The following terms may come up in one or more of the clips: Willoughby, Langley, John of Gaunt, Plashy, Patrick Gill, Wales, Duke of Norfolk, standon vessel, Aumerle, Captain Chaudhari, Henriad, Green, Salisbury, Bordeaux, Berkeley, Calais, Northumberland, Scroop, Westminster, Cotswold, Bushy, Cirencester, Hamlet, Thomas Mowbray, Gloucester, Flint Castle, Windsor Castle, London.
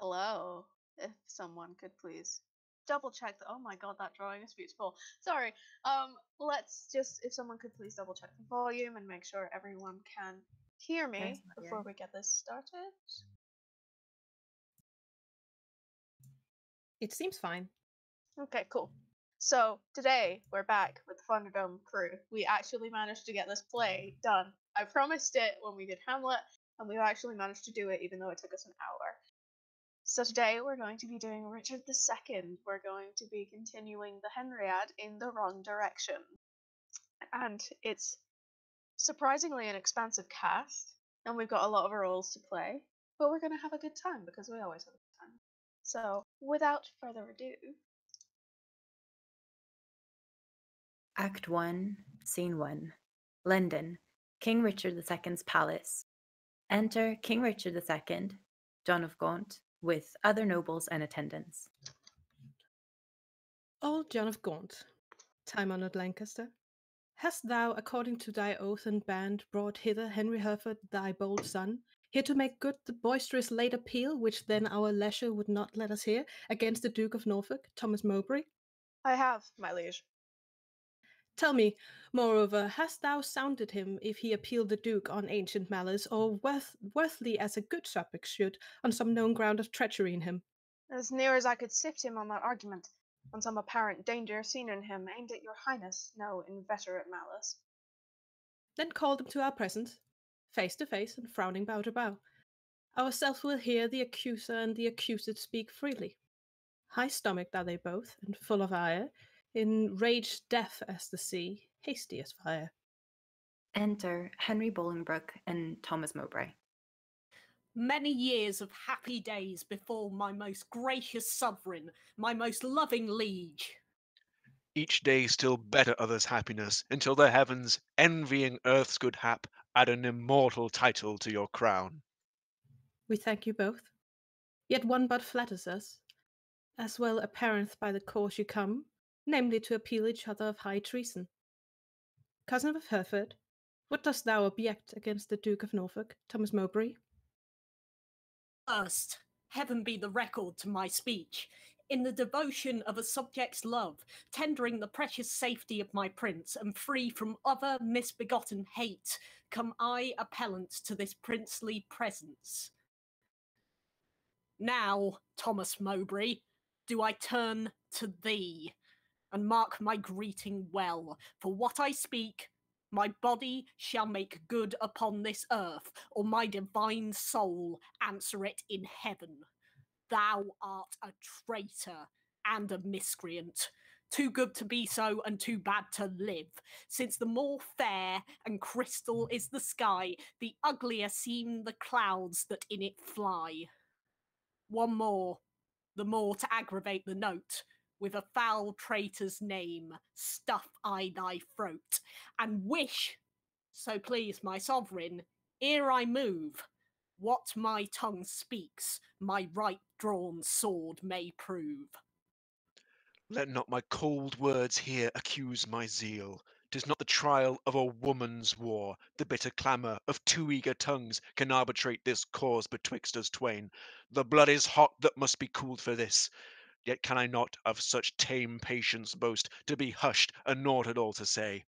Hello, if someone could please double check that. Oh my god, that drawing is beautiful. Sorry. Let's just, if someone could please double check the volume and make sure everyone can hear me before we get this started. It seems fine. Okay, cool. So today we're back with the Thunderdome crew. We actually managed to get this play done. I promised it when we did Hamlet, and we actually managed to do it even though it took us an hour. So today we're going to be doing Richard II. We're going to be continuing the Henriad in the wrong direction. And it's surprisingly an expansive cast, and we've got a lot of roles to play, but we're going to have a good time because we always have a good time. So without further ado. Act 1, Scene 1. London, King Richard II's Palace. Enter King Richard II, John of Gaunt, with other nobles and attendants. O John of Gaunt, time-honoured Lancaster, hast thou, according to thy oath and band, brought hither Henry Hereford, thy bold son, here to make good the boisterous late appeal, which then our leisure would not let us hear, against the Duke of Norfolk, Thomas Mowbray? I have, my liege. Tell me, moreover, hast thou sounded him if he appealed the Duke on ancient malice, or worthily as a good subject should, on some known ground of treachery in him? As near as I could sift him on that argument, on some apparent danger seen in him, aimed at your highness, no inveterate malice. Then called him to our presence, face to face and frowning bow to bow. Ourself will hear the accuser and the accused speak freely. High-stomached are they both, and full of ire, in rage deaf as the sea, hasty as fire. Enter Henry Bolingbroke and Thomas Mowbray. Many years of happy days befall my most gracious sovereign, my most loving liege. Each day still better others' happiness, until the heavens, envying earth's good hap, add an immortal title to your crown. We thank you both. Yet one but flatters us, as well apparent by the cause you come, namely to appeal each other of high treason. Cousin of Hereford, what dost thou object against the Duke of Norfolk, Thomas Mowbray? First, heaven be the record to my speech, in the devotion of a subject's love, tendering the precious safety of my prince, and free from other misbegotten hate, come I appellant to this princely presence. Now, Thomas Mowbray, do I turn to thee, and mark my greeting well, for what I speak, my body shall make good upon this earth, or my divine soul answer it in heaven. Thou art a traitor and a miscreant, too good to be so and too bad to live, since the more fair and crystal is the sky, the uglier seem the clouds that in it fly. One more, the more to aggravate the note, with a foul traitor's name, stuff I thy throat, and wish, so please my sovereign, ere I move, what my tongue speaks, my right-drawn sword may prove. Let not my cold words here accuse my zeal. 'Tis not the trial of a woman's war. The bitter clamour of two eager tongues can arbitrate this cause betwixt us twain. The blood is hot that must be cooled for this. Yet can I not of such tame patience boast, to be hushed and naught at all to say.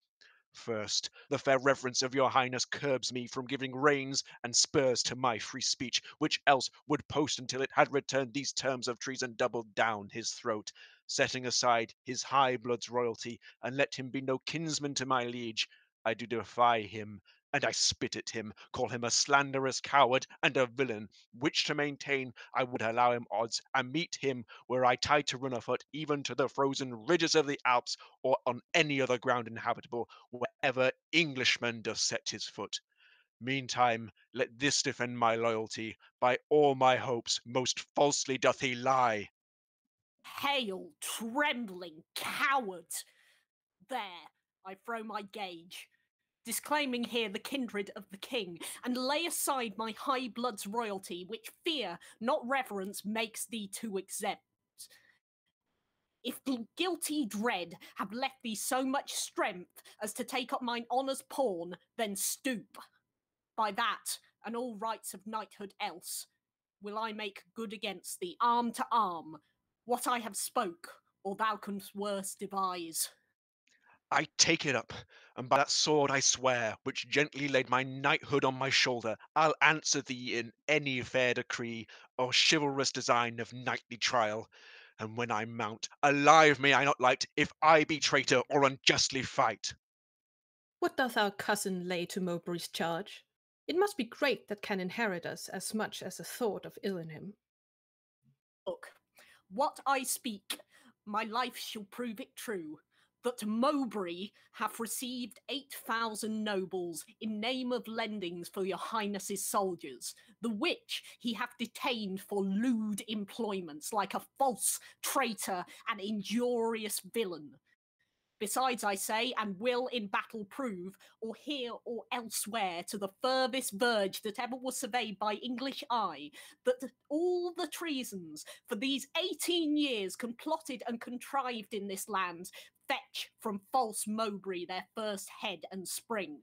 First, the fair reverence of your highness curbs me from giving reins and spurs to my free speech, which else would post until it had returned these terms of treason doubled down his throat, setting aside his high blood's royalty, and let him be no kinsman to my liege. I do defy him, and I spit at him, call him a slanderous coward and a villain, which to maintain I would allow him odds, and meet him were I tied to run afoot even to the frozen ridges of the Alps, or on any other ground inhabitable, wherever Englishman does set his foot. Meantime, let this defend my loyalty, by all my hopes most falsely doth he lie. Hail, trembling coward! There, I throw my gage, disclaiming here the kindred of the king, and lay aside my high blood's royalty, which fear, not reverence, makes thee to exempt. If the guilty dread have left thee so much strength as to take up mine honour's pawn, then stoop. By that, and all rights of knighthood else, will I make good against thee, arm to arm, what I have spoke, or thou canst worse devise. I take it up, and by that sword I swear, which gently laid my knighthood on my shoulder, I'll answer thee in any fair decree, or chivalrous design of knightly trial. And when I mount, alive may I not light, if I be traitor or unjustly fight. What doth our cousin lay to Mowbray's charge? It must be great that can inherit us as much as a thought of ill in him. Look, what I speak, my life shall prove it true. That Mowbray hath received 8,000 nobles in name of lendings for your highness's soldiers, the which he hath detained for lewd employments, like a false traitor and injurious villain. Besides, I say, and will in battle prove, or here or elsewhere, to the furthest verge that ever was surveyed by English eye, that all the treasons for these 18 years complotted and contrived in this land fetch from false Mowbray their first head and spring.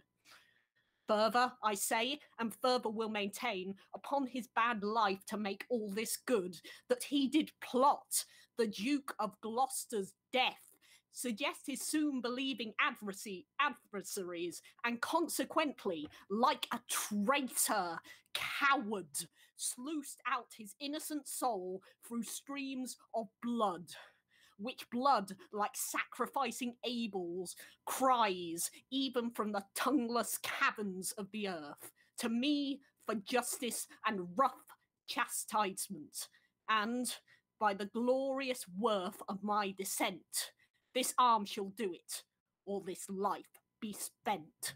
Further, I say, and further will maintain, upon his bad life to make all this good, that he did plot the Duke of Gloucester's death, suggest his soon-believing adversaries, and consequently, like a traitor, coward, sluiced out his innocent soul through streams of blood, which blood, like sacrificing Abel's, cries even from the tongueless caverns of the earth, to me for justice and rough chastisement, and by the glorious worth of my descent, this arm shall do it, or this life be spent.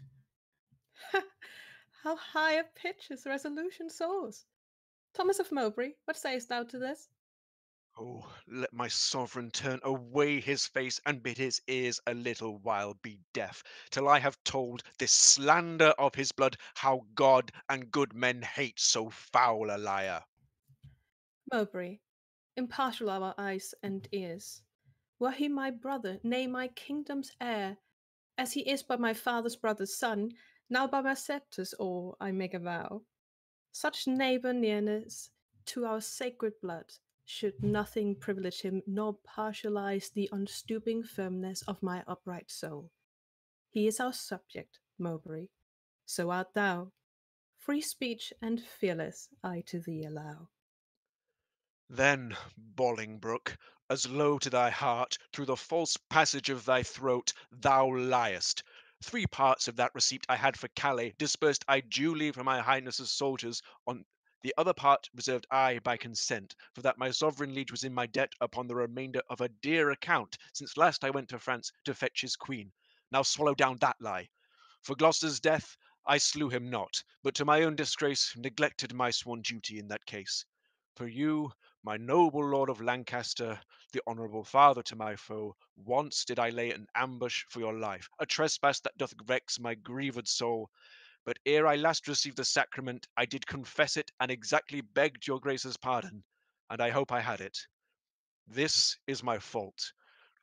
How high a pitch his resolution soars! Thomas of Mowbray, what sayest thou to this? Oh, let my sovereign turn away his face, and bid his ears a little while be deaf, till I have told this slander of his blood, how God and good men hate so foul a liar. Mowbray, impartial are our eyes and ears. Were he my brother, nay, my kingdom's heir, as he is by my father's brother's son, now by my sceptre's or I make a vow, such neighbour nearness to our sacred blood should nothing privilege him, nor partialize the unstooping firmness of my upright soul. He is our subject, Mowbray, so art thou. Free speech and fearless I to thee allow. Then, Bolingbroke, as low to thy heart, through the false passage of thy throat, thou liest. 3 parts of that receipt I had for Calais, dispersed I duly for my highness's soldiers. On the other part reserved I by consent, for that my sovereign liege was in my debt upon the remainder of a dear account, since last I went to France to fetch his queen. Now swallow down that lie. For Gloucester's death I slew him not, but to my own disgrace neglected my sworn duty in that case. For you, my noble lord of Lancaster, the honourable father to my foe, once did I lay an ambush for your life, a trespass that doth vex my grieved soul. But ere I last received the sacrament, I did confess it, and exactly begged your grace's pardon, and I hope I had it. This is my fault.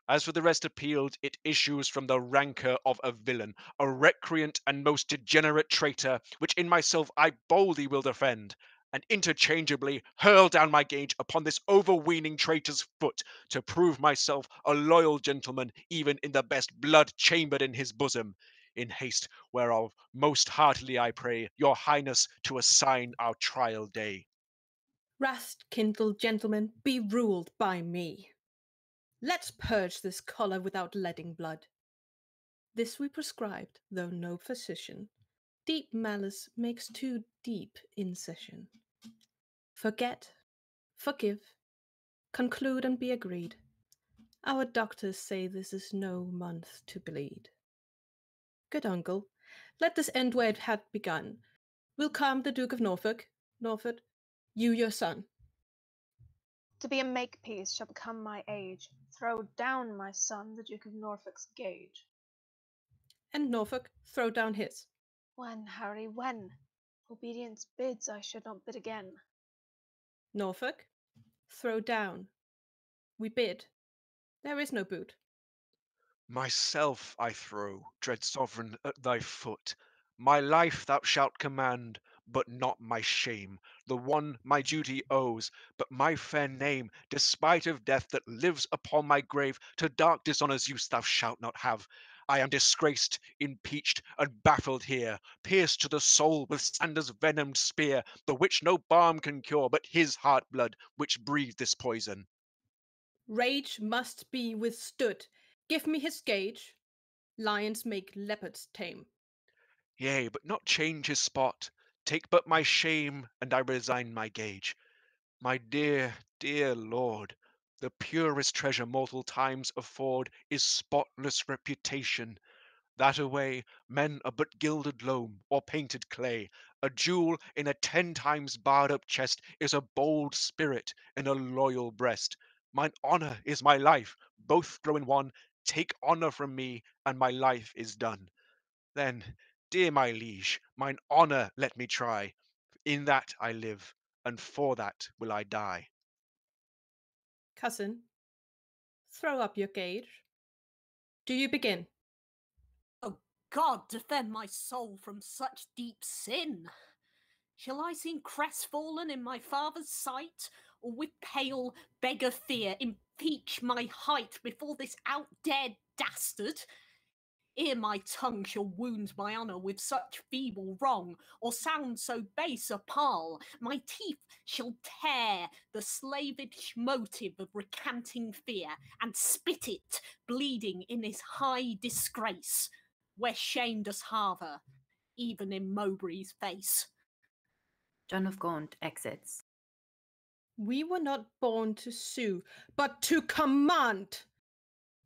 As for the rest appealed, it issues from the rancour of a villain, a recreant and most degenerate traitor, which in myself I boldly will defend, and interchangeably hurl down my gage upon this overweening traitor's foot, to prove myself a loyal gentleman, even in the best blood chambered in his bosom, in haste whereof most heartily I pray your highness to assign our trial day. Wrath kindled gentlemen, be ruled by me. Let's purge this collar without letting blood. This we prescribed, though no physician. Deep malice makes too deep incision. Forget, forgive, conclude and be agreed. Our doctors say this is no month to bleed. Good uncle, let this end where it had begun. We'll calm the Duke of Norfolk, Norford, you your son. To be a makepeace shall become my age. Throw down, my son, the Duke of Norfolk's gage. And Norfolk, throw down his. When, Harry, when? Obedience bids, I should not bid again. Norfolk, throw down. We bid. There is no boot. Myself I throw, dread sovereign, at thy foot. My life thou shalt command, but not my shame, the one my duty owes, but my fair name, despite of death that lives upon my grave, to dark dishonour's use thou shalt not have. I am disgraced, impeached, and baffled here, pierced to the soul with Sander's venomed spear, the which no balm can cure, but his heart-blood, which breathed this poison. Rage must be withstood. Give me his gage. Lions make leopards tame. Yea, but not change his spot. Take but my shame, and I resign my gage. My dear, dear lord, the purest treasure mortal times afford is spotless reputation. That away men are but gilded loam or painted clay. A jewel in a 10 times barred up chest is a bold spirit in a loyal breast. Mine honour is my life, both grow in one. Take honour from me, and my life is done. Then, dear my liege, mine honour let me try. In that I live, and for that will I die. Cousin, throw up your gage. Do you begin? Oh God, defend my soul from such deep sin! Shall I seem crestfallen in my father's sight, or with pale beggar fear impeach my height before this outdared dastard? Ere my tongue shall wound my honour with such feeble wrong, or sound so base a parle, my teeth shall tear the slavish motive of recanting fear, and spit it, bleeding in his high disgrace, where shame does harbour, even in Mowbray's face. John of Gaunt exits. We were not born to sue, but to command.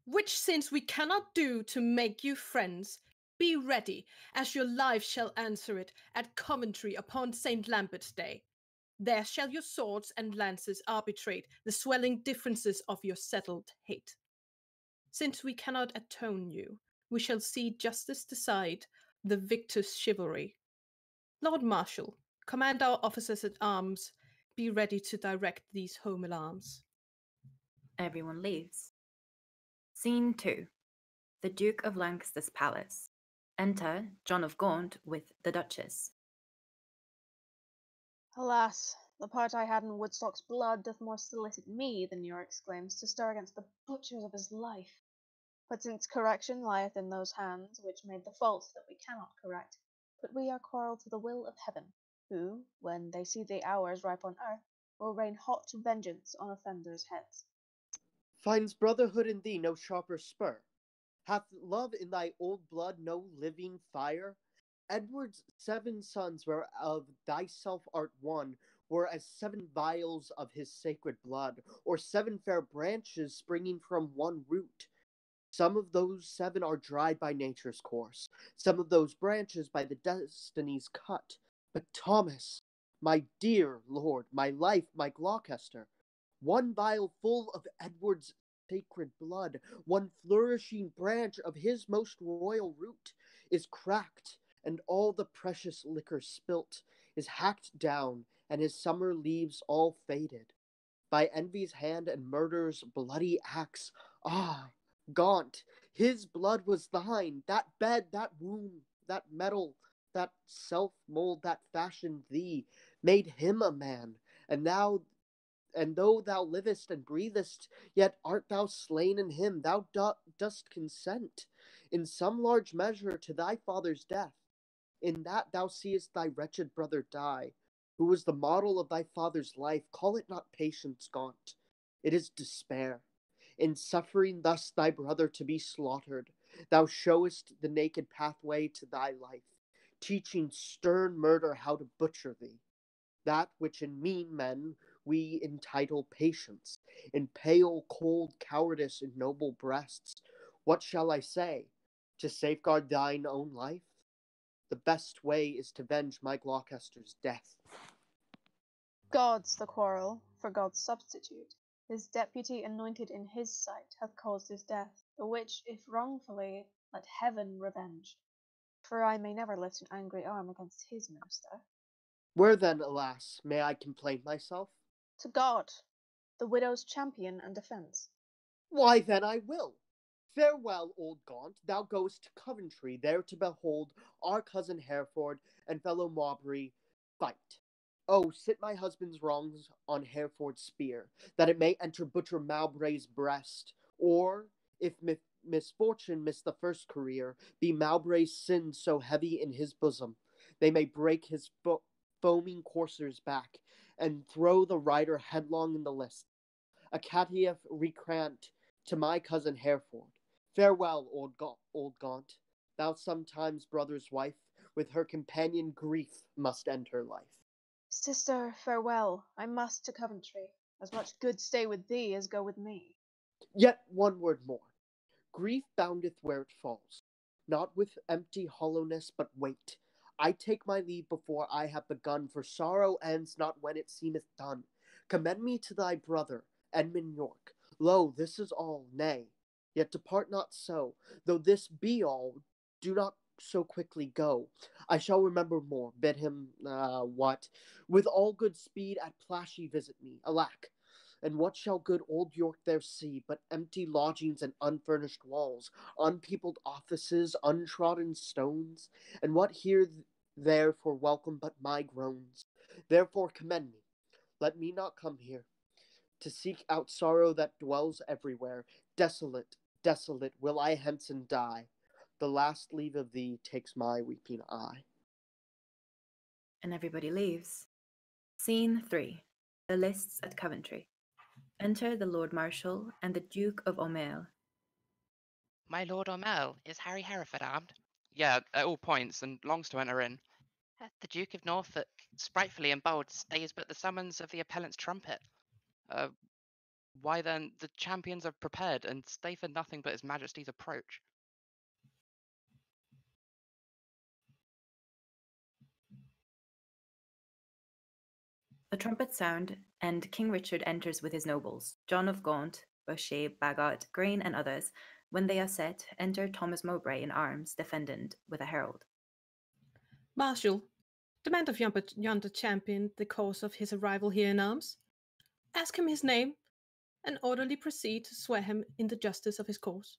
Which since we cannot do to make you friends, be ready, as your life shall answer it, at Coventry upon St. Lambert's Day. There shall your swords and lances arbitrate the swelling differences of your settled hate. Since we cannot atone you, we shall see justice decide the victor's chivalry. Lord Marshal, command our officers at arms, be ready to direct these home alarms. Everyone leaves. Scene 2. The Duke of Lancaster's palace. Enter John of Gaunt with the Duchess. Alas, the part I had in Woodstock's blood doth more solicit me than your exclaims to stir against the butchers of his life. But since correction lieth in those hands which made the fault that we cannot correct, but we are quarrelled to the will of heaven, who, when they see the hours ripe on earth, will rain hot vengeance on offenders' heads. Finds brotherhood in thee no sharper spur? Hath love in thy old blood no living fire? Edward's 7 sons whereof thyself art one were as 7 vials of his sacred blood, or 7 fair branches springing from one root. Some of those 7 are dried by nature's course, some of those branches by the destiny's cut. But Thomas, my dear lord, my life, my Gloucester, 1 vial full of Edward's sacred blood, 1 flourishing branch of his most royal root, is cracked, and all the precious liquor spilt, is hacked down, and his summer leaves all faded. By envy's hand and murder's bloody axe, ah, Gaunt, his blood was thine, that bed, that womb, that metal, that self-mold that fashioned thee, made him a man, and now and though thou livest and breathest, yet art thou slain in him. Thou dost consent in some large measure to thy father's death, in that thou seest thy wretched brother die, who was the model of thy father's life. Call it not patience, Gaunt. It is despair. In suffering thus thy brother to be slaughtered, thou showest the naked pathway to thy life, teaching stern murder how to butcher thee. That which in mean men we entitle patience, in pale, cold cowardice in noble breasts. What shall I say? To safeguard thine own life? The best way is to venge my Gloucester's death. God's the quarrel, for God's substitute. His deputy anointed in his sight hath caused his death, the which, if wrongfully, let heaven revenge. For I may never lift an angry arm against his master. Where then, alas, may I complain myself? To God, the widow's champion and defence. Why then I will. Farewell, old Gaunt, thou goest to Coventry, there to behold our cousin Hereford and fellow Mowbray fight. Oh, sit my husband's wrongs on Hereford's spear, that it may enter Butcher Mowbray's breast, or, if misfortune miss the first career, be Mowbray's sin so heavy in his bosom, they may break his foaming courser's back, and throw the rider headlong in the list. A caitiff recant to my cousin Hereford. Farewell, old Gaunt. Thou sometimes brother's wife, with her companion grief must end her life. Sister, farewell. I must to Coventry. As much good stay with thee as go with me. Yet one word more. Grief boundeth where it falls, not with empty hollowness, but weight. I take my leave before I have begun, for sorrow ends not when it seemeth done. Commend me to thy brother, Edmund York. Lo, this is all, nay, yet depart not so. Though this be all, do not so quickly go. I shall remember more, bid him, what? With all good speed at Plashy visit me, alack. And what shall good old York there see but empty lodgings and unfurnished walls, unpeopled offices, untrodden stones? And what hear there for welcome but my groans? Therefore commend me. Let me not come here to seek out sorrow that dwells everywhere. Desolate, desolate, will I hence and die. The last leave of thee takes my weeping eye. And everybody leaves. Scene 3. The lists at Coventry. Enter the Lord Marshal and the Duke of Aumerle. My Lord Aumerle, is Harry Hereford armed? Yeah, at all points, and longs to enter in. The Duke of Norfolk, sprightfully and bold, stays but the summons of the appellant's trumpet. Why then, the champions are prepared, and stay for nothing but his Majesty's approach. The trumpets sound, and King Richard enters with his nobles, John of Gaunt, Bushy, Bagot, Green, and others. When they are set, enter Thomas Mowbray in arms, defendant, with a herald. Marshal, demand of yonder champion the cause of his arrival here in arms. Ask him his name, and orderly proceed to swear him in the justice of his cause.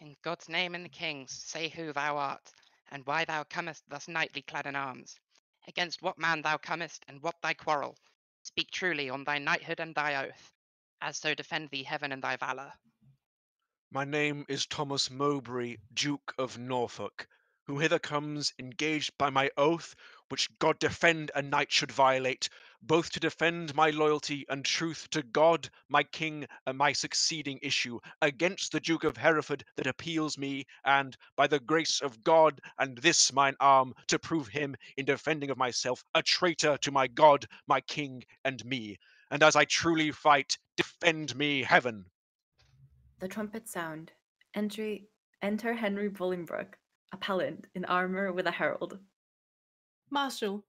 In God's name and the King's, say who thou art, and why thou comest thus knightly clad in arms. Against what man thou comest, and what thy quarrel? Speak truly on thy knighthood and thy oath, as so defend thee heaven and thy valour. My name is Thomas Mowbray, Duke of Norfolk, who hither comes engaged by my oath, which God defend a knight should violate, both to defend my loyalty and truth to God, my king, and my succeeding issue, against the Duke of Hereford that appeals me, and, by the grace of God and this mine arm, to prove him, in defending of myself, a traitor to my God, my king, and me. And as I truly fight, defend me, heaven. The trumpets sound. Enter Henry Bolingbroke, appellant, in armour with a herald. Marshal,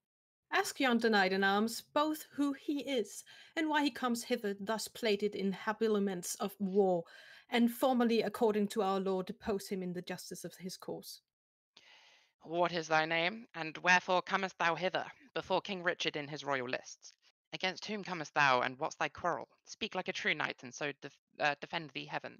ask yonder knight in arms both who he is, and why he comes hither thus plated in habiliments of war, and formally, according to our law, depose him in the justice of his cause. What is thy name, and wherefore comest thou hither, before King Richard in his royal lists? Against whom comest thou, and what's thy quarrel? Speak like a true knight, and so defend thee heaven.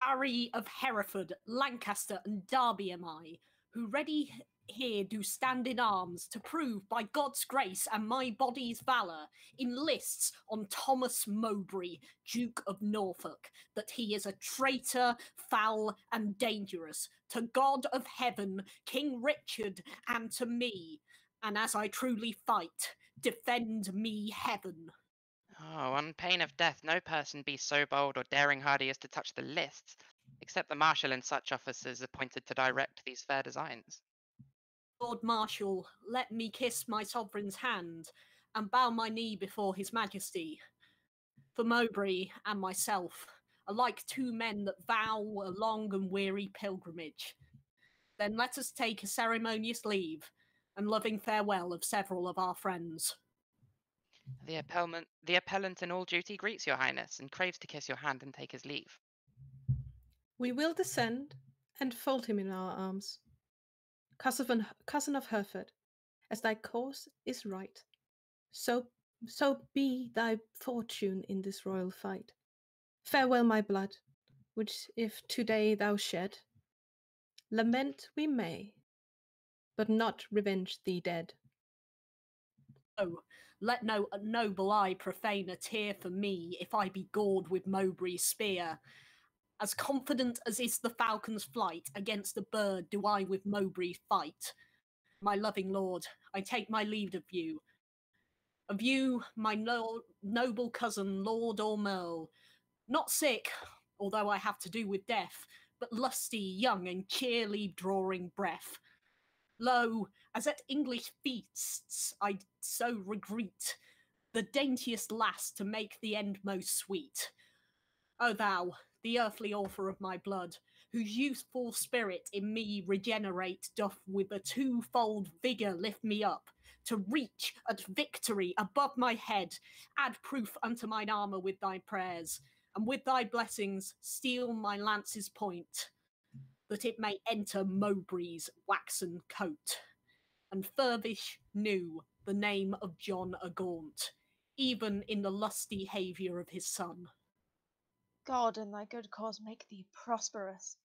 Harry of Hereford, Lancaster, and Derby am I, who ready here do stand in arms to prove by God's grace and my body's valour in lists on Thomas Mowbray, Duke of Norfolk, that he is a traitor, foul and dangerous, to God of heaven, King Richard, and to me. And as I truly fight, defend me heaven. Oh, on pain of death no person be so bold or daring hardy as to touch the lists, except the marshal and such officers appointed to direct these fair designs. Lord Marshal, let me kiss my sovereign's hand, and bow my knee before his majesty. For Mowbray and myself are like two men that vow a long and weary pilgrimage. Then let us take a ceremonious leave, and loving farewell of several of our friends. The appellant in all duty greets your highness, and craves to kiss your hand and take his leave. We will descend, and fold him in our arms. Cousin of Hereford, as thy cause is right, so be thy fortune in this royal fight. Farewell, my blood, which if today thou shed, lament we may, but not revenge thee dead. let no noble eye profane a tear for me if I be gored with Mowbray's spear. As confident as is the falcon's flight, against the bird do I with Mowbray fight. My loving lord, I take my leave of you. Of you, my noble cousin, Lord Aumerle, not sick, although I have to do with death, but lusty, young, and cheerly drawing breath. Lo, as at English feasts I so regret, the daintiest lass to make the end most sweet. O thou, the earthly author of my blood, whose youthful spirit in me regenerate doth with a twofold vigour lift me up, to reach at victory above my head, add proof unto mine armour with thy prayers, and with thy blessings steal my lance's point, that it may enter Mowbray's waxen coat, and furvish knew the name of John of Gaunt, even in the lusty haviour of his son. God and thy good cause make thee prosperous.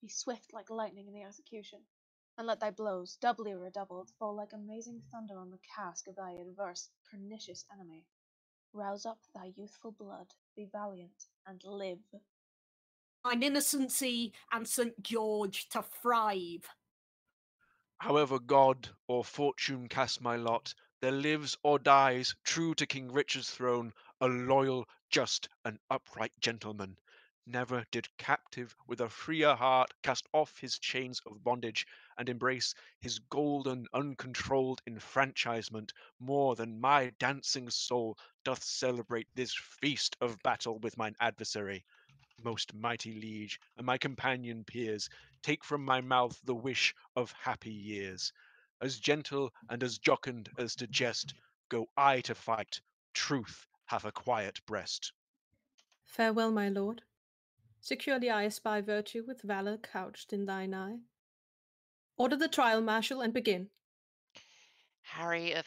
Be swift like lightning in the execution, and let thy blows, doubly redoubled, fall like amazing thunder on the casque of thy adverse, pernicious enemy. Rouse up thy youthful blood, be valiant, and live. Mine innocency and St. George to thrive. However God or fortune cast my lot, there lives or dies, true to King Richard's throne, a loyal, just, and upright gentleman. Never did captive with a freer heart cast off his chains of bondage and embrace his golden, uncontrolled enfranchisement more than my dancing soul doth celebrate this feast of battle with mine adversary. Most mighty liege, and my companion peers, take from my mouth the wish of happy years. As gentle and as jocund as to jest, go I to fight. Truth hath a quiet breast. Farewell, my lord. Securely I espy virtue with valour couched in thine eye. Order the trial, marshal, and begin. Harry of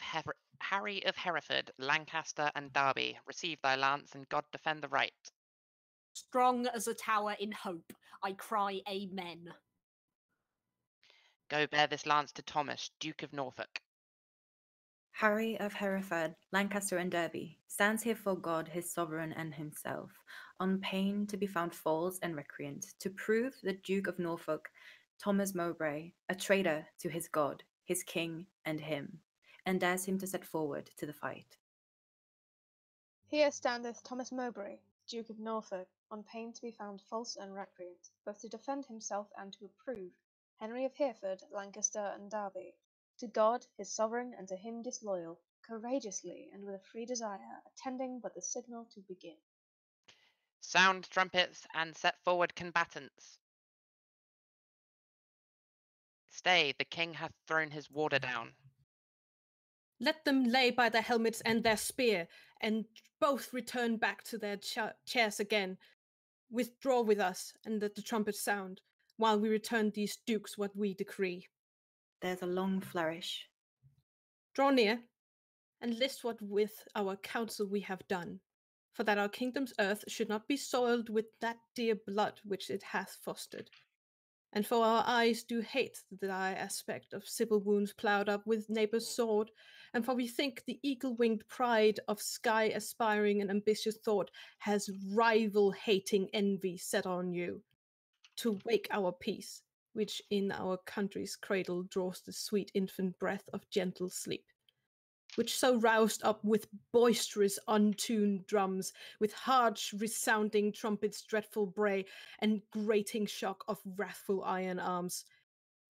Hereford, Lancaster, and Derby, receive thy lance, and God defend the right. Strong as a tower in hope, I cry amen. Go bear this lance to Thomas, Duke of Norfolk. Harry of Hereford, Lancaster and Derby, stands here for God, his sovereign and himself, on pain to be found false and recreant, to prove the Duke of Norfolk, Thomas Mowbray, a traitor to his God, his king, and him, and dares him to set forward to the fight. Here standeth Thomas Mowbray, Duke of Norfolk, on pain to be found false and recreant, both to defend himself and to approve, Henry of Hereford, Lancaster, and Derby, to God, his sovereign, and to him disloyal, courageously and with a free desire, attending but the signal to begin. Sound trumpets and set forward combatants. Stay, the king hath thrown his warder down. Let them lay by their helmets and their spear, and both return back to their chairs again. Withdraw with us, and let the trumpets sound, while we return these dukes what we decree. There's a long flourish. Draw near, and list what with our counsel we have done, for that our kingdom's earth should not be soiled with that dear blood which it hath fostered. And for our eyes do hate the dire aspect of civil wounds ploughed up with neighbour's sword, and for we think the eagle-winged pride of sky-aspiring and ambitious thought has rival-hating envy set on you, to wake our peace, which in our country's cradle draws the sweet infant breath of gentle sleep, which so roused up with boisterous untuned drums, with harsh resounding trumpets' dreadful bray, and grating shock of wrathful iron arms,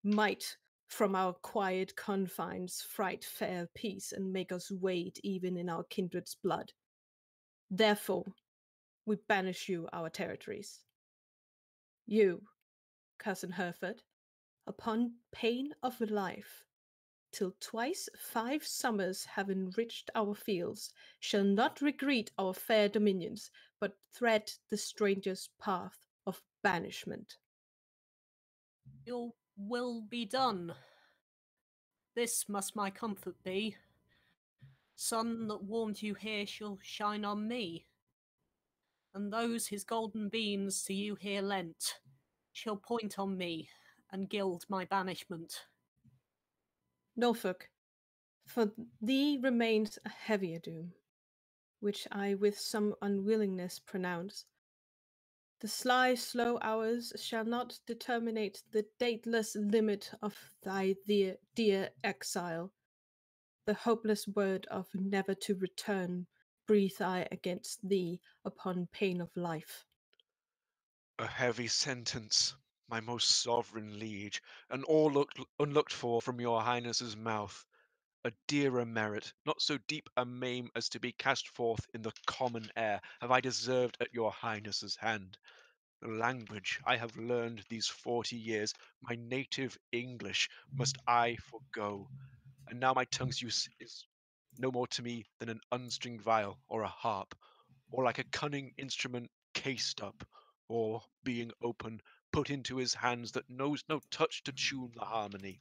might from our quiet confines fright fair peace and make us wait even in our kindred's blood. Therefore, we banish you our territories. You, cousin Hereford, upon pain of life, till twice 5 summers have enriched our fields, shall not regret our fair dominions, but thread the stranger's path of banishment. Your will be done. This must my comfort be. Sun that warmed you here shall shine on me, and those his golden beams to you here lent shall point on me and gild my banishment. Norfolk, For thee remains a heavier doom, which I with some unwillingness pronounce. The sly, slow hours shall not determinate the dateless limit of thy dear exile. The hopeless word of never to return breathe I against thee upon pain of life. A heavy sentence, my most sovereign liege, and all unlooked for from your highness's mouth. A dearer merit, not so deep a maim as to be cast forth in the common air, have I deserved at your highness's hand. The language I have learned these 40 years, my native English, must I forego, and now my tongue's use is no more to me than an unstringed viol or a harp, or like a cunning instrument cased up, or, being open, put into his hands that knows no touch to tune the harmony.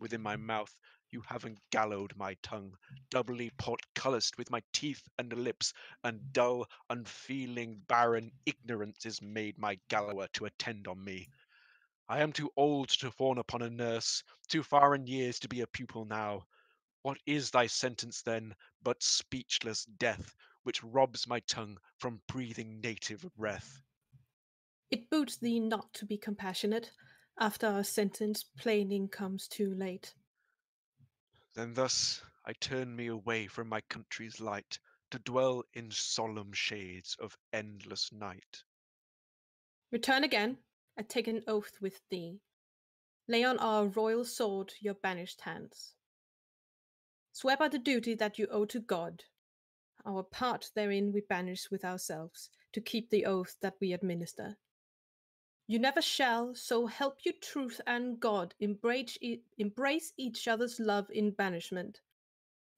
Within my mouth you haven't gallowed my tongue, doubly portcullised with my teeth and lips, and dull, unfeeling, barren ignorance is made my gallower to attend on me. I am too old to fawn upon a nurse, too far in years to be a pupil now. What is thy sentence, then, but speechless death, which robs my tongue from breathing native breath? It boots thee not to be compassionate, after our sentence plaining comes too late. Then thus I turn me away from my country's light, to dwell in solemn shades of endless night. Return again, and take an oath with thee. Lay on our royal sword your banished hands. Swear by the duty that you owe to God. Our part therein we banish with ourselves, to keep the oath that we administer. You never shall, so help you truth and God, embrace each other's love in banishment,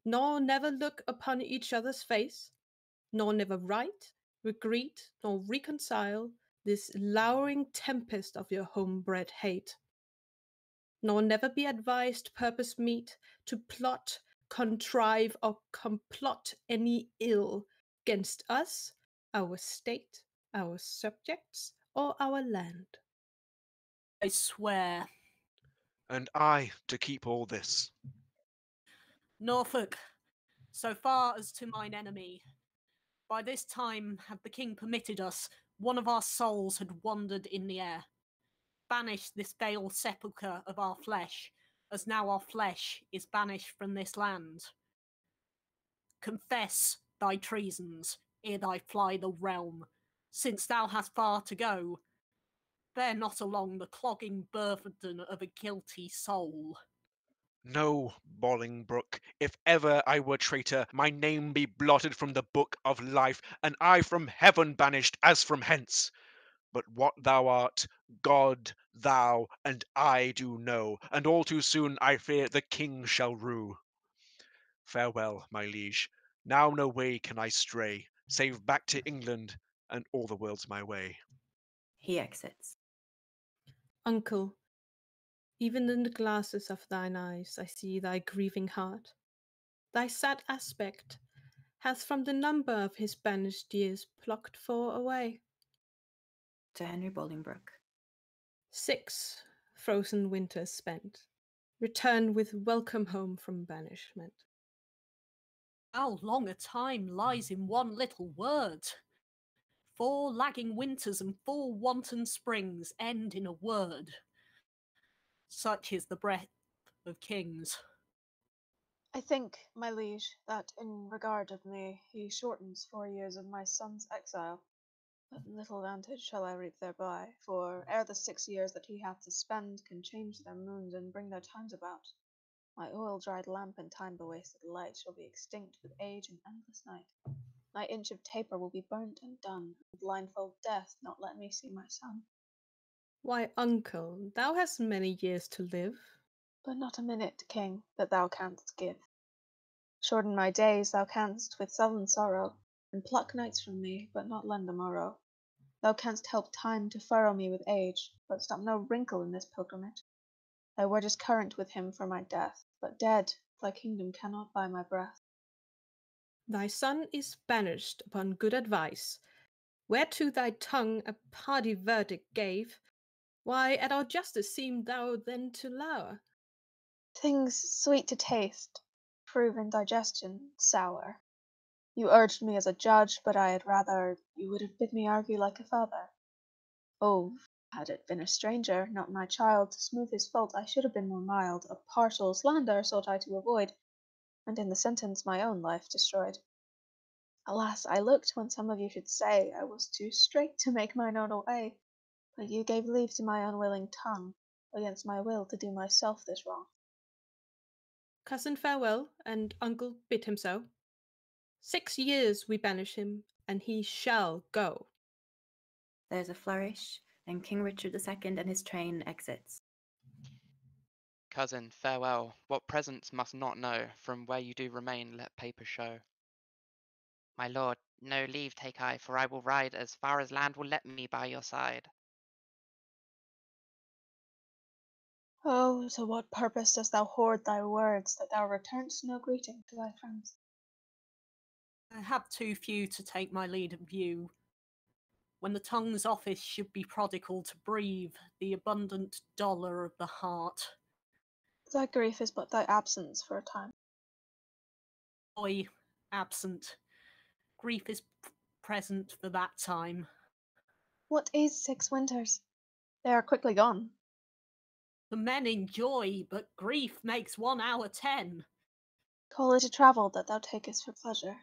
nor never look upon each other's face, nor never write, regret, nor reconcile this lowering tempest of your homebred hate, nor never be advised purpose meet to plot, contrive, or complot any ill against us, our state, our subjects, or our land. I swear. And I to keep all this. Norfolk, so far as to mine enemy, by this time had the king permitted us, one of our souls had wandered in the air. Banish this vale sepulchre of our flesh, as now our flesh is banished from this land. Confess thy treasons, ere thy fly the realm, since thou hast far to go. Bear not along the clogging burden of a guilty soul. No, Bolingbroke, if ever I were traitor, my name be blotted from the book of life, and I from heaven banished as from hence. But what thou art, God, thou, and I do know, and all too soon I fear the king shall rue. Farewell, my liege, now no way can I stray, save back to England, and all the world's my way. He exits. Uncle, even in the glasses of thine eyes I see thy grieving heart. Thy sad aspect hath from the number of his banished years plucked four away. To Henry Bolingbroke. 6 frozen winters spent. Return with welcome home from banishment. How long a time lies in one little word! 4 lagging winters and 4 wanton springs end in a word. Such is the breath of kings. I think, my liege, that in regard of me, he shortens 4 years of my son's exile. But little advantage shall I reap thereby, for ere the 6 years that he hath to spend can change their moons and bring their times about, my oil-dried lamp and time-bewasted light shall be extinct with age and endless night. My inch of taper will be burnt and done, and blindfold death not let me see my son. Why, uncle, thou hast many years to live. But not a minute, king, that thou canst give. Shorten my days thou canst with sullen sorrow, and pluck nights from me, but not lend a morrow. Thou canst help time to furrow me with age, but stop no wrinkle in this pilgrimage. Thy word is current with him for my death, but dead thy kingdom cannot buy my breath. Thy son is banished upon good advice, whereto thy tongue a party verdict gave. Why at our justice seemed thou then to lower? Things sweet to taste, prove in digestion sour. You urged me as a judge, but I had rather you would have bid me argue like a father. Oh, had it been a stranger, not my child, to smooth his fault, I should have been more mild. A partial slander sought I to avoid, and in the sentence my own life destroyed. Alas, I looked when some of you should say I was too straight to make mine own way, but you gave leave to my unwilling tongue, against my will, to do myself this wrong. Cousin farewell, and uncle bid him so. 6 years we banish him, and he shall go. There's a flourish, and King Richard II and his train exits. Cousin, farewell. What presence must not know, from where you do remain let paper show. My lord, no leave take I, for I will ride as far as land will let me by your side. Oh, to what purpose dost thou hoard thy words, that thou return'st no greeting to thy friends? I have too few to take my lead of you. When the tongue's office should be prodigal to breathe the abundant dollar of the heart. Thy grief is but thy absence for a time. Boy, absent. Grief is present for that time. What is 6 winters? They are quickly gone. The men enjoy, but grief makes 1 hour 10. Call it a travel that thou takest for pleasure.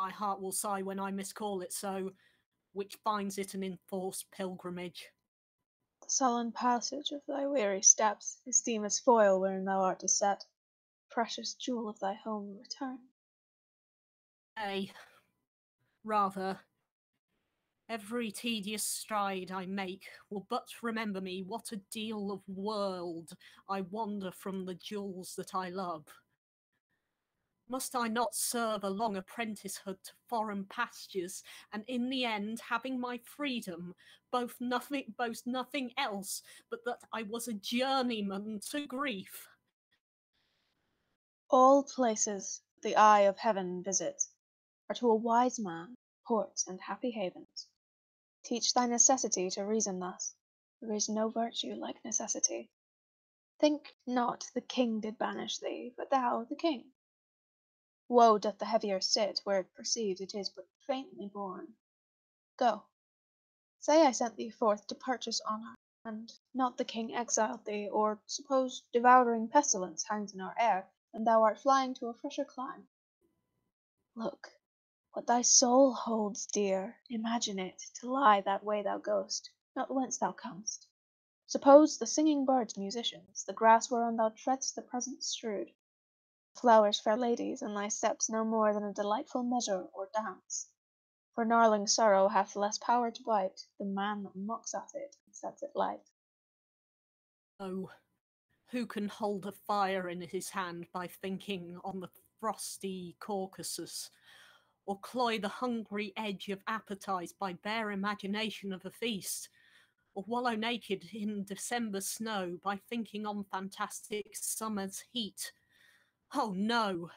My heart will sigh when I miscall it so, which finds it an enforced pilgrimage. The sullen passage of thy weary steps, esteem as foil wherein thou art to set, precious jewel of thy home return. Nay, rather, every tedious stride I make will but remember me what a deal of world I wander from the jewels that I love. Must I not serve a long apprenticehood to foreign pastures, and in the end, having my freedom, boast nothing else but that I was a journeyman to grief? All places the eye of heaven visits are to a wise man ports and happy havens. Teach thy necessity to reason thus. There is no virtue like necessity. Think not the king did banish thee, but thou the king. Woe doth the heavier sit, where it perceives it is but faintly borne. Go, say I sent thee forth to purchase honour, and not the king exiled thee, or suppose devouring pestilence hangs in our air, and thou art flying to a fresher clime. Look, what thy soul holds dear, imagine it, to lie that way thou goest, not whence thou comest. Suppose the singing birds musicians, the grass whereon thou treadst the presents strewed, flowers, fair ladies, and thy steps no more than a delightful measure or dance. For gnarling sorrow hath less power to bite the man that mocks at it and sets it light. Oh, who can hold a fire in his hand by thinking on the frosty Caucasus, or cloy the hungry edge of appetite by bare imagination of a feast, or wallow naked in December snow by thinking on fantastic summer's heat? Oh no,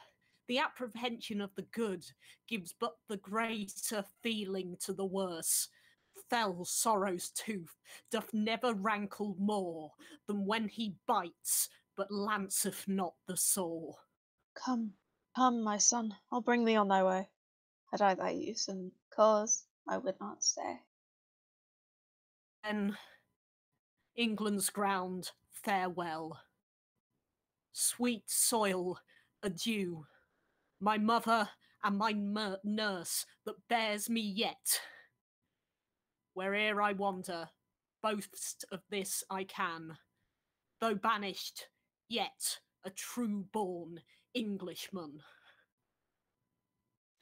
the apprehension of the good gives but the greater feeling to the worse. Fell sorrow's tooth doth never rankle more than when he bites, but lanceth not the sore. Come, come, my son, I'll bring thee on thy way. Had I thy use and cause, I would not stay. Then, England's ground, farewell. Sweet soil, adieu, my mother and my nurse that bears me yet. Where'er I wander, boast of this I can, though banished, yet a true-born Englishman.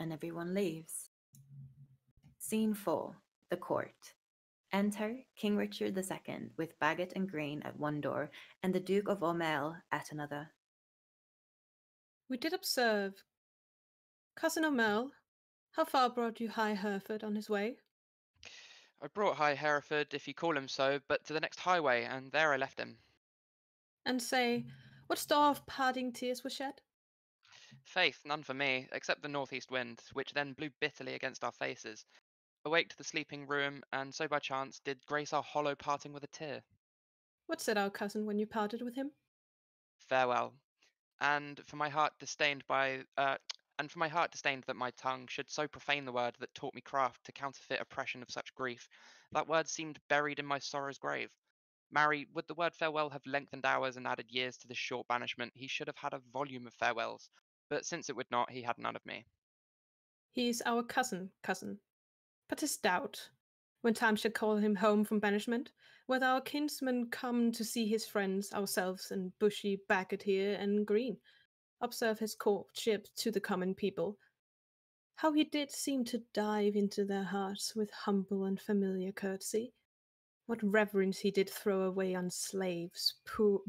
And everyone leaves. Scene 4, the court. Enter King Richard II with Bagot and Green at one door, and the Duke of Aumerle at another. We did observe. Cousin Aumerle, how far brought you High Hereford on his way? I brought High Hereford, if you call him so, but to the next highway, and there I left him. And say, what store of parting tears were shed? Faith, none for me, except the northeast wind, which then blew bitterly against our faces. Awaked the sleeping room, and so by chance did grace our hollow parting with a tear. What said our cousin when you parted with him? Farewell. and for my heart disdained by and for my heart disdained that my tongue should so profane the word that taught me craft to counterfeit oppression of such grief. That word seemed buried in my sorrow's grave. Marry, would the word farewell have lengthened hours and added years to this short banishment, he should have had a volume of farewells. But since it would not, he had none of me. He is our cousin, cousin. But 'tis doubt, when time shall call him home from banishment, whether our kinsmen come to see his friends, ourselves, and Bushy, Bagot here, and Green, observe his courtship to the common people. How he did seem to dive into their hearts with humble and familiar courtesy. What reverence he did throw away on slaves, poor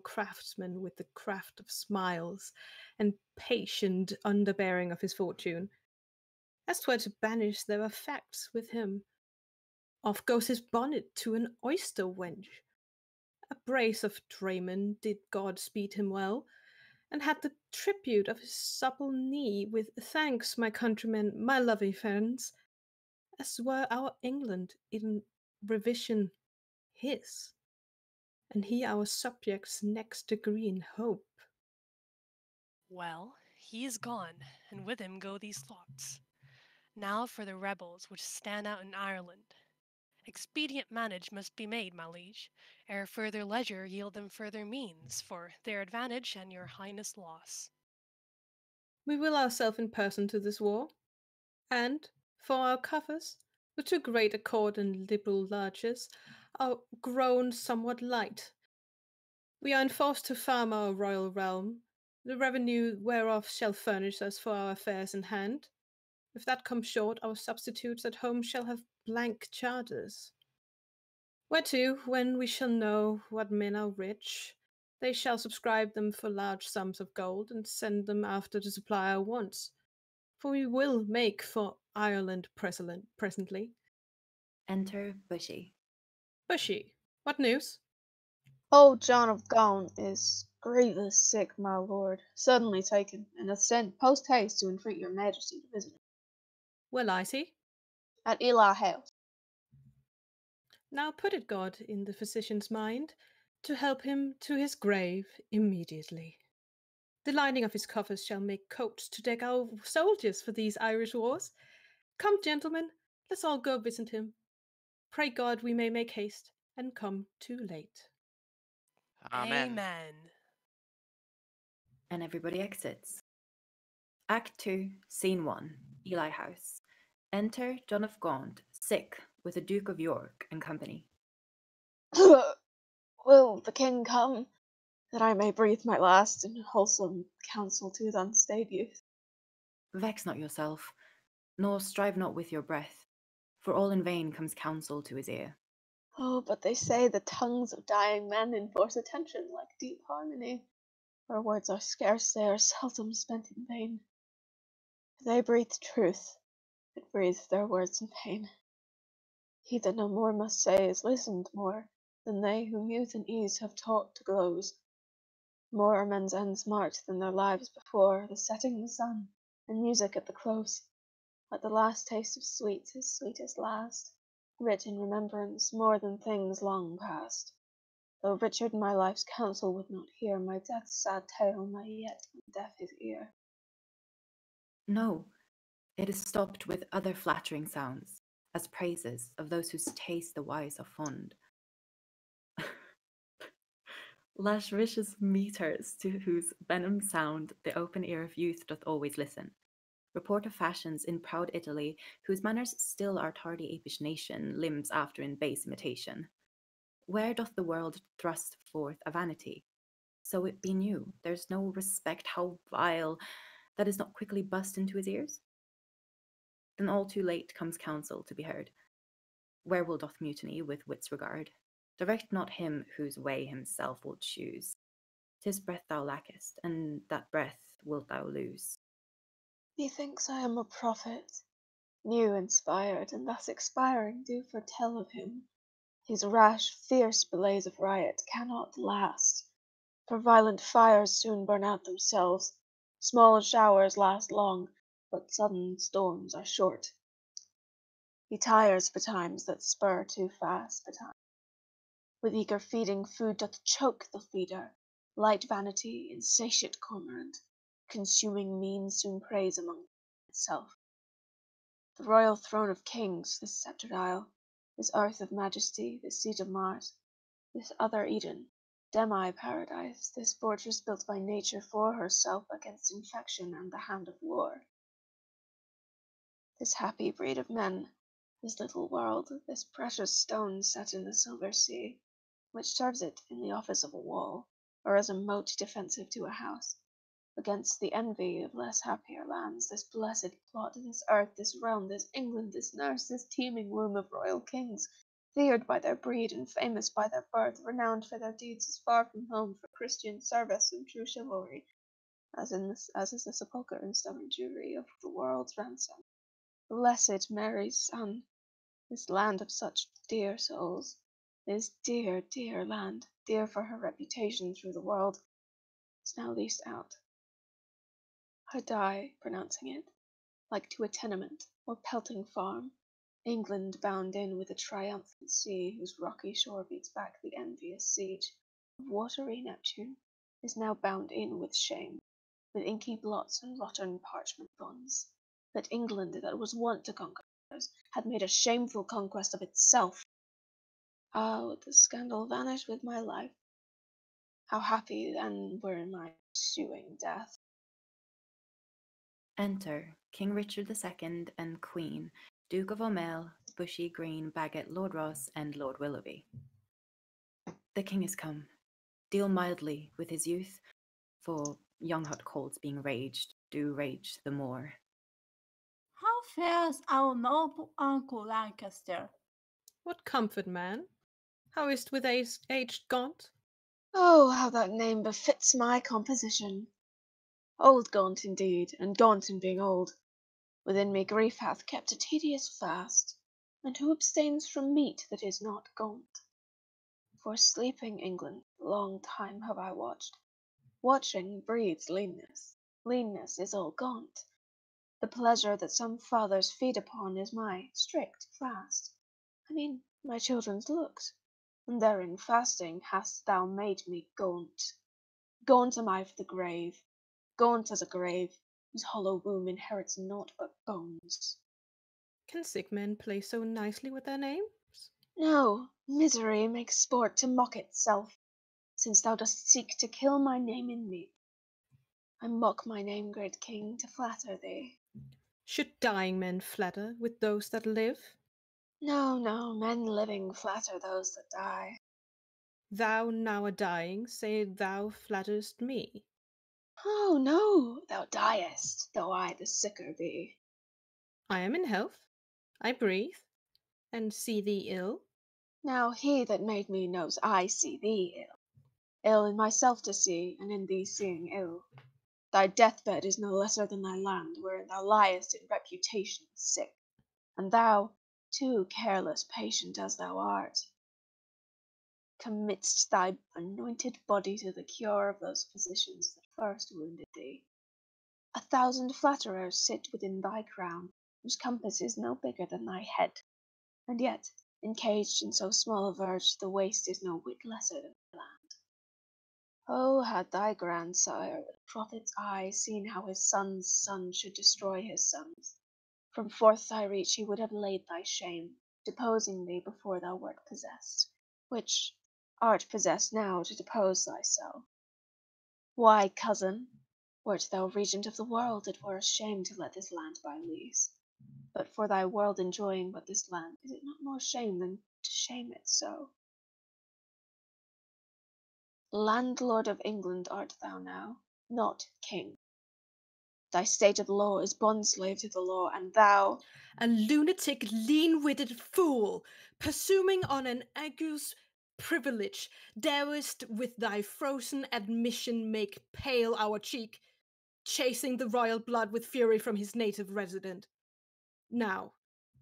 craftsmen with the craft of smiles, and patient underbearing of his fortune. As 'twere to banish, there were facts with him. Off goes his bonnet to an oyster wench. A brace of draymen did God speed him well, and had the tribute of his supple knee with thanks, my countrymen, my lovely friends, as were our England in revision his, and he our subjects next degree in hope. Well, he is gone, and with him go these thoughts. Now for the rebels which stand out in Ireland. Expedient manage must be made, my liege, ere further leisure yield them further means, for their advantage and your highness' loss. We will ourselves in person to this war, and, for our covers, the too great accord and liberal larches are grown somewhat light. We are enforced to farm our royal realm, the revenue whereof shall furnish us for our affairs in hand. If that come short, our substitutes at home shall have blank charters. Whereto, when we shall know what men are rich, they shall subscribe them for large sums of gold, and send them after to supply our wants. For we will make for Ireland presently. Enter Bushy. Bushy, what news? Old John of Gaunt is grievous sick, my lord, suddenly taken, and hath sent post haste to entreat your majesty to visit him. Where lies he? At Ely House. Now put it, God, in the physician's mind, to help him to his grave immediately. The lining of his coffers shall make coats to deck our soldiers for these Irish wars. Come, gentlemen, let's all go visit him. Pray God we may make haste and come too late. Amen. Amen. And everybody exits. Act 2, Scene 1, Ely House. Enter John of Gaunt, sick, with the Duke of York and company. Will the king come, that I may breathe my last in wholesome counsel to his unstayed youth? Vex not yourself, nor strive not with your breath, for all in vain comes counsel to his ear. Oh, but they say the tongues of dying men enforce attention like deep harmony, where words are scarce, they are seldom spent in vain. If they breathe truth, it breathes their words in pain. He that no more must say is listened more than they whom youth and ease have taught to gloze. More are men's ends marked than their lives before the setting sun and music at the close. Let the last taste of sweets his sweetest last, rich in remembrance more than things long past. Though Richard my life's counsel would not hear, my death's sad tale may yet undeaf his ear. No, it is stopped with other flattering sounds, as praises of those whose taste the wise are fond. Lascivious meters to whose venom sound the open ear of youth doth always listen. Report of fashions in proud Italy, whose manners still our tardy apish nation limbs after in base imitation. Where doth the world thrust forth a vanity? So it be new, there's no respect how vile, that is not quickly bussed into his ears? Then all too late comes counsel to be heard. Where will doth mutiny with wit's regard? Direct not him whose way himself will choose. 'Tis breath thou lackest, and that breath wilt thou lose. Methinks I am a prophet, new inspired, and thus expiring do foretell of him. His rash, fierce belays of riot cannot last, for violent fires soon burn out themselves. Small showers last long, but sudden storms are short. He tires betimes that spur too fast betimes. With eager feeding food doth choke the feeder, Light vanity, insatiate cormorant, consuming means soon preys among itself. The royal throne of kings, this sceptred isle, this earth of majesty, this seat of Mars, this other Eden, demi-paradise, this fortress built by nature for herself against infection and the hand of war. This happy breed of men, this little world, this precious stone set in the silver sea, which serves it in the office of a wall, or as a moat defensive to a house, against the envy of less happier lands, this blessed plot, this earth, this realm, this England, this nurse, this teeming womb of royal kings, feared by their breed and famous by their birth, renowned for their deeds as far from home for Christian service and true chivalry, as is the sepulchre and stubborn Jewry of the world's ransom. Blessed Mary's son, this land of such dear souls, this dear, dear land, dear for her reputation through the world, is now leased out. I die pronouncing it, like to a tenement or pelting farm, England bound in with a triumphant sea whose rocky shore beats back the envious siege of watery Neptune, is now bound in with shame, with inky blots and rotten parchment bonds, that England that was wont to conquer others had made a shameful conquest of itself. Ah, would the scandal vanish with my life? How happy then were my ensuing death. Enter King Richard II and Queen, Duke of Aumerle, Bushy, Green, Bagot, Lord Ross, and Lord Willoughby. The king is come. Deal mildly with his youth, for young hot colds being raged, do rage the more. How fares our noble uncle Lancaster? What comfort, man? How is't with aged Gaunt? Oh, how that name befits my composition! Old Gaunt indeed, and Gaunt in being old. Within me grief hath kept a tedious fast, and who abstains from meat that is not Gaunt? For sleeping England long time have I watched. Watching breeds leanness. Leanness is all Gaunt. The pleasure that some fathers feed upon is my strict fast. I mean, my children's looks, and therein fasting hast thou made me Gaunt. Gaunt am I for the grave. Gaunt as a grave, whose hollow womb inherits naught but bones. Can sick men play so nicely with their names? No, misery makes sport to mock itself, since thou dost seek to kill my name in me. I mock my name, great king, to flatter thee. Should dying men flatter with those that live? No, no, men living flatter those that die. Thou now a dying, say thou flatterest me. Oh, no, thou diest, though I the sicker be. I am in health, I breathe, and see thee ill. Now he that made me knows I see thee ill. Ill in myself to see, and in thee seeing ill. Thy deathbed is no lesser than thy land, wherein thou liest in reputation sick. And thou, too careless patient as thou art, committ'st thy anointed body to the cure of those physicians that first wounded thee. 1,000 flatterers sit within thy crown, whose compass is no bigger than thy head, and yet, encaged in so small a verge, the waste is no whit lesser than thy land. Oh, had thy grandsire with a prophet's eye seen how his son's son should destroy his sons, from forth thy reach he would have laid thy shame, deposing thee before thou wert possessed, which art possessed now to depose thyself. Why, cousin, wert thou regent of the world, it were a shame to let this land by lease. But for thy world enjoying but this land, is it not more shame than to shame it so? Landlord of England art thou now, not king. Thy state of law is bondslave to the law, and thou, a lunatic, lean-witted fool, presuming on an ague's privilege, darest with thy frozen admission make pale our cheek, chasing the royal blood with fury from his native resident. Now,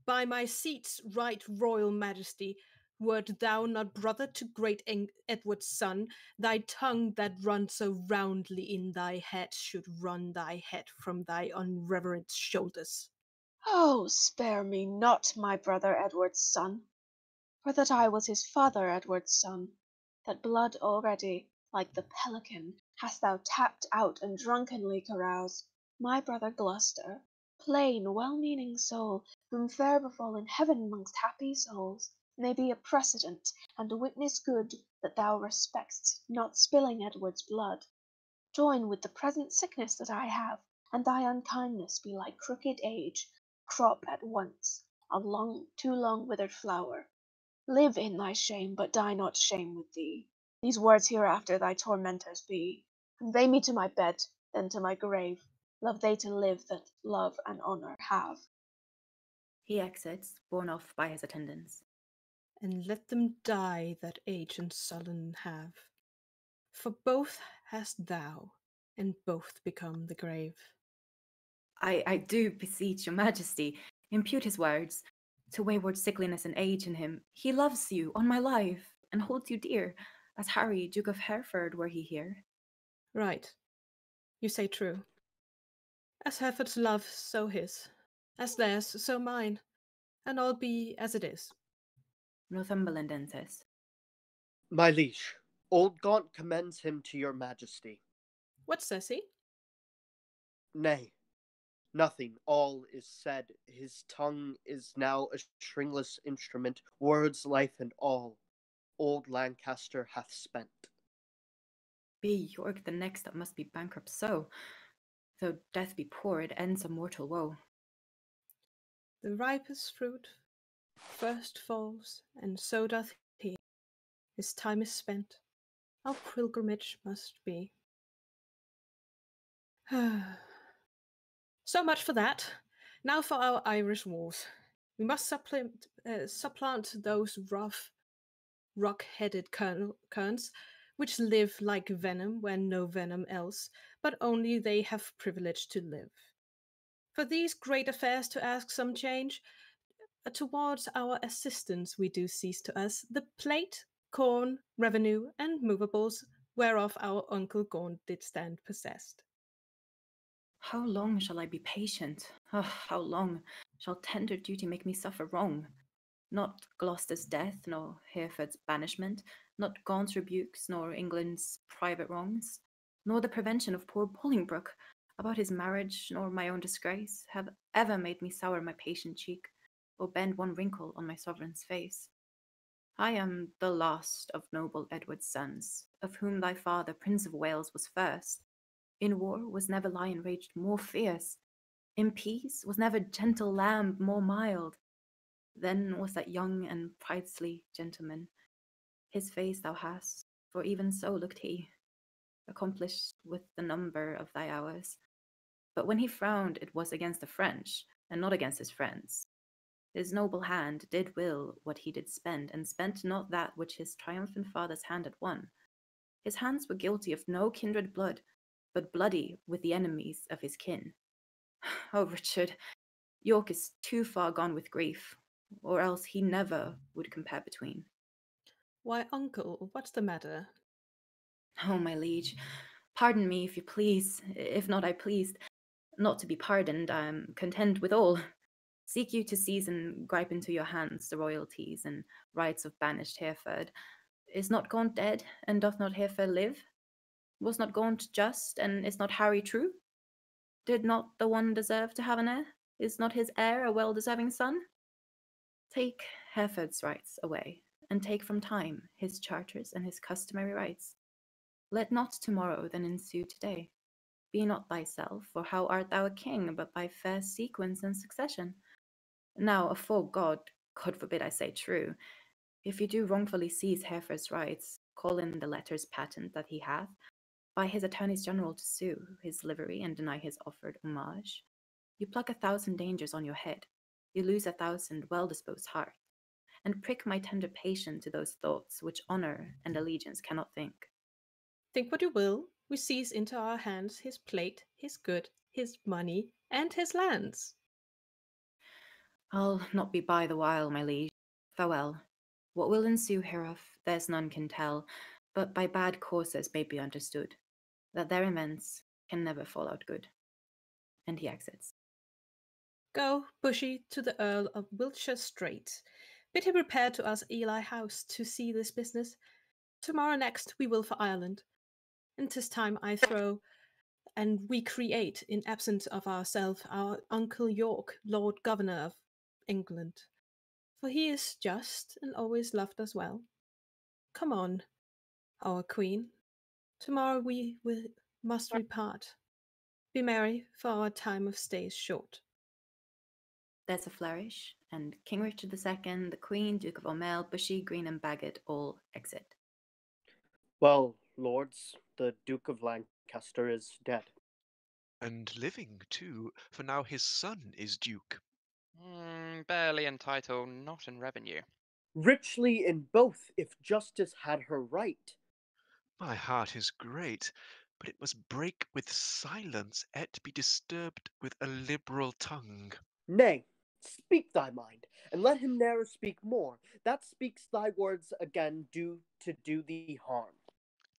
by my seat's right royal majesty, wert thou not brother to great Edward's son, thy tongue that runs so roundly in thy head should run thy head from thy unreverent shoulders. Oh, spare me not, my brother Edward's son, for that I was his father Edward's son, that blood already like the pelican, hast thou tapped out and drunkenly caroused my brother Gloucester, plain, well-meaning soul, whom fair befall in heaven amongst happy souls, may be a precedent and a witness good that thou respect'st not spilling Edward's blood. Join with the present sickness that I have, and thy unkindness be like crooked age, crop at once a long, too long withered flower. Live in thy shame, but die not shame with thee. These words hereafter thy tormentors be. Convey me to my bed, then to my grave. Love they to live that love and honour have. He exits, borne off by his attendants. And let them die that age and sullen have. For both hast thou, and both become the grave. I do beseech your majesty, impute his words to wayward sickliness and age in him. He loves you on my life, and holds you dear, as Harry, Duke of Hereford, were he here. Right. You say true. As Hereford's love, so his. As theirs, so mine. And all be as it is. Northumberland enters. My liege, old Gaunt commends him to your majesty. What says he? Nay, nothing. All is said. His tongue is now a stringless instrument, words, life, and all. Old Lancaster hath spent. Be York the next that must be bankrupt so. Though death be poor, it ends a mortal woe. The ripest fruit first falls, and so doth he. His time is spent. Our pilgrimage must be. So much for that. Now for our Irish wars. We must supplant those rough, rock-headed kerns, which live like venom where no venom else, but only they have privilege to live. For these great affairs to ask some change, towards our assistance we do cease to us the plate, corn, revenue, and movables, whereof our uncle Gaunt did stand possessed. How long shall I be patient? Oh, how long shall tender duty make me suffer wrong? Not Gloucester's death, nor Hereford's banishment, not Gaunt's rebukes, nor England's private wrongs, nor the prevention of poor Bolingbroke about his marriage, nor my own disgrace, have ever made me sour my patient cheek, or bend one wrinkle on my sovereign's face. I am the last of noble Edward's sons, of whom thy father, Prince of Wales, was first. In war was never lion raged more fierce. In peace was never gentle lamb more mild. Then was that young and pridefully gentleman. His face thou hast, for even so looked he, accomplished with the number of thy hours. But when he frowned, it was against the French, and not against his friends. His noble hand did will what he did spend, and spent not that which his triumphant father's hand had won. His hands were guilty of no kindred blood, but bloody with the enemies of his kin. Oh, Richard, York is too far gone with grief, or else he never would compare between. Why, uncle, what's the matter? Oh, my liege, pardon me if you please, if not I pleased. Not to be pardoned, I am content with all. Seek you to seize and gripe into your hands the royalties and rights of banished Hereford. Is not Gaunt dead, and doth not Hereford live? Was not Gaunt just, and is not Harry true? Did not the one deserve to have an heir? Is not his heir a well-deserving son? Take Hereford's rights away, and take from time his charters and his customary rights. Let not tomorrow then ensue today. Be not thyself, for how art thou a king, but by fair sequence and succession? Now, afore God, God forbid I say true, if you do wrongfully seize Hereford's rights, call in the letters patent that he hath, by his attorneys general to sue his livery and deny his offered homage. You pluck 1,000 dangers on your head. You lose 1,000 well-disposed hearts, and prick my tender patience to those thoughts which honour and allegiance cannot think. Think what you will, we seize into our hands his plate, his good, his money, and his lands. I'll not be by the while, my liege. Farewell. What will ensue hereof, there's none can tell, but by bad courses may be understood, that their amends can never fall out good. And he exits. Go, Bushy, to the Earl of Wiltshire straight. Bid him repair to us Ely House to see this business. Tomorrow next we will for Ireland, and 'tis time I throw and we create in absence of ourselves our Uncle York, Lord Governor of England, for he is just and always loved us well. Come on, our Queen, tomorrow we must repart. Be merry, for our time of stay is short. There's a flourish, and King Richard II, the Queen, Duke of Aumerle, Bushy, Green and Bagot all exit. Well, lords, the Duke of Lancaster is dead. And living, too, for now his son is Duke. Barely in title, not in revenue. Richly in both, if justice had her right. My heart is great, but it must break with silence, et be disturbed with a liberal tongue. Nay, speak thy mind, and let him ne'er speak more. That speaks thy words again do to do thee harm.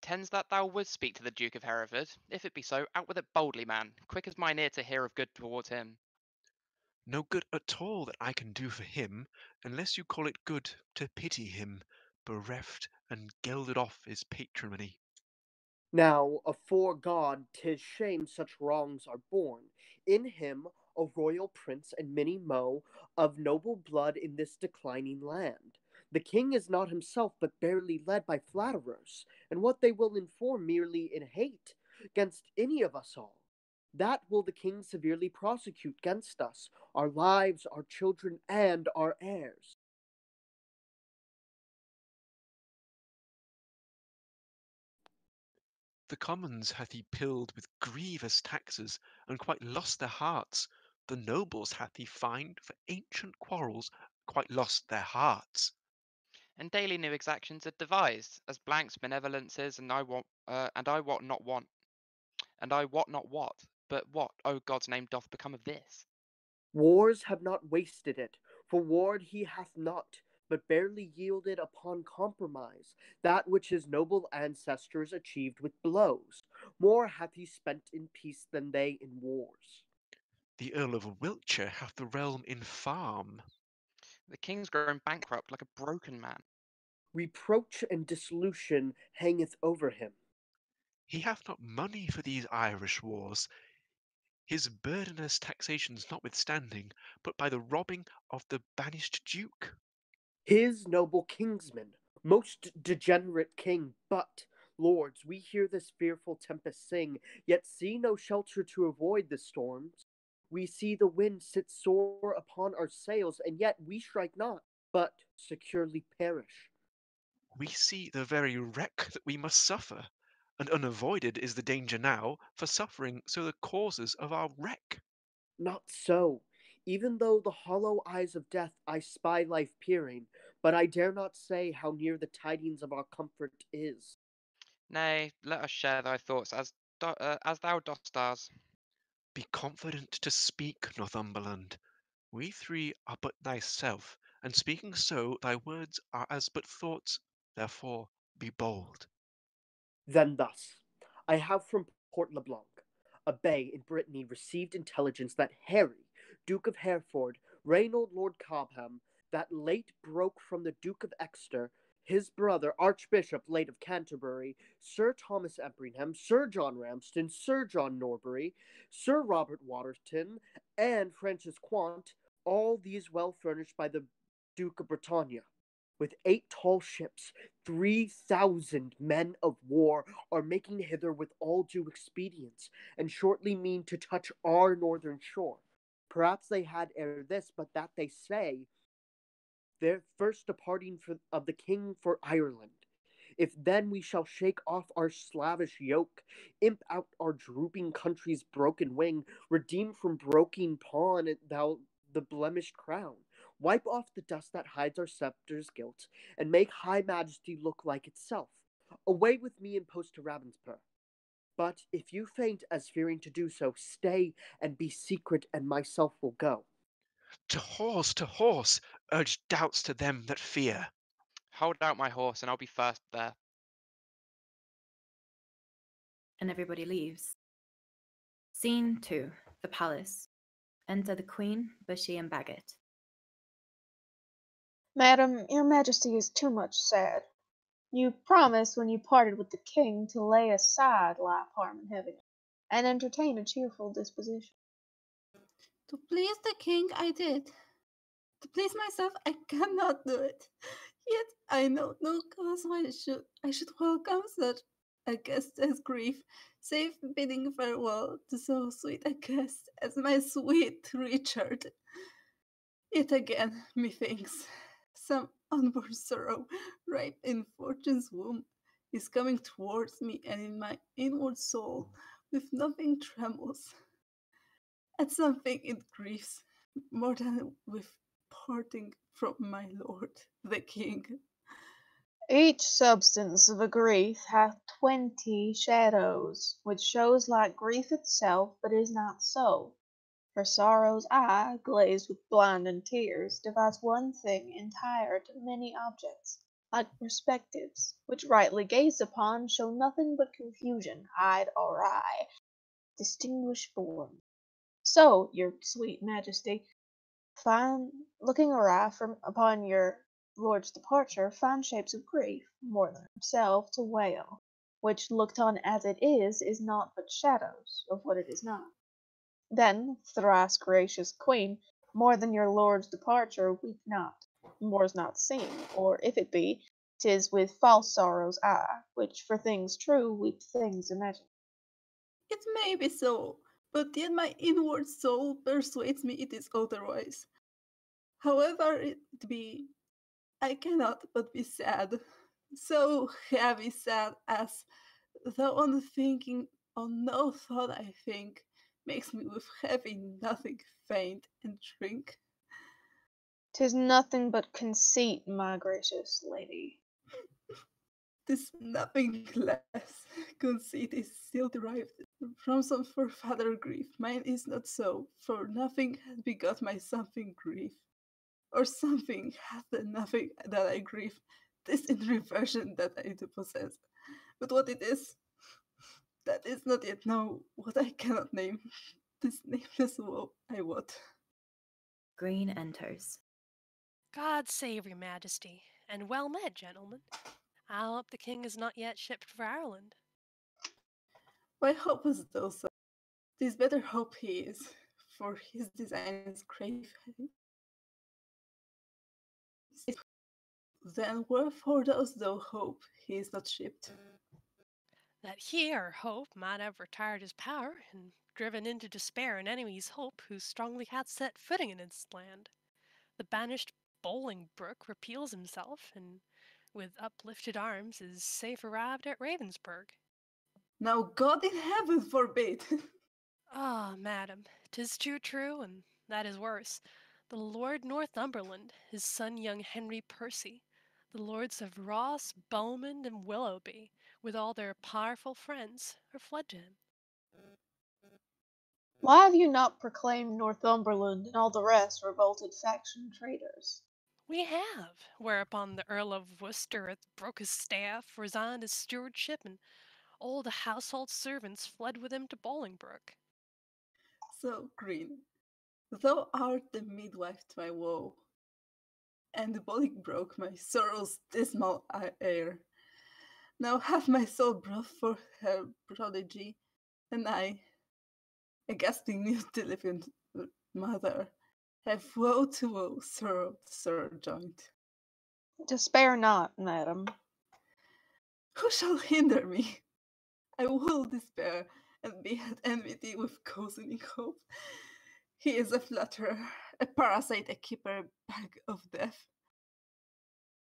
Tends that thou wouldst speak to the Duke of Hereford. If it be so, out with it boldly, man. Quick is mine ear to hear of good towards him. No good at all that I can do for him, unless you call it good to pity him, bereft and gelded off his patrimony. Now, afore God, 'tis shame such wrongs are born. In him, a royal prince and many moe of noble blood in this declining land. The king is not himself, but barely led by flatterers, and what they will inform merely in hate against any of us all. That will the king severely prosecute against us, our lives, our children, and our heirs. The commons hath he pilled with grievous taxes, and quite lost their hearts. The nobles hath he fined for ancient quarrels, quite lost their hearts. And daily new exactions are devised, as blanks, benevolences, and I wot not what. But what, O God's name, doth become of this? Wars have not wasted it, for warred he hath not, but barely yielded upon compromise, that which his noble ancestors achieved with blows. More hath he spent in peace than they in wars. The Earl of Wiltshire hath the realm in farm. The king's grown bankrupt like a broken man. Reproach and dissolution hangeth over him. He hath not money for these Irish wars, his burdenous taxations notwithstanding, but by the robbing of the banished duke. His noble kingsman, most degenerate king, but, lords, we hear this fearful tempest sing, yet see no shelter to avoid the storms. We see the wind sit sore upon our sails, and yet we strike not, but securely perish. We see the very wreck that we must suffer, and unavoided is the danger now, for suffering so the causes of our wreck. Not so. Even though the hollow eyes of death I spy life peering, but I dare not say how near the tidings of our comfort is. Nay, let us share thy thoughts as thou dost ours. Be confident to speak, Northumberland. We three are but thyself, and speaking so, thy words are as but thoughts, therefore be bold. Then thus, I have from Port Le Blanc, a bay in Brittany, received intelligence that Harry, Duke of Hereford, Reynold Lord Cobham, that late broke from the Duke of Exeter, his brother, Archbishop late of Canterbury, Sir Thomas Empringham, Sir John Ramsden, Sir John Norbury, Sir Robert Waterton, and Francis Quant, all these well furnished by the Duke of Bretagne. With 8 tall ships, 3,000 men of war are making hither with all due expedience, and shortly mean to touch our northern shore. Perhaps they had ere this, but that they say, their first departing of the king for Ireland. If then we shall shake off our slavish yoke, imp out our drooping country's broken wing, redeem from broken pawn thou the blemished crown, wipe off the dust that hides our scepter's guilt, and make high majesty look like itself. Away with me and post to Ravenspurgh. But if you faint as fearing to do so, stay and be secret, and myself will go. To horse, urge doubts to them that fear. Hold out my horse, and I'll be first there. And everybody leaves. Scene 2, the palace. Enter the Queen, Bushy, and Bagot. Madam, your majesty is too much sad. You promised when you parted with the king to lay aside life, harm, and heaviness, and entertain a cheerful disposition. To please the king I did. To please myself I cannot do it. Yet I know no cause why I should welcome such a guest as grief, save bidding farewell to so sweet a guest as my sweet Richard. Yet again, methinks, some unborn sorrow, ripe in fortune's womb, is coming towards me, and in my inward soul, with nothing trembles. At something it grieves, more than with parting from my lord, the king. Each substance of a grief hath 20 shadows, which shows like grief itself, but is not so. For sorrow's eye, glazed with blinding tears, divides one thing entire to many objects, like perspectives, which rightly gazed upon show nothing but confusion, eyed awry, distinguished form. So, your sweet majesty, find, looking awry upon your lord's departure, find shapes of grief, more than himself, to wail, which, looked on as it is naught but shadows of what it is not. Then, thrice gracious queen, more than your lord's departure, weep not. More's not seen, or if it be, 'tis with false sorrow's eye, which for things true weep things imagined. It may be so, but yet my inward soul persuades me it is otherwise. However it be, I cannot but be sad, so heavy sad as, though on thinking on no thought I think, makes me with heavy nothing faint and drink. 'Tis nothing but conceit, my gracious lady. 'Tis nothing less. Conceit is still derived from some forefather grief. Mine is not so, for nothing hath begot my something grief, or something hath the nothing that I grieve. 'Tis in reversion that I do possess. But what it is, that is not yet known, what I cannot name. This nameless woe I wot. Green enters. God save your majesty, and well met, gentlemen. I hope the king is not yet shipped for Ireland. Why hopest thou so? 'Tis better hope he is, for his design is grave. Then wherefore dost thou hope he is not shipped? That he, or hope, might have retired his power, and driven into despair an enemy's hope who strongly hath set footing in his land. The banished Bolingbroke repeals himself, and with uplifted arms is safe arrived at Ravenspurgh. Now God in heaven forbid! Ah, oh, madam, 'tis too true, and that is worse. The Lord Northumberland, his son young Henry Percy, the lords of Ross, Bowman, and Willoughby, with all their powerful friends, are fled to him. Why have you not proclaimed Northumberland and all the rest revolted faction traitors? We have, whereupon the Earl of Worcester broke his staff, resigned his stewardship, and all the household servants fled with him to Bolingbroke. So, Green, thou art the midwife to my woe, and Bolingbroke my sorrow's dismal heir. Now hath my soul brought forth her prodigy, and I, a gasping new delinquent mother, have woe to woe, sorrow to sorrow joined. Despair not, madam. Who shall hinder me? I will despair, and be at enmity with cozening hope. He is a flutterer, a parasite, a keeper, a bag of death,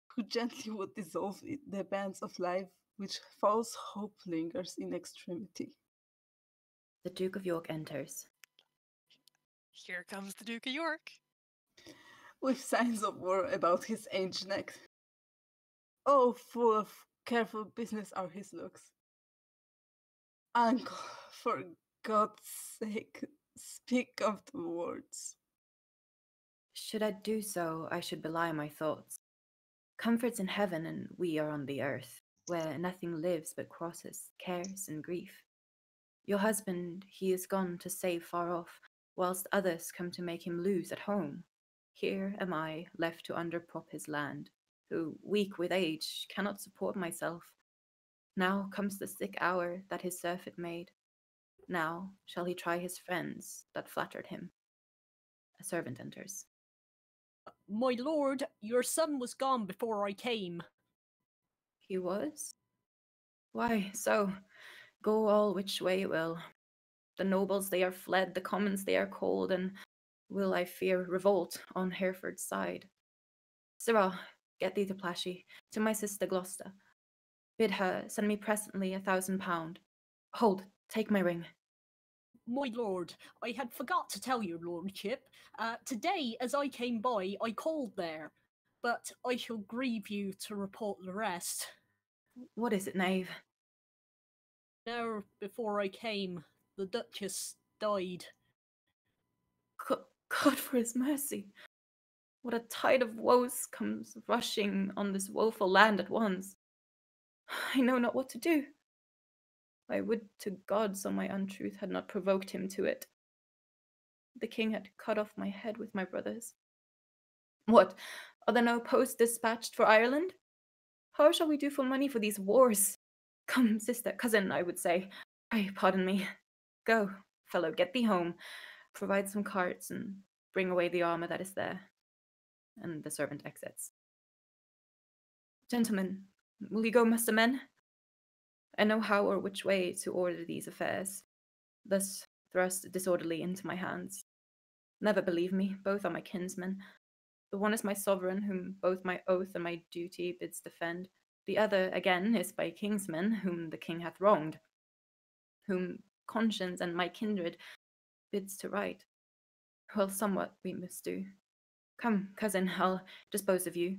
who gently would dissolve the bands of life, which false hope lingers in extremity. The Duke of York enters. Here comes the Duke of York. With signs of war about his aged neck. Oh, full of careful business are his looks. Uncle, for God's sake, speak of the words. Should I do so, I should belie my thoughts. Comfort's in heaven, and we are on the earth, where nothing lives but crosses, cares, and grief. Your husband, he is gone to save far off, whilst others come to make him lose at home. Here am I, left to underprop his land, who, weak with age, cannot support myself. Now comes the sick hour that his surfeit made. Now shall he try his friends that flattered him. A servant enters. My lord, your son was gone before I came. He was? Why, so, go all which way will. The nobles they are fled, the commons they are cold, and will, I fear, revolt on Hereford's side. Sirrah, get thee to Plashy, to my sister Gloucester. Bid her send me presently £1,000. Hold, take my ring. My lord, I had forgot to tell your lordship. Today, as I came by, I called there, but I shall grieve you to report the rest. What is it, knave? An hour before I came, the Duchess died. God for his mercy! What a tide of woes comes rushing on this woeful land at once! I know not what to do. I would to God so my untruth had not provoked him to it. The king had cut off my head with my brothers. What, are there no posts dispatched for Ireland? How shall we do for money for these wars? Come, sister, cousin, I would say. Pray, pardon me. Go, fellow, get thee home. Provide some carts and bring away the armour that is there. And the servant exits. Gentlemen, will you go, muster men? I know how or which way to order these affairs, thus thrust disorderly into my hands. Never believe me, both are my kinsmen. The one is my sovereign, whom both my oath and my duty bids defend. The other, again, is by kinsmen, whom the king hath wronged, whom conscience and my kindred bids to right. Well, somewhat we must do. Come, cousin, I'll dispose of you.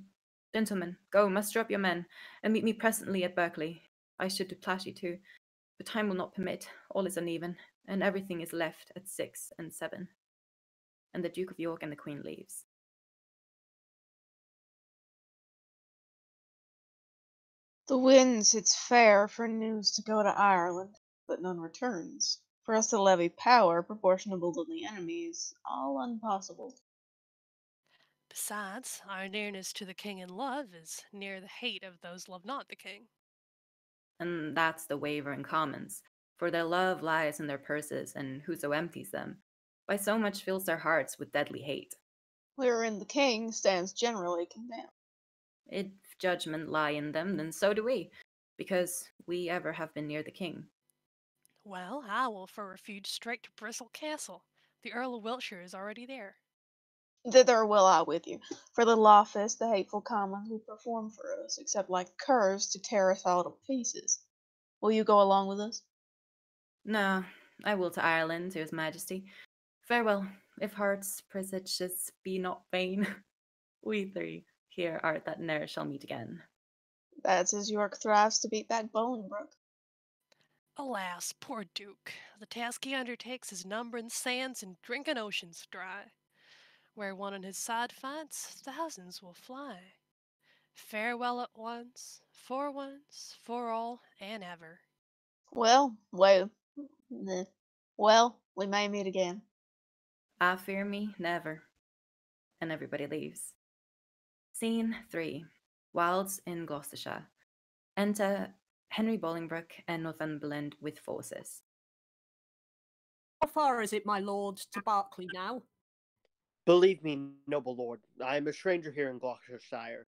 Gentlemen, go, muster up your men, and meet me presently at Berkeley. I should to Plashy too, but time will not permit, all is uneven, and everything is left at 6 and 7. And the Duke of York and the Queen leaves. The wind sits fair for news to go to Ireland, but none returns. For us to levy power proportionable to the enemy's, all impossible. Besides, our nearness to the king in love is near the hate of those love not the king. And that's the wavering commons, for their love lies in their purses, and whoso empties them, by so much fills their hearts with deadly hate. Wherein the king stands generally condemned. If judgment lie in them, then so do we, because we ever have been near the king. Well, I will for refuge straight to Bristol Castle. The Earl of Wiltshire is already there. Thither will I with you, for the lawfest the hateful commons will perform for us, except like curs to tear us all to pieces. Will you go along with us? No, I will to Ireland, to his majesty. Farewell, if heart's presages be not vain. We three here art that ne'er shall meet again. That's as York thrives to beat back Bolingbroke. Alas, poor Duke, the task he undertakes is numbering sands and drinking oceans dry. Where one on his side fights, thousands will fly. Farewell at once, for all, and ever. Well, we may meet again. I fear me never. And everybody leaves. Scene 3. Wilds in Gloucestershire. Enter Henry Bolingbroke and Northumberland with forces. How far is it, my lord, to Berkeley now? Believe me, noble lord, I am a stranger here in Gloucestershire.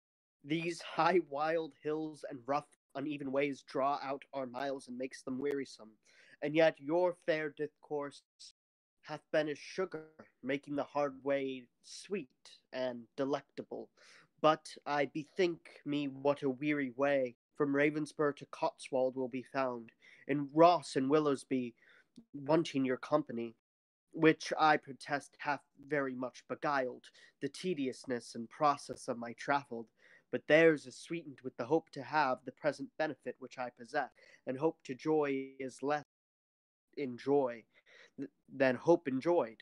These high wild hills and rough uneven ways draw out our miles and makes them wearisome, and yet your fair discourse hath been as sugar, making the hard way sweet and delectable. But I bethink me what a weary way from Ravenspurgh to Cotswold will be found, and Ross and Willoughby wanting your company, which I protest hath very much beguiled the tediousness and process of my travel, but theirs is sweetened with the hope to have the present benefit which I possess, and hope to joy is less in joy than hope enjoyed.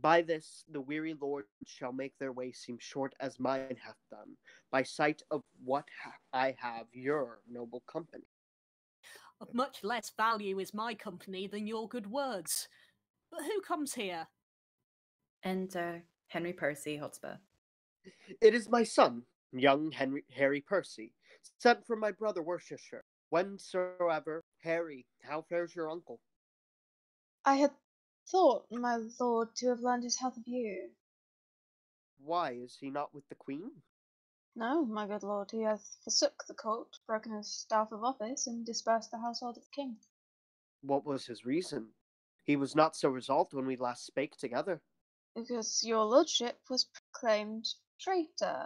By this the weary lords shall make their way seem short as mine hath done, by sight of what I have your noble company. Of much less value is my company than your good words. But who comes here? Enter Henry Percy Hotspur. It is my son, young Harry Percy, sent from my brother Worcestershire, whensoever. Harry, how fares your uncle? I had thought, my lord, to have learned his health of you. Why, is he not with the Queen? No, my good lord, he hath forsook the court, broken his staff of office, and dispersed the household of the king. What was his reason? He was not so resolved when we last spake together. Because your lordship was proclaimed traitor.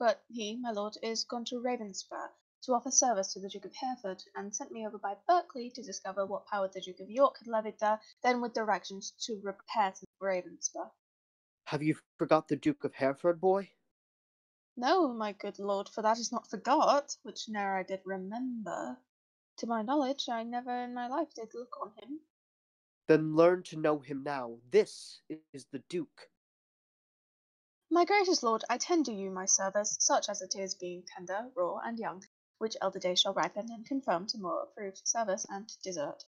But he, my lord, is gone to Ravenspurgh to offer service to the Duke of Hereford, and sent me over by Berkeley to discover what power the Duke of York had levied there, then with directions to repair to Ravenspurgh. Have you forgot the Duke of Hereford, boy? No, my good lord, for that is not forgot, which ne'er I did remember. To my knowledge, I never in my life did look on him. Then learn to know him now. This is the Duke. My gracious lord, I tender you my service, such as it is, being tender, raw, and young, which elder day shall ripen and confirm to more approved service and desert.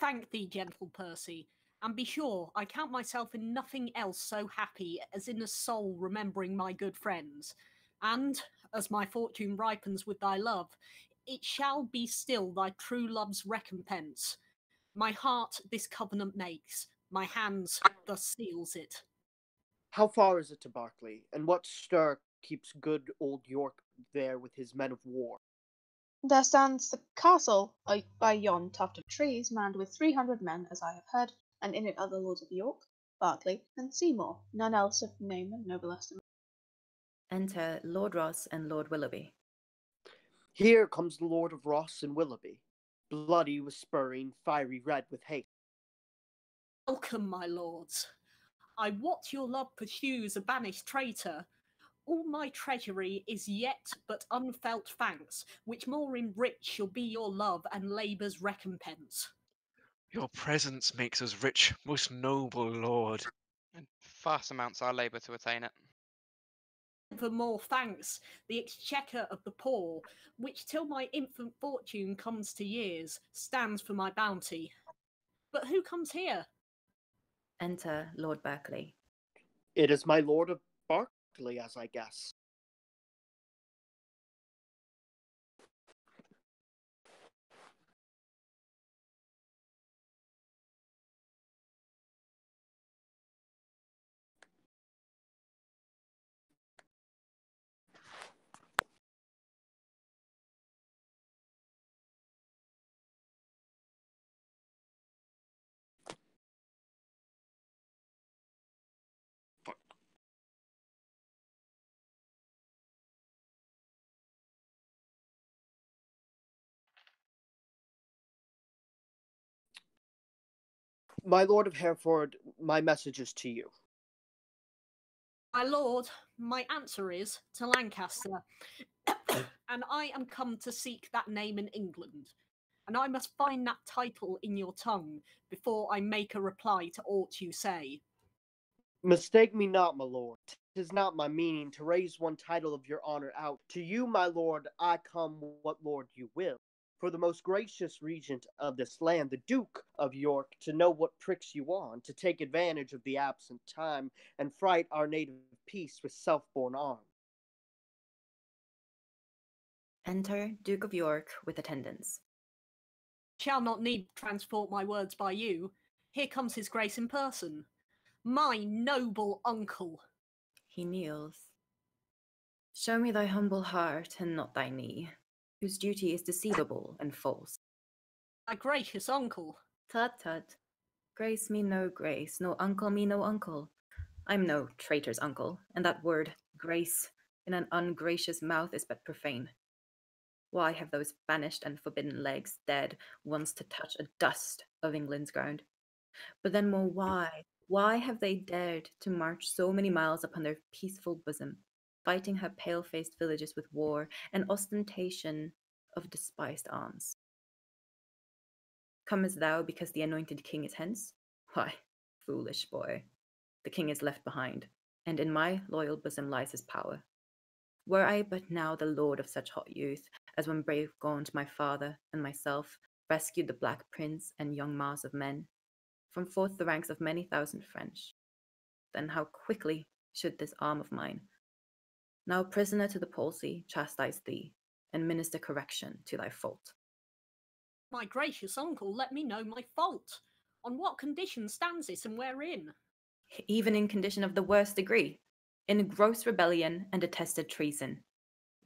Thank thee, gentle Percy, and be sure I count myself in nothing else so happy as in a soul remembering my good friends, and, as my fortune ripens with thy love, it shall be still thy true love's recompense. My heart this covenant makes, my hands thus seals it. How far is it to Berkeley, and what stir keeps good old York there with his men of war? There stands the castle by yon tuft of trees, manned with 300 men, as I have heard, and in it are the lords of York, Berkeley, and Seymour, none else of name and noble estimate. Enter Lord Ross and Lord Willoughby. Here comes the Lord of Ross and Willoughby, bloody with spurring, fiery red with hate. Welcome, my lords. I wot your love pursues a banished traitor. All my treasury is yet but unfelt thanks, which more enriched shall be your love and labour's recompense. Your presence makes us rich, most noble lord, and fast amounts our labour to attain it. For more thanks, the exchequer of the poor, which till my infant fortune comes to years, stands for my bounty. But who comes here? Enter Lord Berkeley. It is my Lord of Berkeley, as I guess. My Lord of Hereford, my message is to you. My lord, my answer is to Lancaster, and I am come to seek that name in England, and I must find that title in your tongue before I make a reply to aught you say. Mistake me not, my lord. 'Tis not my meaning to raise one title of your honour out. To you, my lord, I come what lord you will. For the most gracious regent of this land, the Duke of York, to know what pricks you on, to take advantage of the absent time, and fright our native peace with self-born arms. Enter Duke of York with attendants. Shall not need to transport my words by you. Here comes his grace in person. My noble uncle! He kneels. Show me thy humble heart, and not thy knee, whose duty is deceivable and false. My gracious uncle. Tut, tut. Grace me no grace, no uncle me no uncle. I'm no traitor's uncle, and that word, grace, in an ungracious mouth is but profane. Why have those banished and forbidden legs dared once to touch a dust of England's ground? But then more why have they dared to march so many miles upon their peaceful bosom, fighting her pale-faced villages with war and ostentation of despised arms? Comest thou because the anointed king is hence? Why, foolish boy, the king is left behind, and in my loyal bosom lies his power. Were I but now the lord of such hot youth, as when brave Gaunt, my father, and myself, rescued the Black Prince and young Mars of men, from forth the ranks of many thousand French, then how quickly should this arm of mine, now prisoner to the palsy, chastise thee, and minister correction to thy fault. My gracious uncle, let me know my fault. On what condition stands it, and wherein? Even in condition of the worst degree, in gross rebellion and attested treason.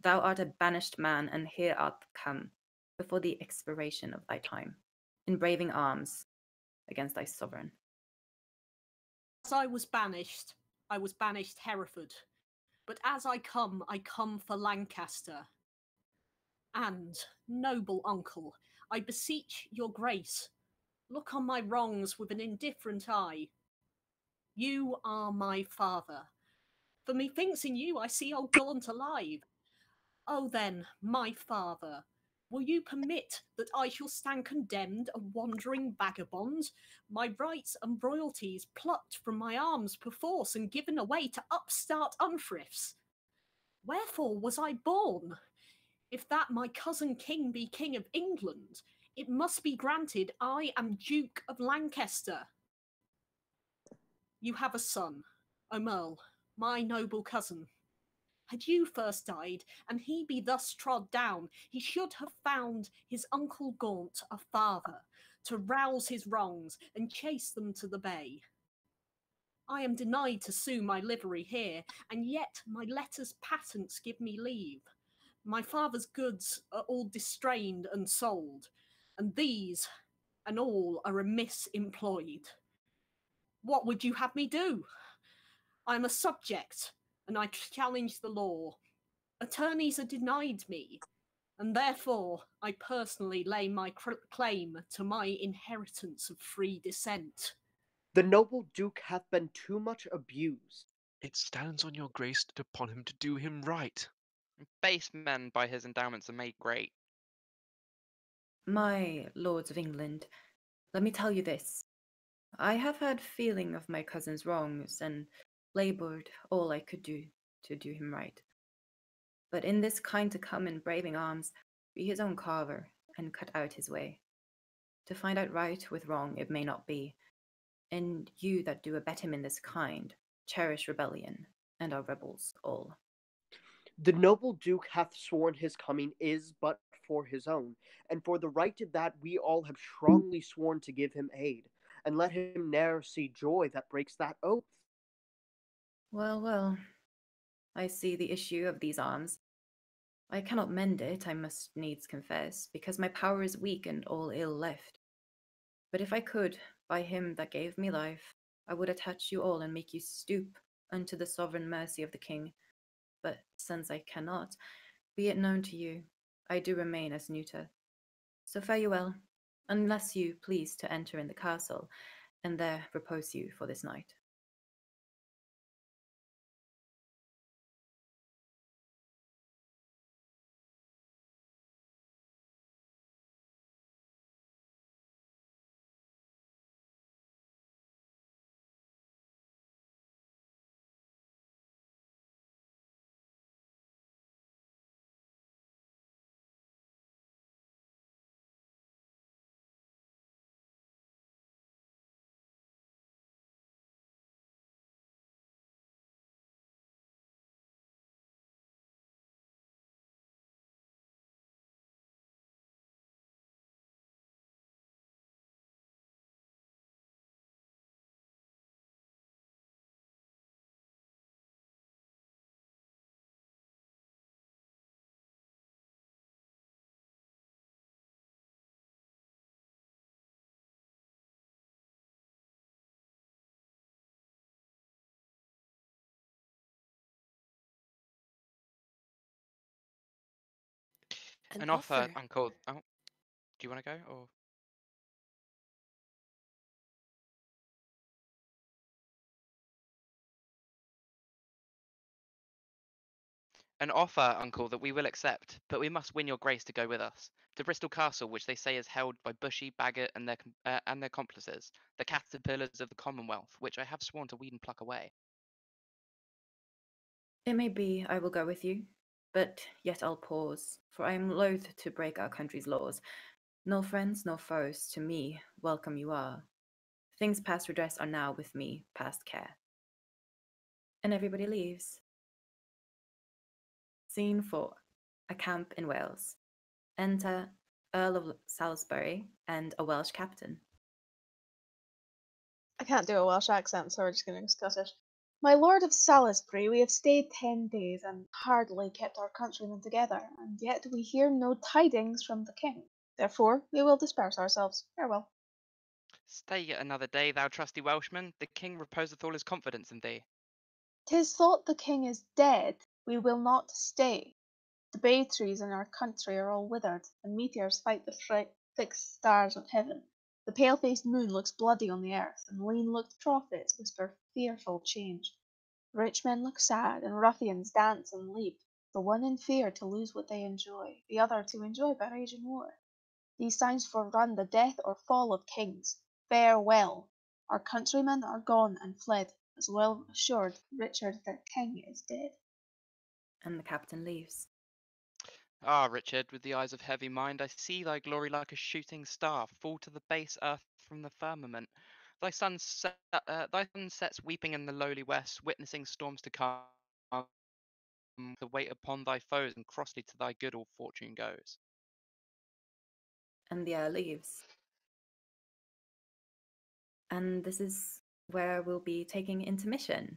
Thou art a banished man, and here art come, before the expiration of thy time, in braving arms against thy sovereign. As I was banished Hereford. But as I come for Lancaster. And, noble uncle, I beseech your grace, look on my wrongs with an indifferent eye. You are my father, for methinks in you I see old Gaunt alive. Oh then, my father, will you permit that I shall stand condemned a wandering vagabond, my rights and royalties plucked from my arms perforce and given away to upstart unfriths? Wherefore was I born? If that my cousin king be king of England, it must be granted I am Duke of Lancaster. You have a son, Aumerle, my noble cousin. Had you first died, and he be thus trod down, he should have found his uncle Gaunt a father, to rouse his wrongs and chase them to the bay. I am denied to sue my livery here, and yet my letters patents give me leave. My father's goods are all distrained and sold, and these and all are amiss employed. What would you have me do? I am a subject, and I challenge the law. Attorneys are denied me, and therefore I personally lay my claim to my inheritance of free descent. The noble Duke hath been too much abused. It stands on your grace that upon him to do him right. Base men by his endowments are made great. My lords of England, let me tell you this. I have had feeling of my cousin's wrongs, and laboured all I could do to do him right. But in this kind to come in braving arms, be his own carver, and cut out his way. To find out right with wrong it may not be, and you that do abet him in this kind, cherish rebellion, and are rebels all. The noble Duke hath sworn his coming is but for his own, and for the right of that we all have strongly sworn to give him aid, and let him ne'er see joy that breaks that oath. Well, well, I see the issue of these arms. I cannot mend it, I must needs confess, because my power is weak and all ill left. But if I could, by him that gave me life, I would attach you all and make you stoop unto the sovereign mercy of the king. But since I cannot, be it known to you, I do remain as neuter. So fare you well, unless you please to enter in the castle, and there repose you for this night. An offer, uncle. Oh, do you want to go, or? An offer, uncle, that we will accept, but we must win your grace to go with us to Bristol Castle, which they say is held by Bushy, Bagot, and their complices, the caterpillars of the Commonwealth, which I have sworn to weed and pluck away. It may be I will go with you. But yet I'll pause, for I am loath to break our country's laws. Nor friends nor foes to me welcome you are. Things past redress are now with me past care. And everybody leaves. Scene 4. A camp in Wales. Enter Earl of Salisbury and a Welsh captain. I can't do a Welsh accent, so we're just going to go Scottish. My lord of Salisbury, we have stayed 10 days and hardly kept our countrymen together, and yet we hear no tidings from the king. Therefore, we will disperse ourselves. Farewell. Stay yet another day, thou trusty Welshman. The king reposeth all his confidence in thee. 'Tis thought the king is dead. We will not stay. The bay trees in our country are all withered, and meteors fight the thick stars of heaven. The pale-faced moon looks bloody on the earth, and lean-looked prophets whisper fearful change. Rich men look sad, and ruffians dance and leap, the one in fear to lose what they enjoy, the other to enjoy by rage and war. These signs forerun the death or fall of kings. Farewell! Our countrymen are gone and fled, as well assured Richard their king is dead. And the captain leaves. Ah, Richard, with the eyes of heavy mind, I see thy glory like a shooting star fall to the base earth from the firmament. Thy sun sets weeping in the lowly west, witnessing storms to come. The weight upon thy foes, and crossly to thy good all fortune goes. And the air leaves. And this is where we'll be taking intermission.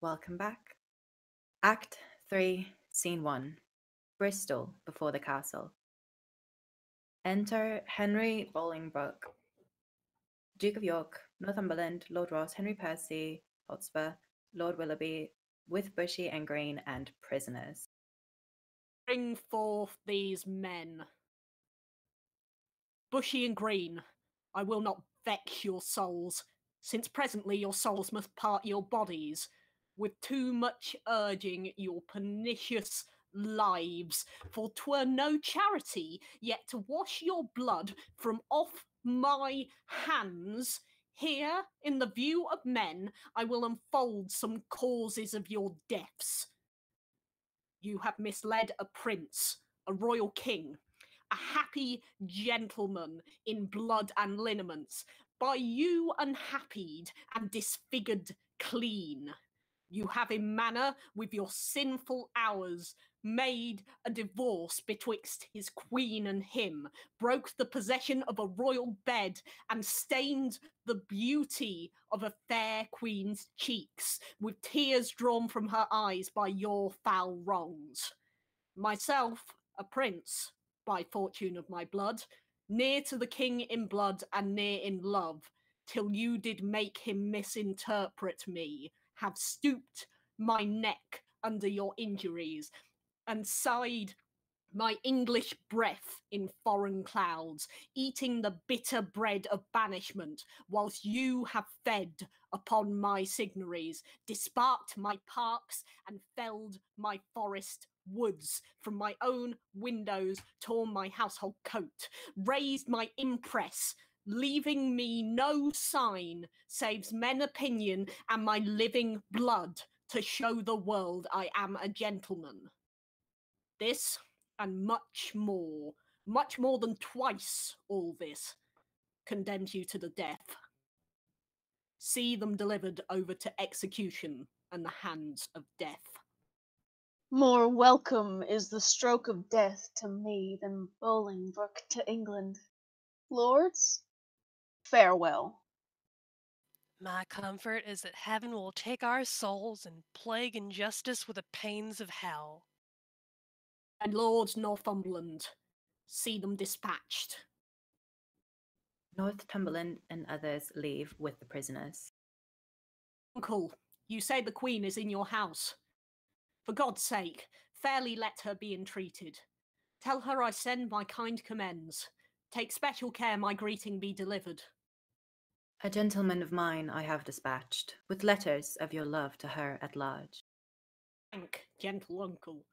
Welcome back. Act 3, Scene 1. Bristol, before the castle. Enter Henry Bolingbroke, Duke of York, Northumberland, Lord Ross, Henry Percy, Hotspur, Lord Willoughby, with Bushy and Green, and prisoners. Bring forth these men. Bushy and Green, I will not vex your souls, since presently your souls must part your bodies. With too much urging your pernicious lives, for 'twere no charity, yet to wash your blood from off my hands. Here, in the view of men, I will unfold some causes of your deaths. You have misled a prince, a royal king, a happy gentleman in blood and lineaments, by you unhappied and disfigured clean. You have in manner, with your sinful hours, made a divorce betwixt his queen and him, broke the possession of a royal bed, and stained the beauty of a fair queen's cheeks, with tears drawn from her eyes by your foul wrongs. Myself, a prince, by fortune of my blood, near to the king in blood and near in love, till you did make him misinterpret me, have stooped my neck under your injuries, and sighed my English breath in foreign clouds, eating the bitter bread of banishment, whilst you have fed upon my signories, disparked my parks, and felled my forest woods. From my own windows torn my household coat, raised my impress, leaving me no sign, saves men opinion and my living blood, to show the world I am a gentleman. This, and much more than twice all this, condemns you to the death. See them delivered over to execution and the hands of death. More welcome is the stroke of death to me than Bolingbroke to England. Lords, farewell. My comfort is that heaven will take our souls and plague injustice with the pains of hell. And Lords Northumberland, see them dispatched. Northumberland and others leave with the prisoners. Uncle, you say the Queen is in your house. For God's sake, fairly let her be entreated. Tell her I send my kind commends. Take special care my greeting be delivered. A gentleman of mine I have dispatched, with letters of your love to her at large. Thank, gentle uncle.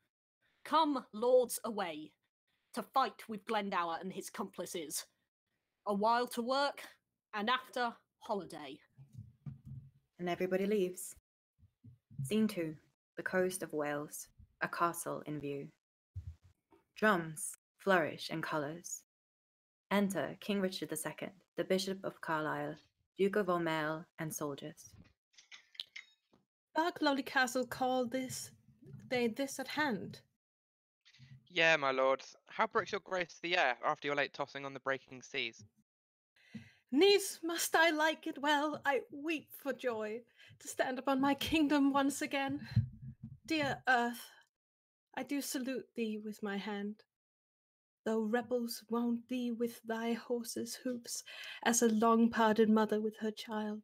Come, lords, away, to fight with Glendower and his complices. A while to work, and after, holiday. And everybody leaves. Scene 2, the coast of Wales, a castle in view. Drums flourish in colours. Enter King Richard II, the Bishop of Carlisle, Duke of Aumerle, and soldiers. Dark lovely castle called this, they this at hand. Yea, my lords, how breaks your grace the air after your late tossing on the breaking seas? Needs must I like it well, I weep for joy, to stand upon my kingdom once again. Dear earth, I do salute thee with my hand. Though rebels wound thee with thy horse's hoofs, as a long-parted mother with her child,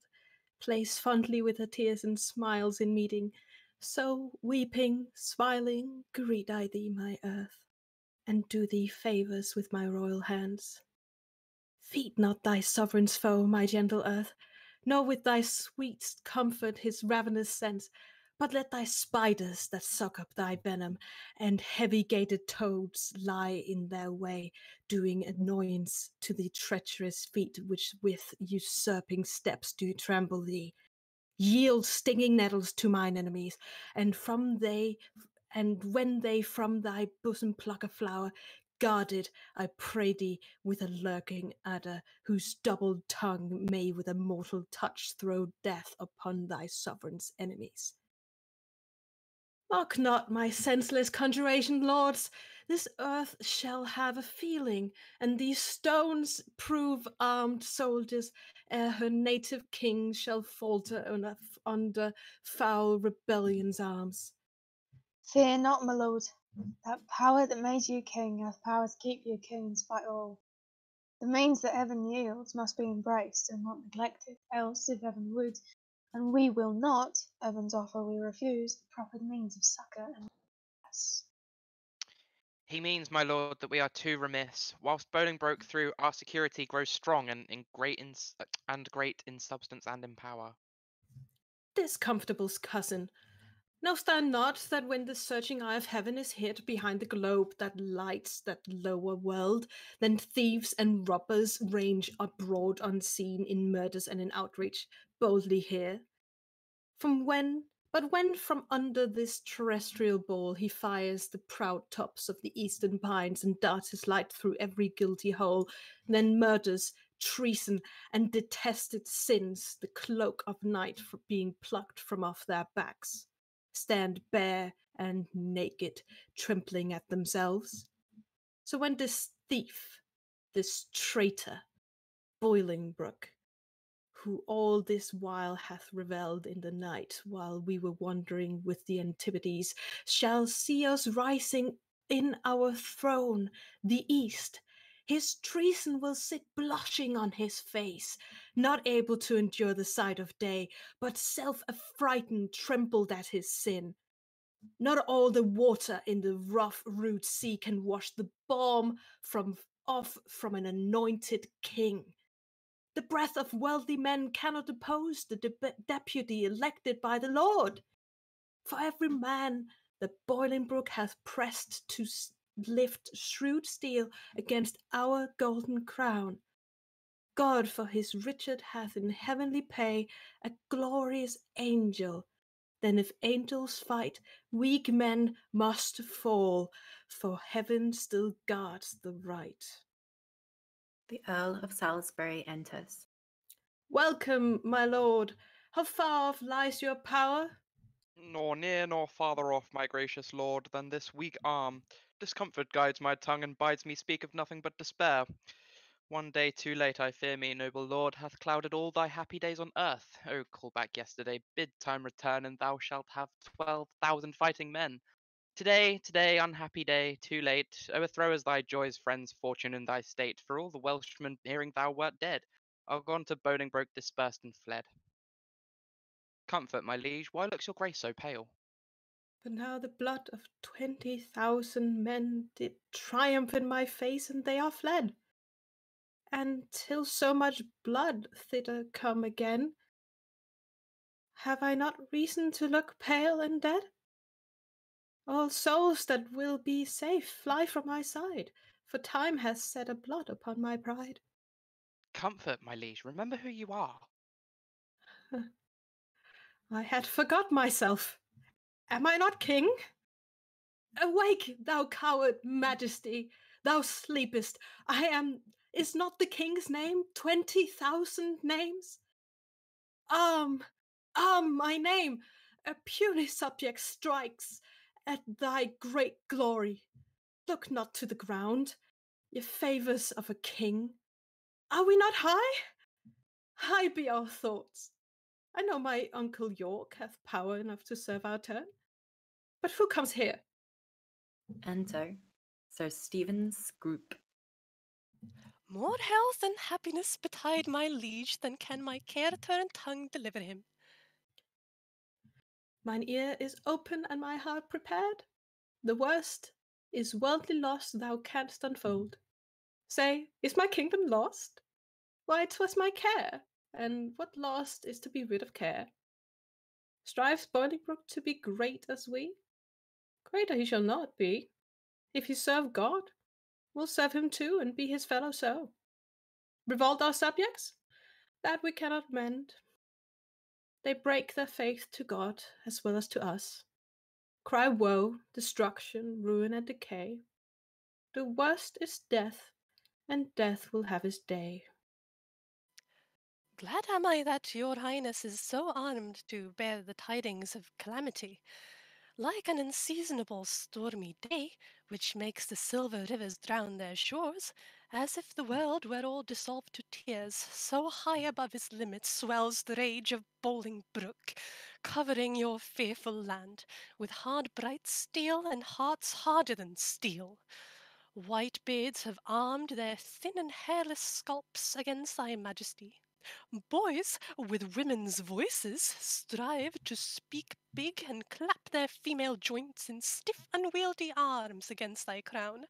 plays fondly with her tears and smiles in meeting, so, weeping, smiling, greet I thee, my earth, and do thee favours with my royal hands. Feed not thy sovereign's foe, my gentle earth, nor with thy sweet comfort his ravenous sense, but let thy spiders that suck up thy venom and heavy-gated toads lie in their way, doing annoyance to the treacherous feet which with usurping steps do trample thee. Yield stinging nettles to mine enemies, and when they from thy bosom pluck a flower, guard it, I pray thee, with a lurking adder, whose double tongue may with a mortal touch throw death upon thy sovereign's enemies. Mock not my senseless conjuration, lords. This earth shall have a feeling, and these stones prove armed soldiers, ere her native king shall falter under foul rebellion's arms. Fear not, my lord. That power that made you king hath power to keep you king in spite all. The means that heaven yields must be embraced and not neglected, else if heaven would, and we will not, heaven's offer we refuse, the proper means of succour and redress. He means, my lord, that we are too remiss. Whilst Bolingbroke through our security grows strong and great in substance and in power. This comfortable's cousin, now stand not that when the searching eye of heaven is hid behind the globe that lights that lower world, then thieves and robbers range abroad unseen in murders and in outrage, boldly here. But when from under this terrestrial ball he fires the proud tops of the eastern pines and darts his light through every guilty hole, then murders, treason, and detested sins, the cloak of night for being plucked from off their backs, stand bare and naked, trembling at themselves. So when this thief, this traitor, Bolingbroke, who all this while hath revelled in the night while we were wandering with the Antipodes, shall see us rising in our throne, the East, his treason will sit blushing on his face, not able to endure the sight of day, but self-affrighted trembled at his sin. Not all the water in the rough, rude sea can wash the balm from an anointed king. The breath of wealthy men cannot oppose the deputy elected by the Lord. For every man that Bolingbroke hath pressed to lift shrewd steel against our golden crown, God for his Richard hath in heavenly pay a glorious angel. Then if angels fight, weak men must fall, for heaven still guards the right. The Earl of Salisbury enters. Welcome, my lord. How far off lies your power? Nor near nor farther off, my gracious lord, than this weak arm. Discomfort guides my tongue and bides me speak of nothing but despair. One day too late, I fear me, noble lord, hath clouded all thy happy days on earth. Oh, call back yesterday, bid time return, and thou shalt have 12,000 fighting men. Today, unhappy day, too late, overthrow as thy joys, friends, fortune, and thy state, for all the Welshmen hearing thou wert dead, are gone to Bolingbroke, dispersed and fled. Comfort, my liege, why looks your grace so pale? But now the blood of 20,000 men did triumph in my face, and they are fled. And till so much blood thither come again, have I not reason to look pale and dead? All souls that will be safe fly from my side, for time has set a blot upon my pride. Comfort, my liege, remember who you are. I had forgot myself. Am I not king? Awake, thou coward majesty, thou sleepest. I am... Is not the king's name 20,000 names? My name, a puny subject strikes at thy great glory. Look not to the ground, ye favours of a king. Are we not high? High be our thoughts. I know my uncle York hath power enough to serve our turn. But who comes here? Enter Sir Stephen's group. More health and happiness betide my liege than can my care-turned tongue deliver him. Mine ear is open and my heart prepared. The worst is worldly loss thou canst unfold. Say, is my kingdom lost? Why, 'twas my care, and what lost is to be rid of care. Strives Bolingbroke to be great as we? Greater he shall not be. If he serve God, we'll serve him too, and be his fellow so. Revolt our subjects? That we cannot mend. They break their faith to God as well as to us. Cry woe, destruction, ruin, and decay. The worst is death, and death will have his day. Glad am I that your highness is so armed to bear the tidings of calamity. Like an unseasonable stormy day, which makes the silver rivers drown their shores, As if the world were all dissolved to tears, so high above its limits swells the rage of Bolingbroke, covering your fearful land with hard bright steel and hearts harder than steel. Whitebeards have armed their thin and hairless scalps against thy majesty. Boys with women's voices strive to speak big and clap their female joints in stiff unwieldy arms against thy crown.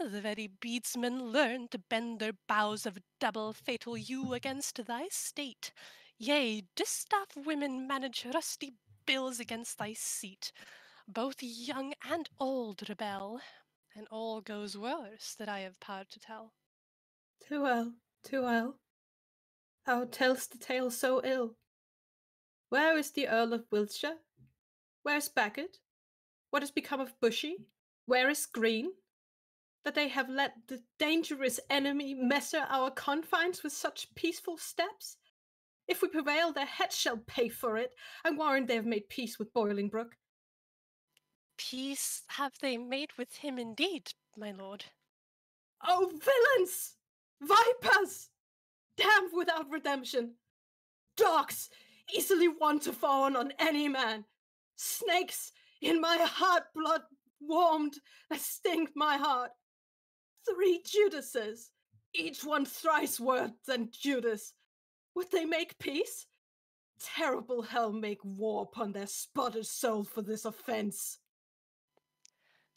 The very beadsmen learn to bend their bows of double fatal yew against thy state. Yea, distaff women manage rusty bills against thy seat. Both young and old rebel, and all goes worse that I have power to tell. Too well, too well. Thou tell'st the tale so ill. Where is the Earl of Wiltshire? Where is Bagot? What has become of Bushy? Where is Green? That they have let the dangerous enemy measure our confines with such peaceful steps? If we prevail, their heads shall pay for it. I warrant they have made peace with Bolingbroke. Peace have they made with him indeed, my lord. Oh, villains! Vipers! Damned without redemption! Dogs, easily won to fawn on any man! Snakes, in my heart blood warmed, that stinged my heart! 3 Judases, each one thrice worse than Judas! Would they make peace? Terrible hell make war upon their spotted soul for this offence!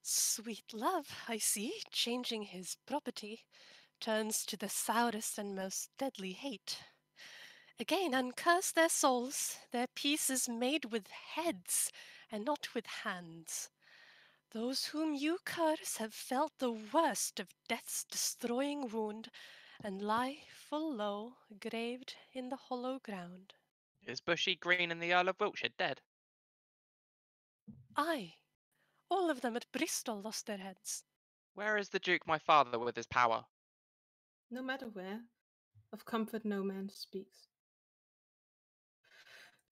Sweet love, I see, changing his property, turns to the sourest and most deadly hate. Again, uncurse their souls, their peace is made with heads, and not with hands. Those whom you curse have felt the worst of death's destroying wound, and lie full low, graved in the hollow ground. Is Bushy, Green, and the Earl of Wiltshire dead? Aye, all of them at Bristol lost their heads. Where is the Duke, my father, with his power? No matter where, of comfort no man speaks.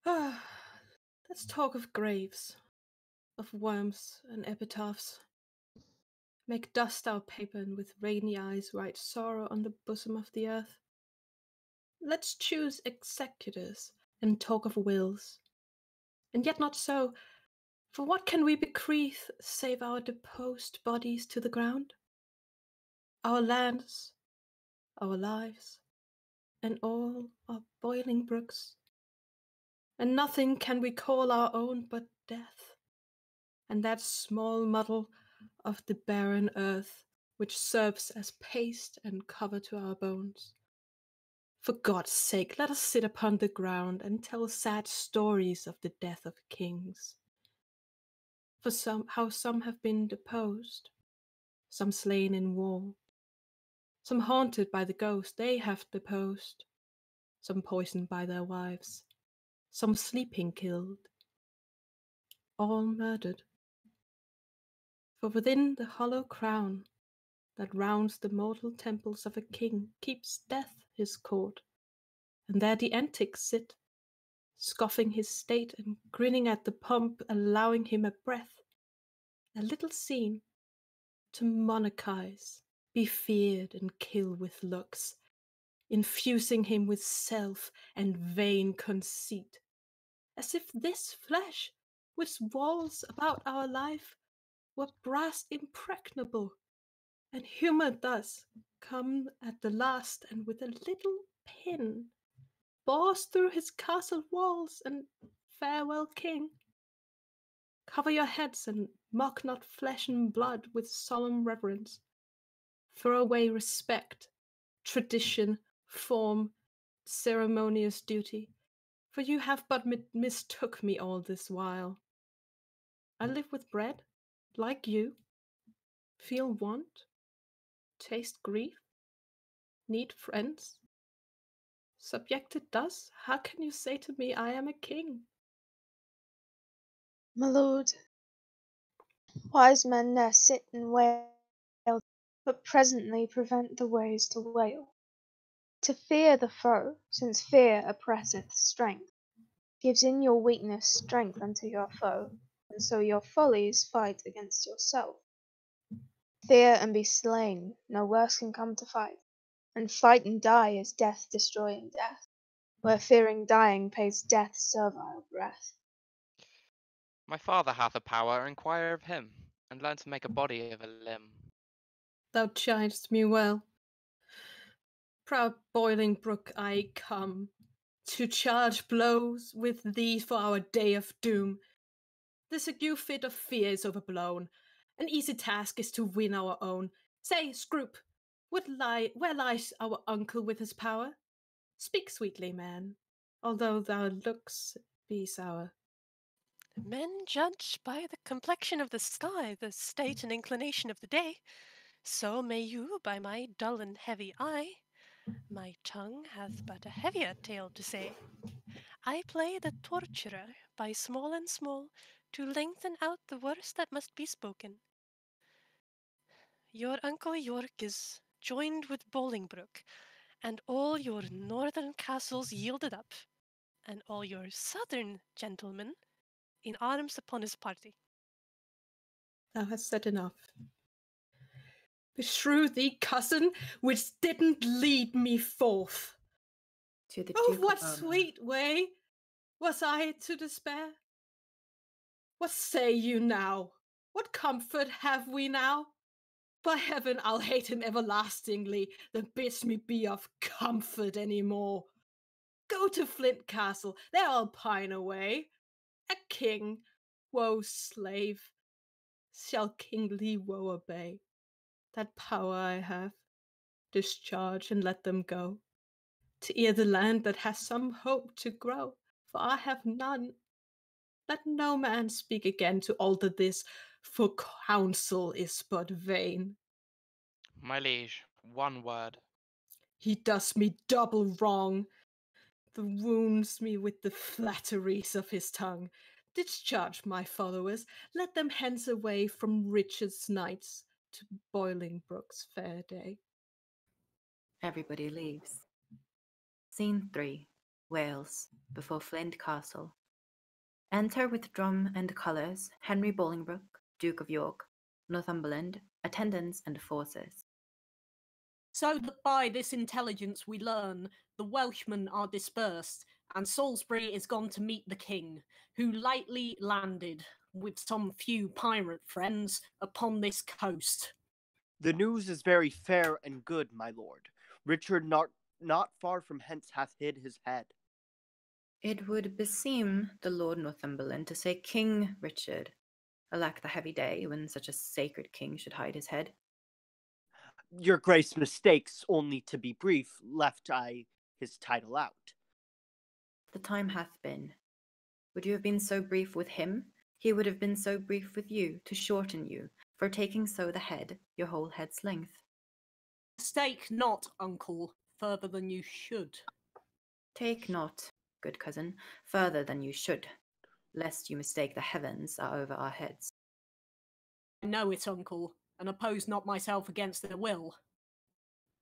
Ah, let's talk of graves, of worms and epitaphs. Make dust our paper and with rainy eyes write sorrow on the bosom of the earth. Let's choose executors and talk of wills. And yet not so, for what can we bequeath save our deposed bodies to the ground? Our lands, our lives, and all our boiling brooks, and nothing can we call our own but death, and that small muddle of the barren earth which serves as paste and cover to our bones. For God's sake, let us sit upon the ground and tell sad stories of the death of kings, for how some have been deposed, some slain in war, some haunted by the ghost they have deposed, some poisoned by their wives, some sleeping killed, all murdered. For within the hollow crown that rounds the mortal temples of a king keeps death his court, and there the antics sit, scoffing his state and grinning at the pomp, allowing him a breath, a little scene, to monarchize, be feared and kill with looks, infusing him with self and vain conceit, as if this flesh, which walls about our life, were brass impregnable, and humoured thus, come at the last and with a little pin, bores through his castle walls, and farewell king. Cover your heads and mock not flesh and blood with solemn reverence. Throw away respect, tradition, form, ceremonious duty, for you have but mistook me all this while. I live with bread, like you, feel want, taste grief, need friends. Subjected thus, how can you say to me I am a king? My lord, wise men there sit and wail, but presently prevent the ways to wail. To fear the foe, since fear oppresseth strength, gives in your weakness strength unto your foe, and so your follies fight against yourself. Fear and be slain, no worse can come to fight, and fight and die is death destroying death, where fearing dying pays death servile breath. My father hath a power, inquire of him, and learn to make a body of a limb. Thou chidest me well. Proud Bolingbroke, I come to charge blows with thee for our day of doom. This ague fit of fear is overblown. An easy task is to win our own. Say, Scroop, where lies our uncle with his power? Speak sweetly, man, although thou looks be sour. Men judge by the complexion of the sky, the state and inclination of the day. So may you, by my dull and heavy eye. My tongue hath but a heavier tale to say. I play the torturer by small and small, to lengthen out the worst that must be spoken. Your uncle York is joined with Bolingbroke, and all your northern castles yielded up, and all your southern gentlemen in arms upon his party. Thou hast said enough. Beshrew thee, cousin, which didn't lead me forth. To the Duke of what sweet way was I to despair? What say you now? What comfort have we now? By heaven, I'll hate him everlastingly, then bids me be of comfort any more. Go to Flint Castle, there I'll pine away. A king, woe slave, shall kingly woe obey. That power I have, discharge and let them go. To ear the land that has some hope to grow, for I have none. Let no man speak again to alter this, for counsel is but vain. My liege, one word. He does me double wrong, the wounds me with the flatteries of his tongue. Discharge my followers, let them hence away from Richard's nights to Bolingbroke's fair day. Everybody leaves. Scene 3, Wales, before Flint Castle. Enter with drum and colours, Henry Bolingbroke, Duke of York, Northumberland, attendants and forces. So that by this intelligence we learn, the Welshmen are dispersed, and Salisbury is gone to meet the king, who lightly landed, with some few pirate friends, upon this coast. The news is very fair and good, my lord. Richard not far from hence hath hid his head. It would beseem the Lord Northumberland to say King Richard. Alack the heavy day when such a sacred king should hide his head. Your grace mistakes, only to be brief, left I his title out. The time hath been. Would you have been so brief with him? He would have been so brief with you, to shorten you, for taking so the head, your whole head's length. Stake not, uncle, further than you should. Take not, good cousin, further than you should, lest you mistake the heavens are over our heads. I know it, uncle, and oppose not myself against their will.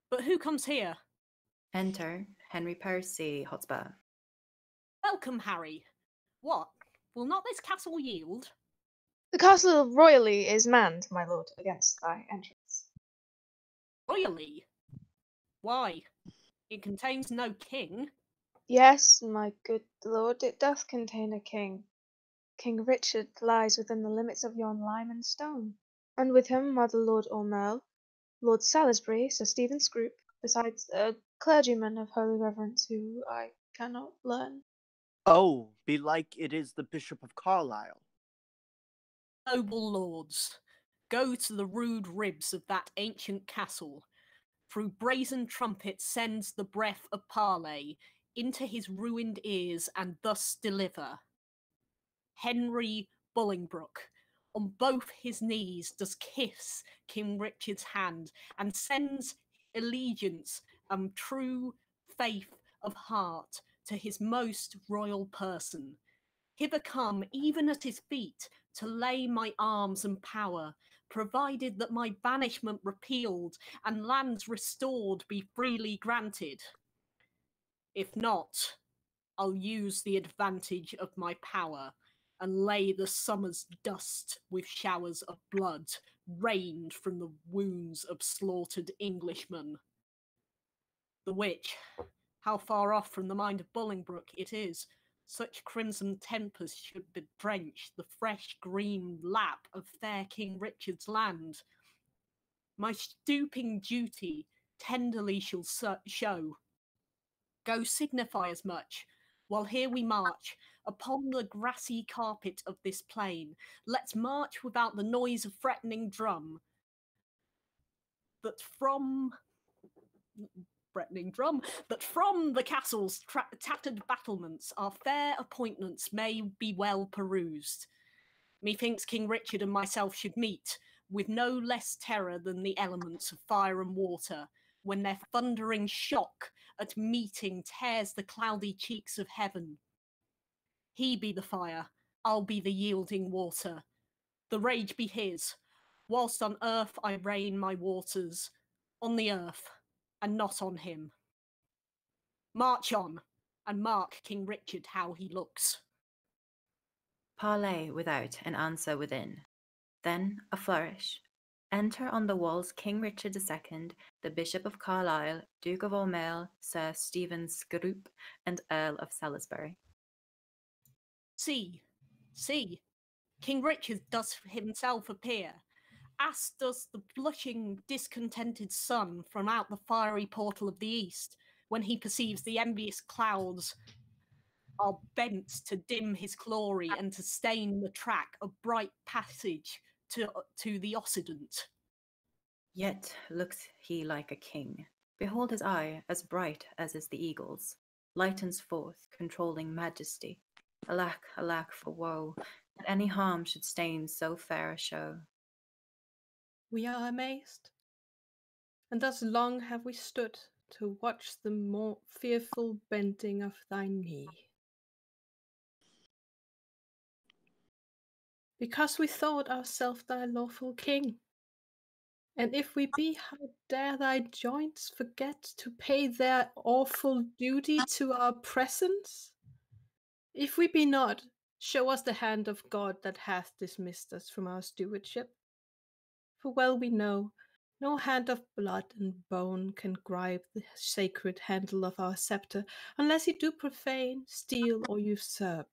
But who comes here? Enter Henry Percy Hotspur. Welcome, Harry. What, will not this castle yield? The castle royally is manned, my lord, against thy entrance. Royally? Why? It contains no king. Yes, my good lord, it doth contain a king. King Richard lies within the limits of yon lime and stone, and with him are the Lord Aumerle, Lord Salisbury, Sir Stephen Scroop, besides a clergyman of holy reverence who I cannot learn. Oh, belike it is the Bishop of Carlisle. Noble lords, go to the rude ribs of that ancient castle. Through brazen trumpets sends the breath of parley, into his ruined ears, and thus deliver. Henry Bolingbroke, on both his knees, does kiss King Richard's hand, and sends allegiance and true faith of heart to his most royal person. Hither come, even at his feet, to lay my arms and power, provided that my banishment repealed, and lands restored be freely granted. If not, I'll use the advantage of my power, and lay the summer's dust with showers of blood rained from the wounds of slaughtered Englishmen. The which, how far off from the mind of Bolingbroke it is, such crimson tempers should bedrench the fresh green lap of fair King Richard's land. My stooping duty tenderly shall show. Go signify as much, while here we march, upon the grassy carpet of this plain. Let's march without the noise of threatening drum. That from the castle's tattered battlements our fair appointments may be well perused. Methinks King Richard and myself should meet, with no less terror than the elements of fire and water, when their thundering shock at meeting tears the cloudy cheeks of heaven. He be the fire, I'll be the yielding water. The rage be his, whilst on earth I rain my waters, on the earth, and not on him. March on, and mark King Richard how he looks. Parley without, and answer within. Then a flourish. Enter on the walls King Richard II, the Bishop of Carlisle, Duke of Aumerle, Sir Stephen Scroop, and Earl of Salisbury. See, King Richard does himself appear, as does the blushing, discontented sun from out the fiery portal of the east, when he perceives the envious clouds are bent to dim his glory and to stain the track of bright passage to the Occident. Yet looks he like a king. Behold his eye, as bright as is the eagle's, lightens forth, controlling majesty. Alack, alack for woe, that any harm should stain so fair a show. We are amazed, and thus long have we stood to watch the more fearful bending of thy knee. Because we thought ourselves thy lawful king, and if we be, how dare thy joints forget to pay their awful duty to our presence? If we be not, show us the hand of God that hath dismissed us from our stewardship. For well we know, no hand of blood and bone can gripe the sacred handle of our sceptre, unless he do profane, steal, or usurp.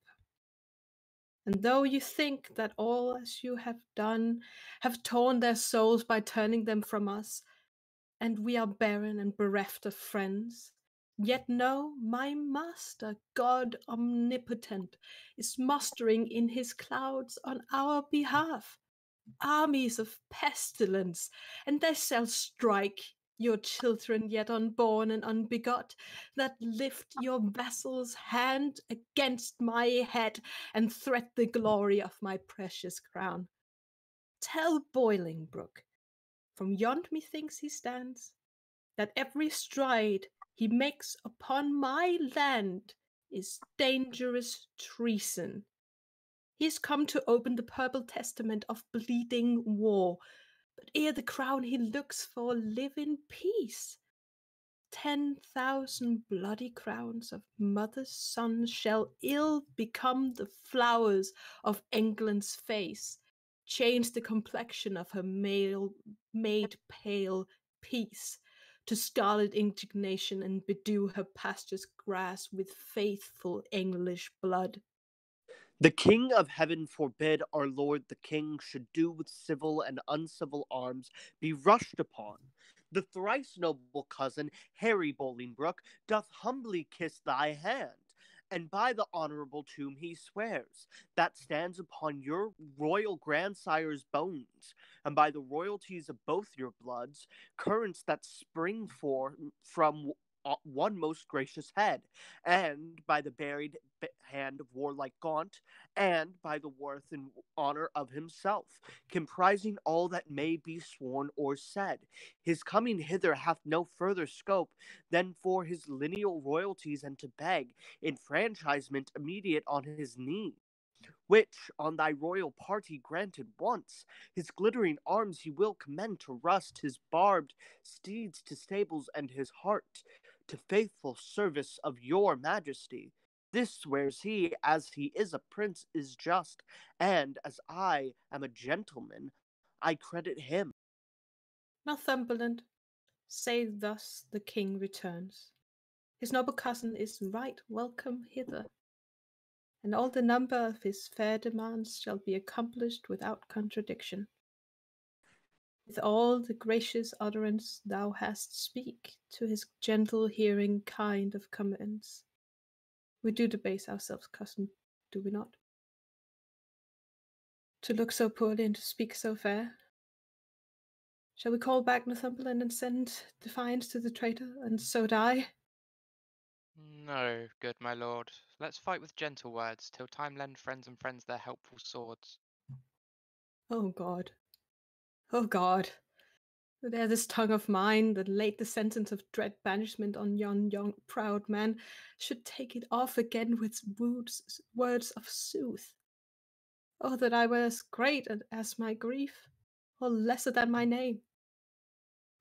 And though you think that all as you have done have torn their souls by turning them from us, and we are barren and bereft of friends, yet know my master, God omnipotent, is mustering in his clouds on our behalf armies of pestilence, and they shall strike your children yet unborn and unbegot, that lift your vessel's hand against my head and threat the glory of my precious crown. Tell Bolingbroke, from yond methinks he stands, that every stride he makes upon my land is dangerous treason. He is come to open the purple testament of bleeding war, but ere the crown he looks for live in peace. 10,000 bloody crowns of mother's sons shall ill become the flowers of England's face, change the complexion of her made pale peace to scarlet indignation, and bedew her pastures grass with faithful English blood. The King of Heaven forbid our Lord the King should do with civil and uncivil arms be rushed upon. The thrice noble cousin, Harry Bolingbroke, doth humbly kiss thy hand, and by the honourable tomb he swears, that stands upon your royal grandsire's bones, and by the royalties of both your bloods, currents that spring from one most gracious head, and by the buried hand of warlike Gaunt, and by the worth and honour of himself, comprising all that may be sworn or said. His coming hither hath no further scope than for his lineal royalties, and to beg enfranchisement immediate on his knee, which on thy royal party granted once. His glittering arms he will commend to rust, his barbed steeds to stables, and his heart to faithful service of your majesty. This swears he, as he is a prince, is just, and as I am a gentleman, I credit him. Northumberland, say thus the king returns. His noble cousin is right welcome hither, and all the number of his fair demands shall be accomplished without contradiction. With all the gracious utterance thou hast speak, to his gentle hearing kind of commends. We do debase ourselves, cousin, do we not? To look so poorly and to speak so fair. Shall we call back Northumberland and send defiance to the traitor, and so die? No, good my lord. Let's fight with gentle words, till time lend friends and friends their helpful swords. Oh God. Oh God. There this tongue of mine that laid the sentence of dread banishment on yon young proud man should take it off again with words of sooth. Oh, that I were as great as my grief, or lesser than my name,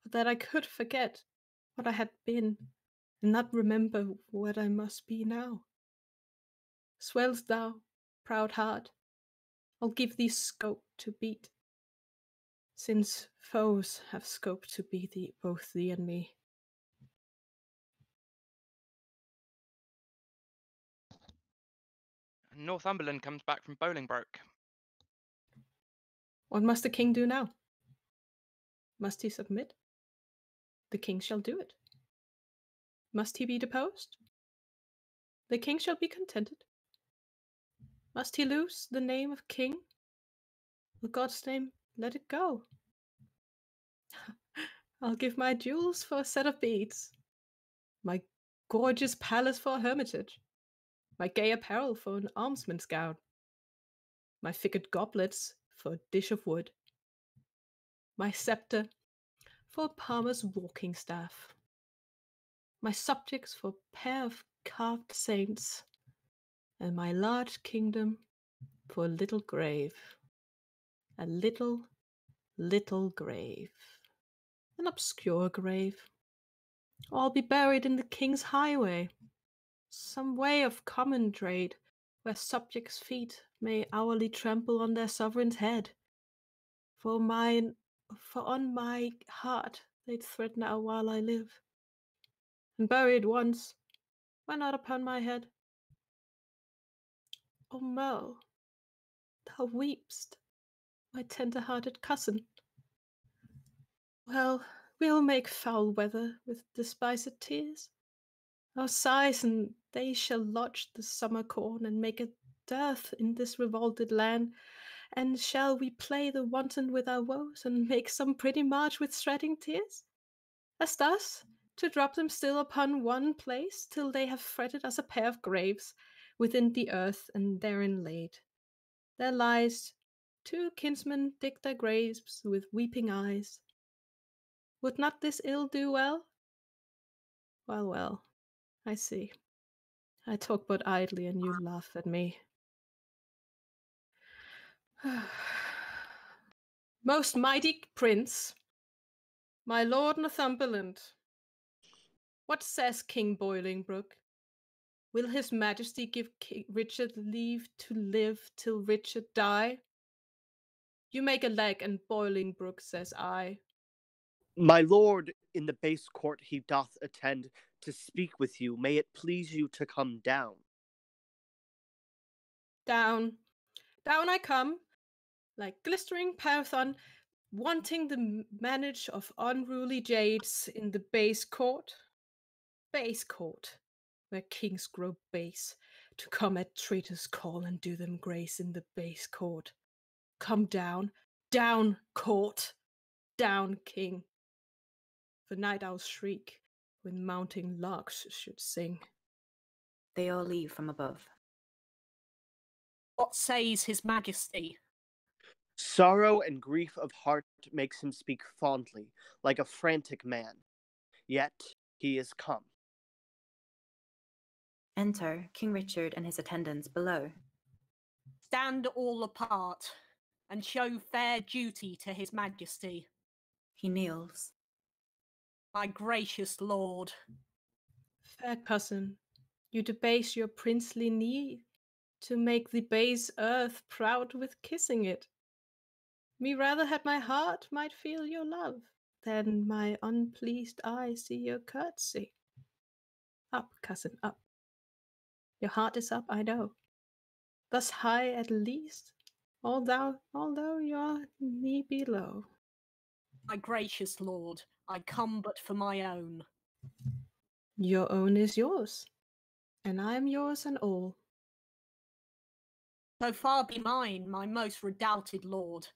but that I could forget what I had been, and not remember what I must be now. Swell'st thou, proud heart, I'll give thee scope to beat, since foes have scope to be thee, both thee and me. Northumberland comes back from Bolingbroke. What must the king do now? Must he submit? The king shall do it. Must he be deposed? The king shall be contented. Must he lose the name of king? For God's name, let it go. I'll give my jewels for a set of beads, my gorgeous palace for a hermitage, my gay apparel for an almsman's gown, my figured goblets for a dish of wood, my sceptre for a palmer's walking staff, my subjects for a pair of carved saints, and my large kingdom for a little grave. A little, little grave. An obscure grave. Or I'll be buried in the king's highway, some way of common trade, where subjects' feet may hourly trample on their sovereign's head. For on my heart they threaten her while I live. And buried once, why not upon my head? Aumerle, thou weep'st, my tender-hearted cousin. Well, we'll make foul weather with despised tears. Our sighs and they shall lodge the summer corn and make a dearth in this revolted land. And shall we play the wanton with our woes and make some pretty march with shedding tears? As thus, to drop them still upon one place till they have fretted us a pair of graves within the earth and therein laid. There lies two kinsmen dig their graves with weeping eyes. Would not this ill do well? Well, well. I see. I talk but idly, and you laugh at me. Most mighty prince, my lord Northumberland, what says King Bolingbroke? Will his majesty give King Richard leave to live till Richard die? You make a leg, and Bolingbroke says I. My lord, in the base court he doth attend, to speak with you, may it please you to come down. Down, down I come, like glistering Python, wanting the manage of unruly jades in the base court, where kings grow base, to come at traitors' call and do them grace in the base court. Come down, down court, down king. For night owls shriek, when mounting larks should sing. They all leave from above. What says his majesty? Sorrow and grief of heart makes him speak fondly, like a frantic man. Yet he is come. Enter King Richard and his attendants below. Stand all apart, and show fair duty to his majesty. He kneels. My gracious lord. Fair cousin, you debase your princely knee to make the base earth proud with kissing it. Me rather had my heart might feel your love, than my unpleased eye see your curtsy. Up, cousin, up. Your heart is up, I know. Thus high at least, although your knee be low. My gracious lord, I come but for my own. Your own is yours, and I am yours and all. So far be mine, my most redoubted lord,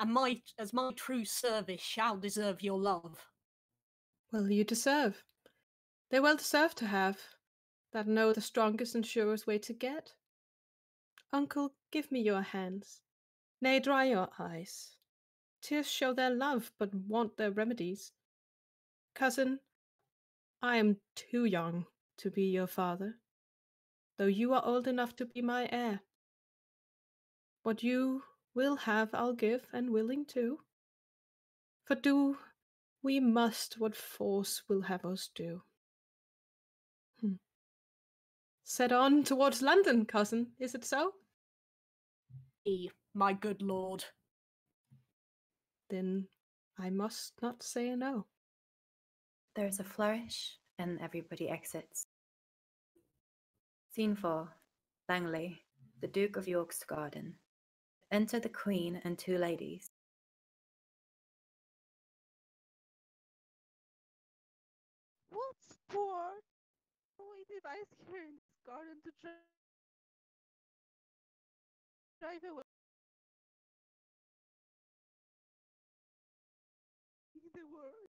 and as my true service shall deserve your love. Well, you deserve. They well deserve to have, that know the strongest and surest way to get. Uncle, give me your hands, nay, dry your eyes. Tears show their love, but want their remedies. Cousin, I am too young to be your father, though you are old enough to be my heir. What you will have I'll give, and willing too. For do we must what force will have us do. Set on towards London, cousin, is it so? E, my good lord. Then I must not say no. There is a flourish, and everybody exits. Scene 4. Langley, the Duke of York's garden. Enter the Queen and two ladies. What's for? We did ice here in this garden to drive away. The world.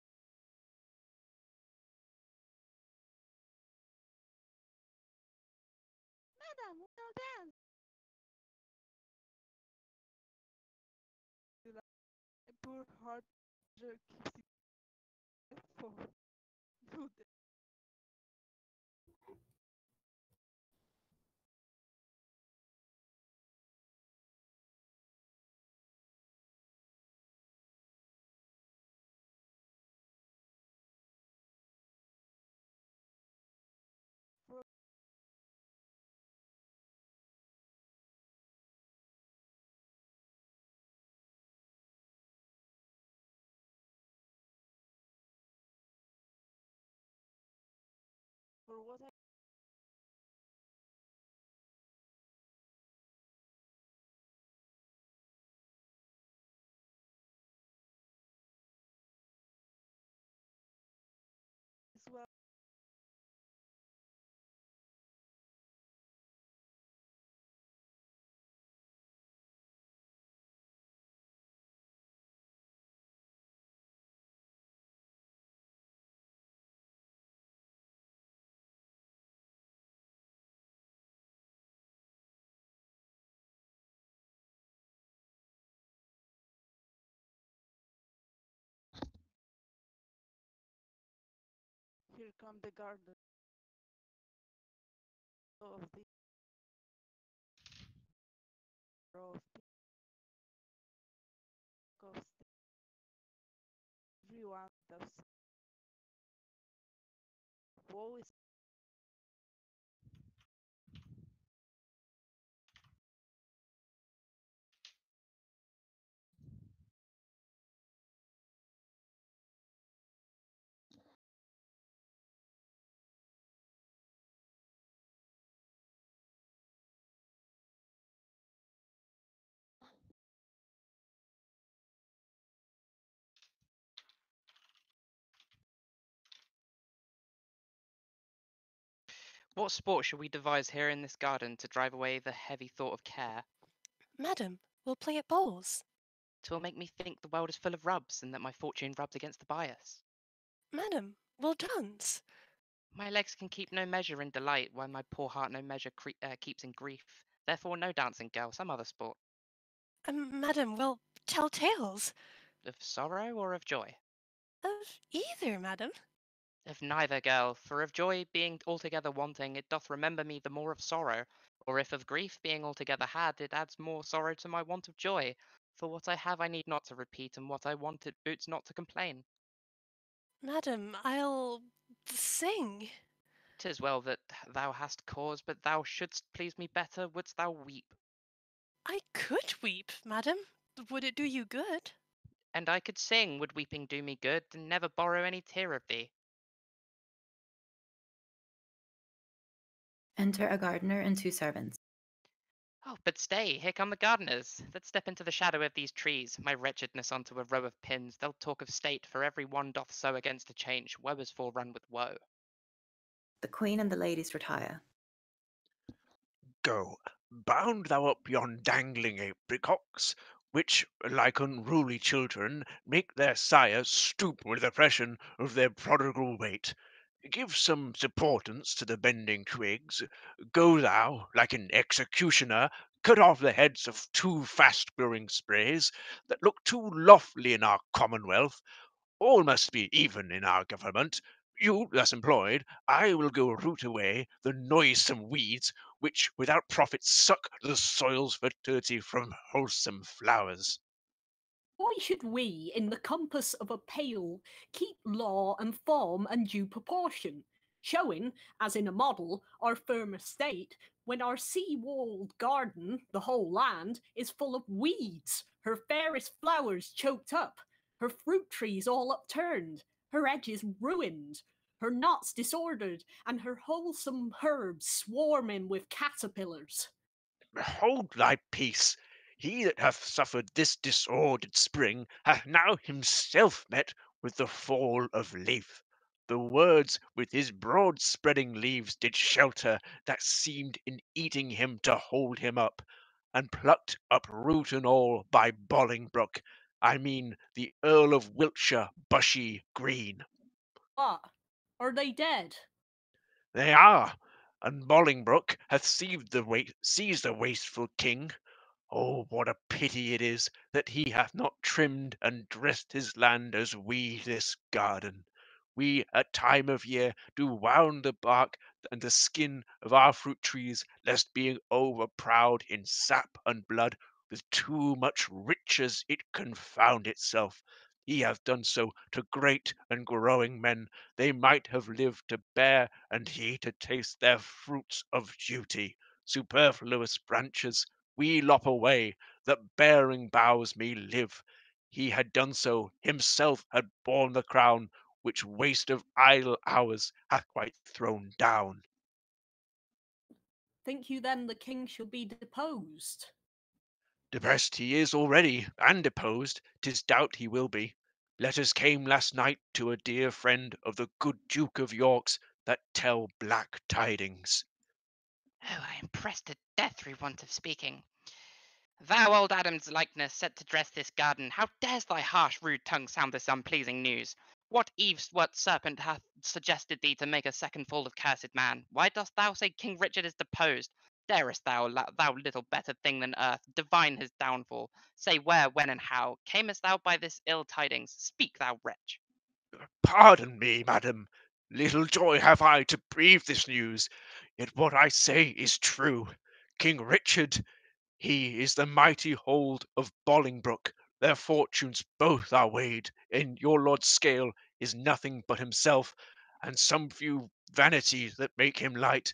Madam, we will dance. A poor heart jerky for good. For what I as well. Here come the garden of the coast. Everyone does always. What sport shall we devise here in this garden to drive away the heavy thought of care? Madam, we'll play at bowls. 'Twill make me think the world is full of rubs, and that my fortune rubs against the bias. Madam, we'll dance. My legs can keep no measure in delight, while my poor heart no measure keeps in grief. Therefore no dancing, girl, some other sport. Madam, we'll tell tales. Of sorrow or of joy? Of either, madam. Of neither, girl, for of joy being altogether wanting, it doth remember me the more of sorrow, or if of grief being altogether had, it adds more sorrow to my want of joy. For what I have I need not to repeat, and what I want it boots not to complain. Madam, I'll sing. 'Tis well that thou hast cause, but thou shouldst please me better, wouldst thou weep. I could weep, madam, Would it do you good? And I could sing, would weeping do me good, and never borrow any tear of thee. Enter a gardener and two servants. Oh, but stay, here come the gardeners. Let's step into the shadow of these trees, my wretchedness onto a row of pins. They'll talk of state, for every one doth sow against a change. Woe is forerun with woe. The queen and the ladies retire. Go, bound thou up yon dangling apricots, which, like unruly children, make their sire stoop with oppression of their prodigal weight. Give some supportance to the bending twigs. Go thou, like an executioner, cut off the heads of too fast-growing sprays that look too lofty in our commonwealth. All must be even in our government. You, thus employed, I will go root away the noisome weeds which, without profit, suck the soil's fertility from wholesome flowers. Why should we, in the compass of a pale, keep law and form and due proportion, showing, as in a model, our firm estate, when our sea-walled garden, the whole land, is full of weeds, her fairest flowers choked up, her fruit trees all upturned, her edges ruined, her knots disordered, and her wholesome herbs swarming with caterpillars? Hold thy peace. He that hath suffered this disordered spring hath now himself met with the fall of leaf. The words with his broad spreading leaves did shelter that seemed in eating him to hold him up, and plucked up root and all by Bolingbroke, I mean the Earl of Wiltshire, Bushy, Green. Ah, are they dead? They are, and Bolingbroke hath seized the wasteful king. Oh, what a pity it is that he hath not trimmed and dressed his land as we this garden. We at time of year do wound the bark and the skin of our fruit trees, lest being overproud in sap and blood, with too much riches it confound itself. He hath done so to great and growing men. They might have lived to bear, and he to taste their fruits of duty. Superfluous branches we lop away, that bearing boughs may live. He had done so, himself had borne the crown, which waste of idle hours hath quite thrown down. Think you then the king shall be deposed? Depressed he is already, and deposed, 'tis doubt he will be. Letters came last night to a dear friend of the good Duke of York's that tell black tidings. Oh, I am pressed to death through want of speaking. Thou old Adam's likeness set to dress this garden, how dares thy harsh rude tongue sound this unpleasing news? What eaveswort serpent hath suggested thee to make a second fall of cursed man? Why dost thou say King Richard is deposed? Darest thou little better thing than earth, divine his downfall? Say where, when, and how? Camest thou by this ill tidings? Speak, thou wretch. Pardon me, madam. Little joy have I to breathe this news, yet what I say is true. King Richard, he is the mighty hold of Bolingbroke. Their fortunes both are weighed, and your lord's scale is nothing but himself, and some few vanities that make him light.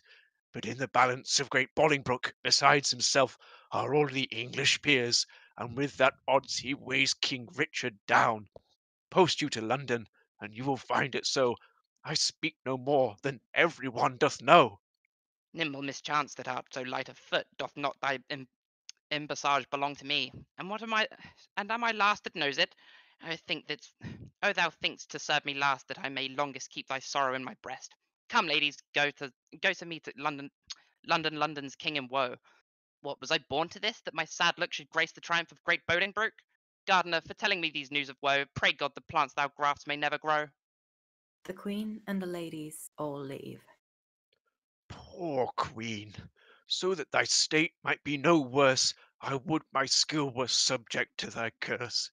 But in the balance of great Bolingbroke, besides himself, are all the English peers, and with that odds he weighs King Richard down. Post you to London, and you will find it so. I speak no more than every one doth know. Nimble mischance that art so light of foot, doth not thy embassage belong to me? And what am I? And am I last that knows it? I think that. Oh, thou think'st to serve me last, that I may longest keep thy sorrow in my breast. Come, ladies, go to me to London, London's king in woe. What, was I born to this, that my sad look should grace the triumph of great Bolingbroke? Gardener, for telling me these news of woe, pray God the plants thou grafts may never grow. The queen and the ladies all leave. Poor queen, so that thy state might be no worse, I would my skill were subject to thy curse.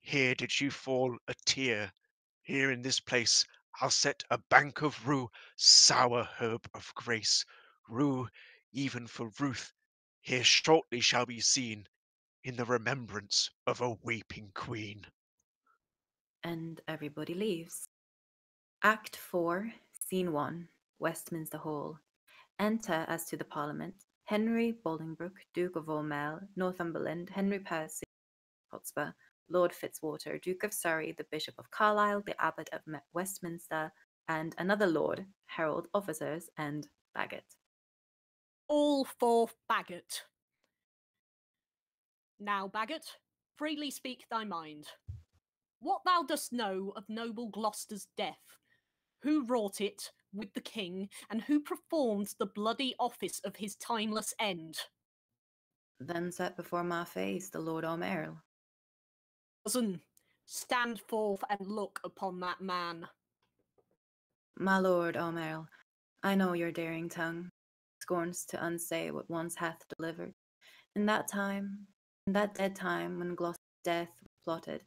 Here did she fall a tear. Here in this place I'll set a bank of rue, sour herb of grace, rue even for ruth. Here shortly shall be seen, in the remembrance of a weeping queen. And everybody leaves. Act 4, Scene 1, Westminster Hall. Enter, as to the Parliament, Henry Bolingbroke, Duke of Aumerle, Northumberland, Henry Percy, Hotspur, Lord Fitzwater, Duke of Surrey, the Bishop of Carlisle, the Abbot of Westminster, and another lord, herald officers, and Bagot. All for Bagot. Now, Bagot, freely speak thy mind. What thou dost know of noble Gloucester's death, who wrought it with the king, and who performed the bloody office of his timeless end? Then set before my face the Lord Aumerle. Cousin, stand forth and look upon that man. My Lord Aumerle, I know your daring tongue scorns to unsay what once hath delivered. In that time, in that dead time when Gloucester's death was plotted,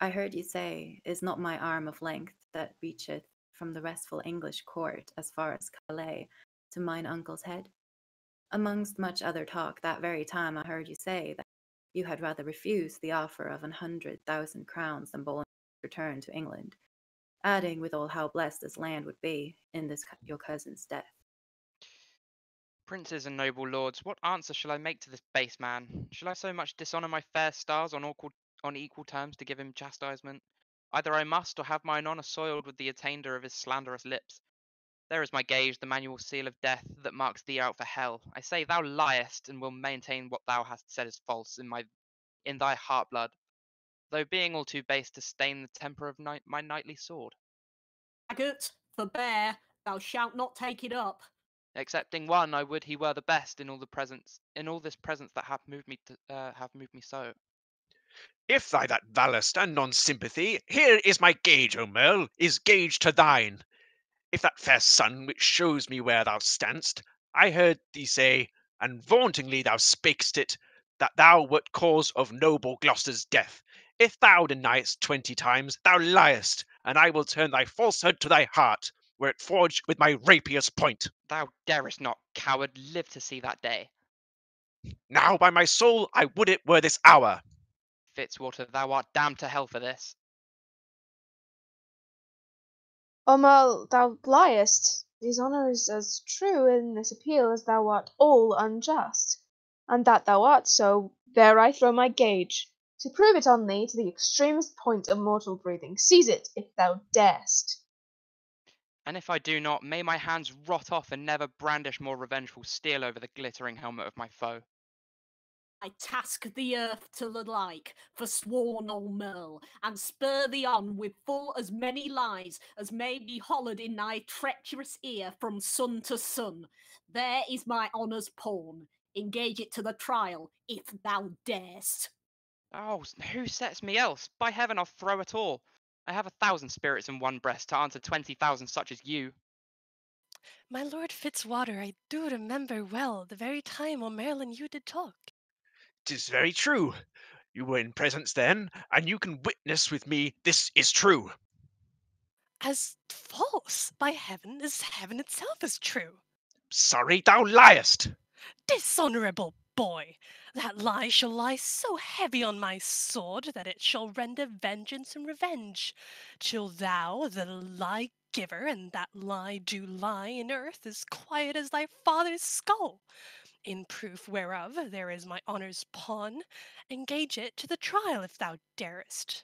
I heard you say, is not my arm of length that reacheth from the restful English court as far as Calais to mine uncle's head? Amongst much other talk, that very time I heard you say that you had rather refused the offer of 100,000 crowns than Bolingbroke's return to England, adding withal how blessed this land would be in this your cousin's death. Princes and noble lords, what answer shall I make to this base man? Shall I so much dishonour my fair stars on equal terms to give him chastisement? Either I must, or have mine honour soiled with the attainder of his slanderous lips. There is my gage, the manual seal of death that marks thee out for hell. I say thou liest, and will maintain what thou hast said is false in thy heart blood, though being all too base to stain the temper of my knightly sword. Bagot, forbear, thou shalt not take it up. Excepting one, I would he were the best in all the presence, in all this presence that hath moved me so. If thy that valour stand on sympathy, here is my gage, Aumerle, is gage to thine. If that fair sun which shows me where thou standst, I heard thee say, and vauntingly thou spakest it, that thou wert cause of noble Gloucester's death. If thou deniest 20 times, thou liest, and I will turn thy falsehood to thy heart, were it forged with my rapier's point. Thou darest not, coward, live to see that day. Now, by my soul, I would it were this hour. Fitzwater, thou art damned to hell for this. Aumerle, thou liest. Dishonour is as true in this appeal as thou art all unjust. And that thou art so, there I throw my gage, to prove it on thee to the extremest point of mortal breathing. Seize it, if thou darest. And if I do not, may my hands rot off and never brandish more revengeful steel over the glittering helmet of my foe. I task the earth to the like, forsworn Aumerle, and spur thee on with full as many lies as may be hollered in thy treacherous ear from sun to sun. There is my honour's pawn. Engage it to the trial, if thou darest. Oh, who sets me else? By heaven, I'll throw it all. I have 1,000 spirits in one breast to answer 20,000 such as you. My Lord Fitzwater, I do remember well the very time Aumerle and you did talk. 'Tis very true. You were in presence then, and you can witness with me this is true. As false, by heaven, as heaven itself is true. Sorry, thou liest. Dishonourable boy, that lie shall lie so heavy on my sword that it shall render vengeance and revenge, till thou, the lie giver, and that lie do lie in earth as quiet as thy father's skull. In proof whereof, there is my honour's pawn. Engage it to the trial, if thou darest.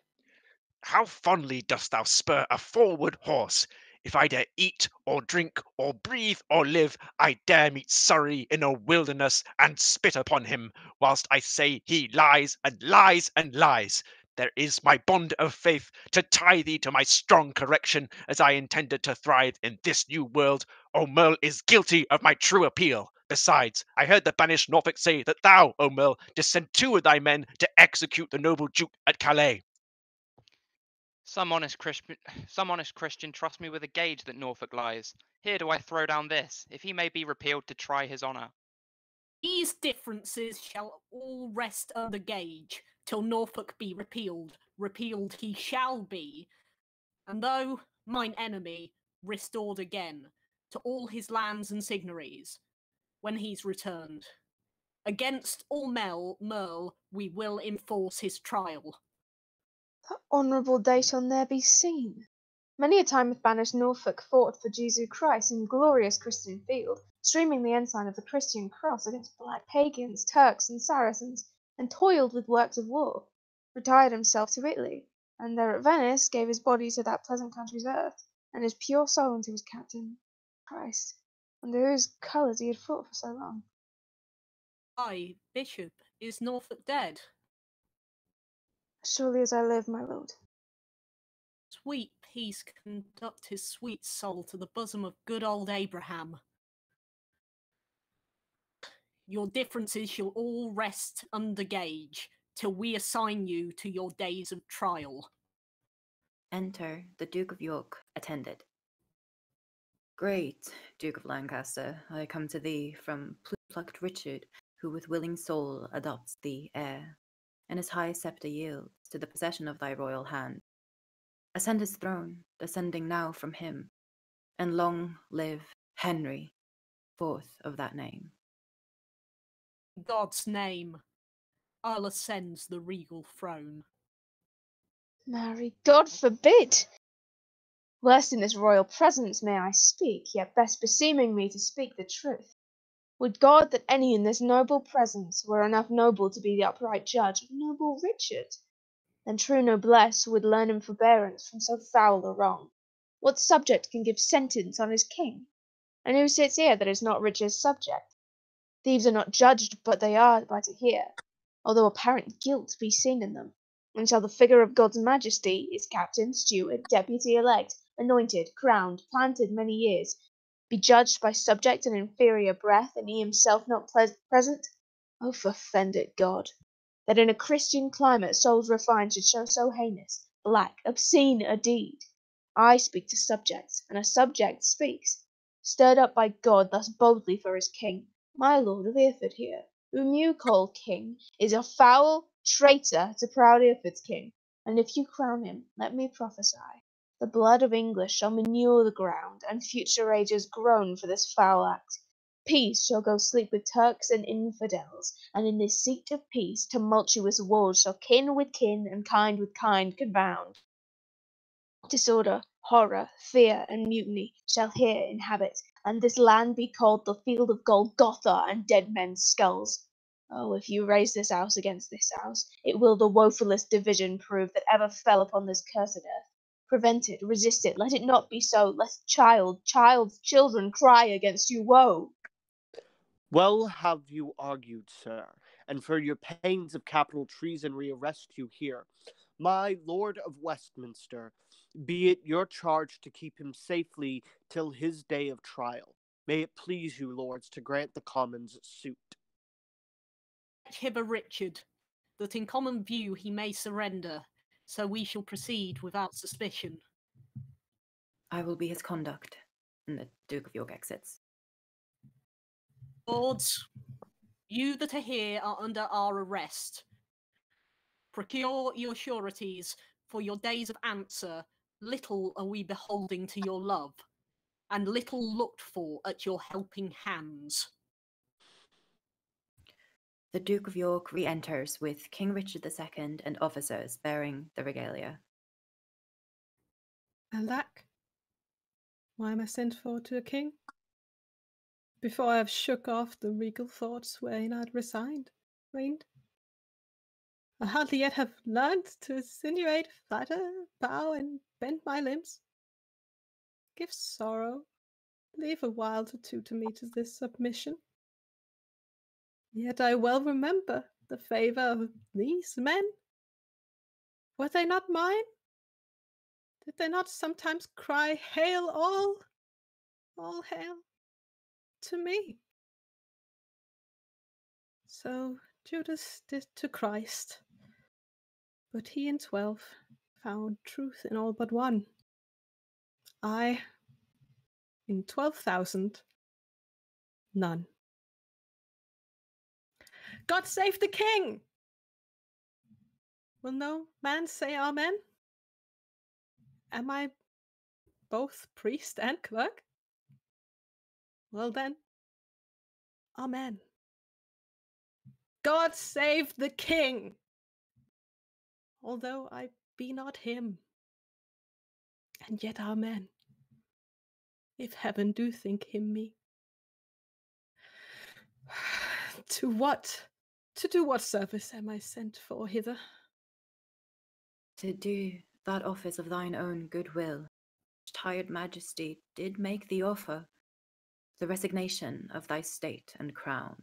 How fondly dost thou spur a forward horse! If I dare eat, or drink, or breathe, or live, I dare meet Surrey in a wilderness and spit upon him, whilst I say he lies and lies and lies. There is my bond of faith to tie thee to my strong correction, as I intended to thrive in this new world. Aumerle is guilty of my true appeal. Besides, I heard the banished Norfolk say that thou, Aumerle, didst send 2 of thy men to execute the noble Duke at Calais. Some honest Christian trusts me with a gage that Norfolk lies. Here do I throw down this, if he may be repealed to try his honour. These differences shall all rest under gage, till Norfolk be repealed. Repealed he shall be. And though mine enemy, restored again, to all his lands and signories, when he's returned. Against Aumerle, we will enforce his trial. That honourable date on there be seen. Many a time hath banished Norfolk fought for Jesu Christ in glorious Christian field, streaming the ensign of the Christian cross against black pagans, Turks, and Saracens, and toiled with works of war. retired himself to Italy, and there at Venice gave his body to that pleasant country's earth, and his pure soul into his captain, Christ, under whose colours he had fought for so long. Aye, Bishop, is Norfolk dead? Surely as I live, my lord. Sweet peace conduct his sweet soul to the bosom of good old Abraham. Your differences shall all rest under gage, till we assign you to your days of trial. Enter the Duke of York, attended. Great Duke of Lancaster, I come to thee from plucked Richard, who with willing soul adopts thee heir, and his high sceptre yields to the possession of thy royal hand. Ascend his throne, descending now from him, and long live Henry, fourth of that name. God's name, I'll ascend the regal throne. Marry, God forbid! Lest in this royal presence may I speak, yet best beseeming me to speak the truth. Would God that any in this noble presence were enough noble to be the upright judge of noble Richard! Then true noblesse would learn him forbearance from so foul a wrong. What subject can give sentence on his king? And who sits here that is not Richard's subject? Thieves are not judged, but they are by to hear, although apparent guilt be seen in them, and shall the figure of God's majesty, his captain, steward, deputy elect, anointed, crowned, planted many years, be judged by subject and inferior breath, and he himself not present? Oh, forfend it, God, that in a Christian climate souls refined should show so heinous, black, obscene a deed. I speak to subjects, and a subject speaks, stirred up by God thus boldly for his king. My lord of Hereford here, whom you call king, is a foul traitor to proud Hereford's king, and if you crown him, let me prophesy, the blood of English shall manure the ground, and future ages groan for this foul act. Peace shall go sleep with Turks and infidels, and in this seat of peace tumultuous wars shall kin with kin and kind with kind confound. Disorder, horror, fear, and mutiny shall here inhabit, and this land be called the field of Golgotha and dead men's skulls. Oh, if you raise this house against this house, it will the woefulest division prove that ever fell upon this cursed earth. Prevent it, resist it, let it not be so, lest child's children cry against you woe. Well have you argued, sir, and for your pains of capital treasonry arrest you here. My Lord of Westminster, be it your charge to keep him safely till his day of trial. May it please you, lords, to grant the commons suit. Hither Richard, that in common view he may surrender, so we shall proceed without suspicion. I will be his conduct, and the Duke of York exits. Lords, you that are here are under our arrest. Procure your sureties for your days of answer. Little are we beholding to your love, and little looked for at your helping hands. The Duke of York re-enters with King Richard II and officers bearing the regalia. Alack, why am I sent for to a king? Before I have shook off the regal thoughts wherein I had reigned, I hardly yet have learned to insinuate, flatter, bow, and bend my limbs. Give sorrow, leave a while or two to meet as this submission. Yet I well remember the favour of these men. Were they not mine? Did they not sometimes cry, "Hail all hail," to me? So Judas did to Christ, but he and 12 found truth in all but one. I, in 12,000, none. God save the king! Will no man say amen? Am I both priest and clerk? Well then, amen. God save the king! Although I be not him, and yet amen, if heaven do think him me. To do what service am I sent for hither? to do that office of thine own good will, which tired majesty did make thee offer, the resignation of thy state and crown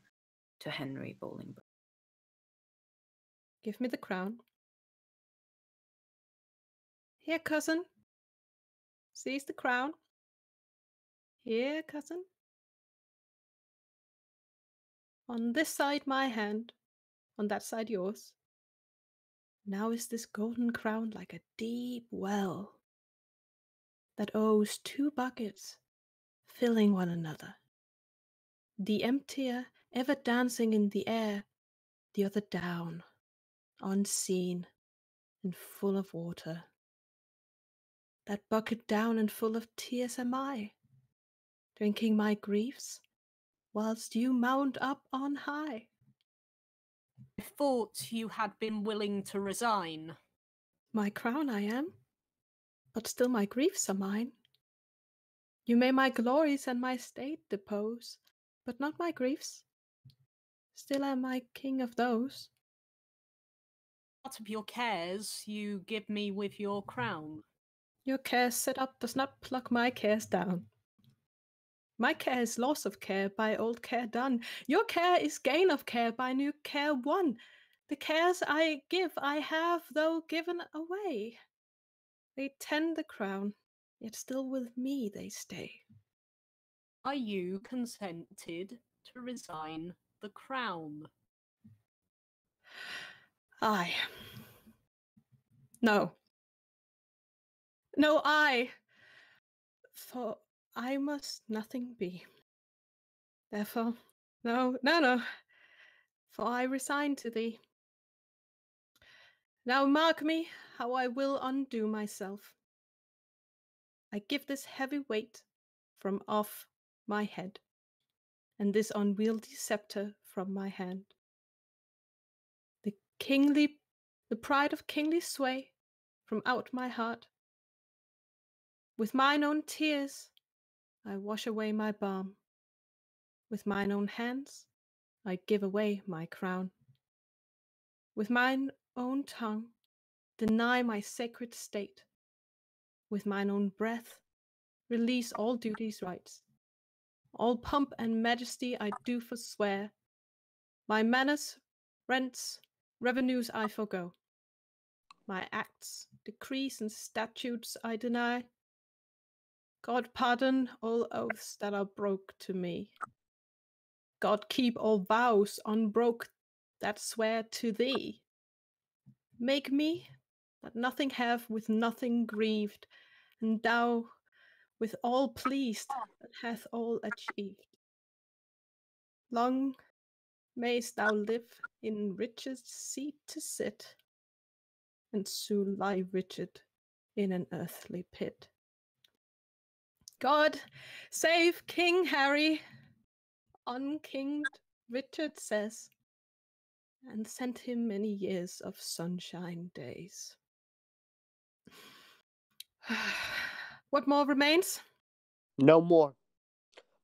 to Henry Bolingbroke. Give me the crown. Here, cousin. Seize the crown. Here, cousin. On this side my hand, on that side yours. Now is this golden crown like a deep well that owes two buckets, filling one another. The emptier ever dancing in the air, the other down, unseen and full of water. That bucket down and full of tears am I, drinking my griefs, whilst you mount up on high. I thought you had been willing to resign. My crown I am, but still my griefs are mine. You may my glories and my state depose, but not my griefs. Still am I king of those. Part of your cares you give me with your crown. Your cares set up does not pluck my cares down. My care is loss of care by old care done. Your care is gain of care by new care won. The cares I give I have, though given away. They tend the crown, yet still with me they stay. Are you consented to resign the crown? I. No. No, I. For I must nothing be. Therefore, no, no, no, for I resign to thee. Now mark me how I will undo myself. I give this heavy weight from off my head, and this unwieldy sceptre from my hand. The pride of kingly sway from out my heart. With mine own tears, I wash away my balm. With mine own hands, I give away my crown. With mine own tongue, deny my sacred state. With mine own breath, release all duty's rights. All pomp and majesty I do forswear. My manors, rents, revenues I forego. My acts, decrees, and statutes I deny. God pardon all oaths that are broke to me. God keep all vows unbroke that swear to thee. Make me that nothing have with nothing grieved, and thou with all pleased that hath all achieved. Long mayst thou live in richest seat to sit, and soon lie rigid in an earthly pit. God save King Harry, unkinged Richard says, and sent him many years of sunshine days. What more remains? No more,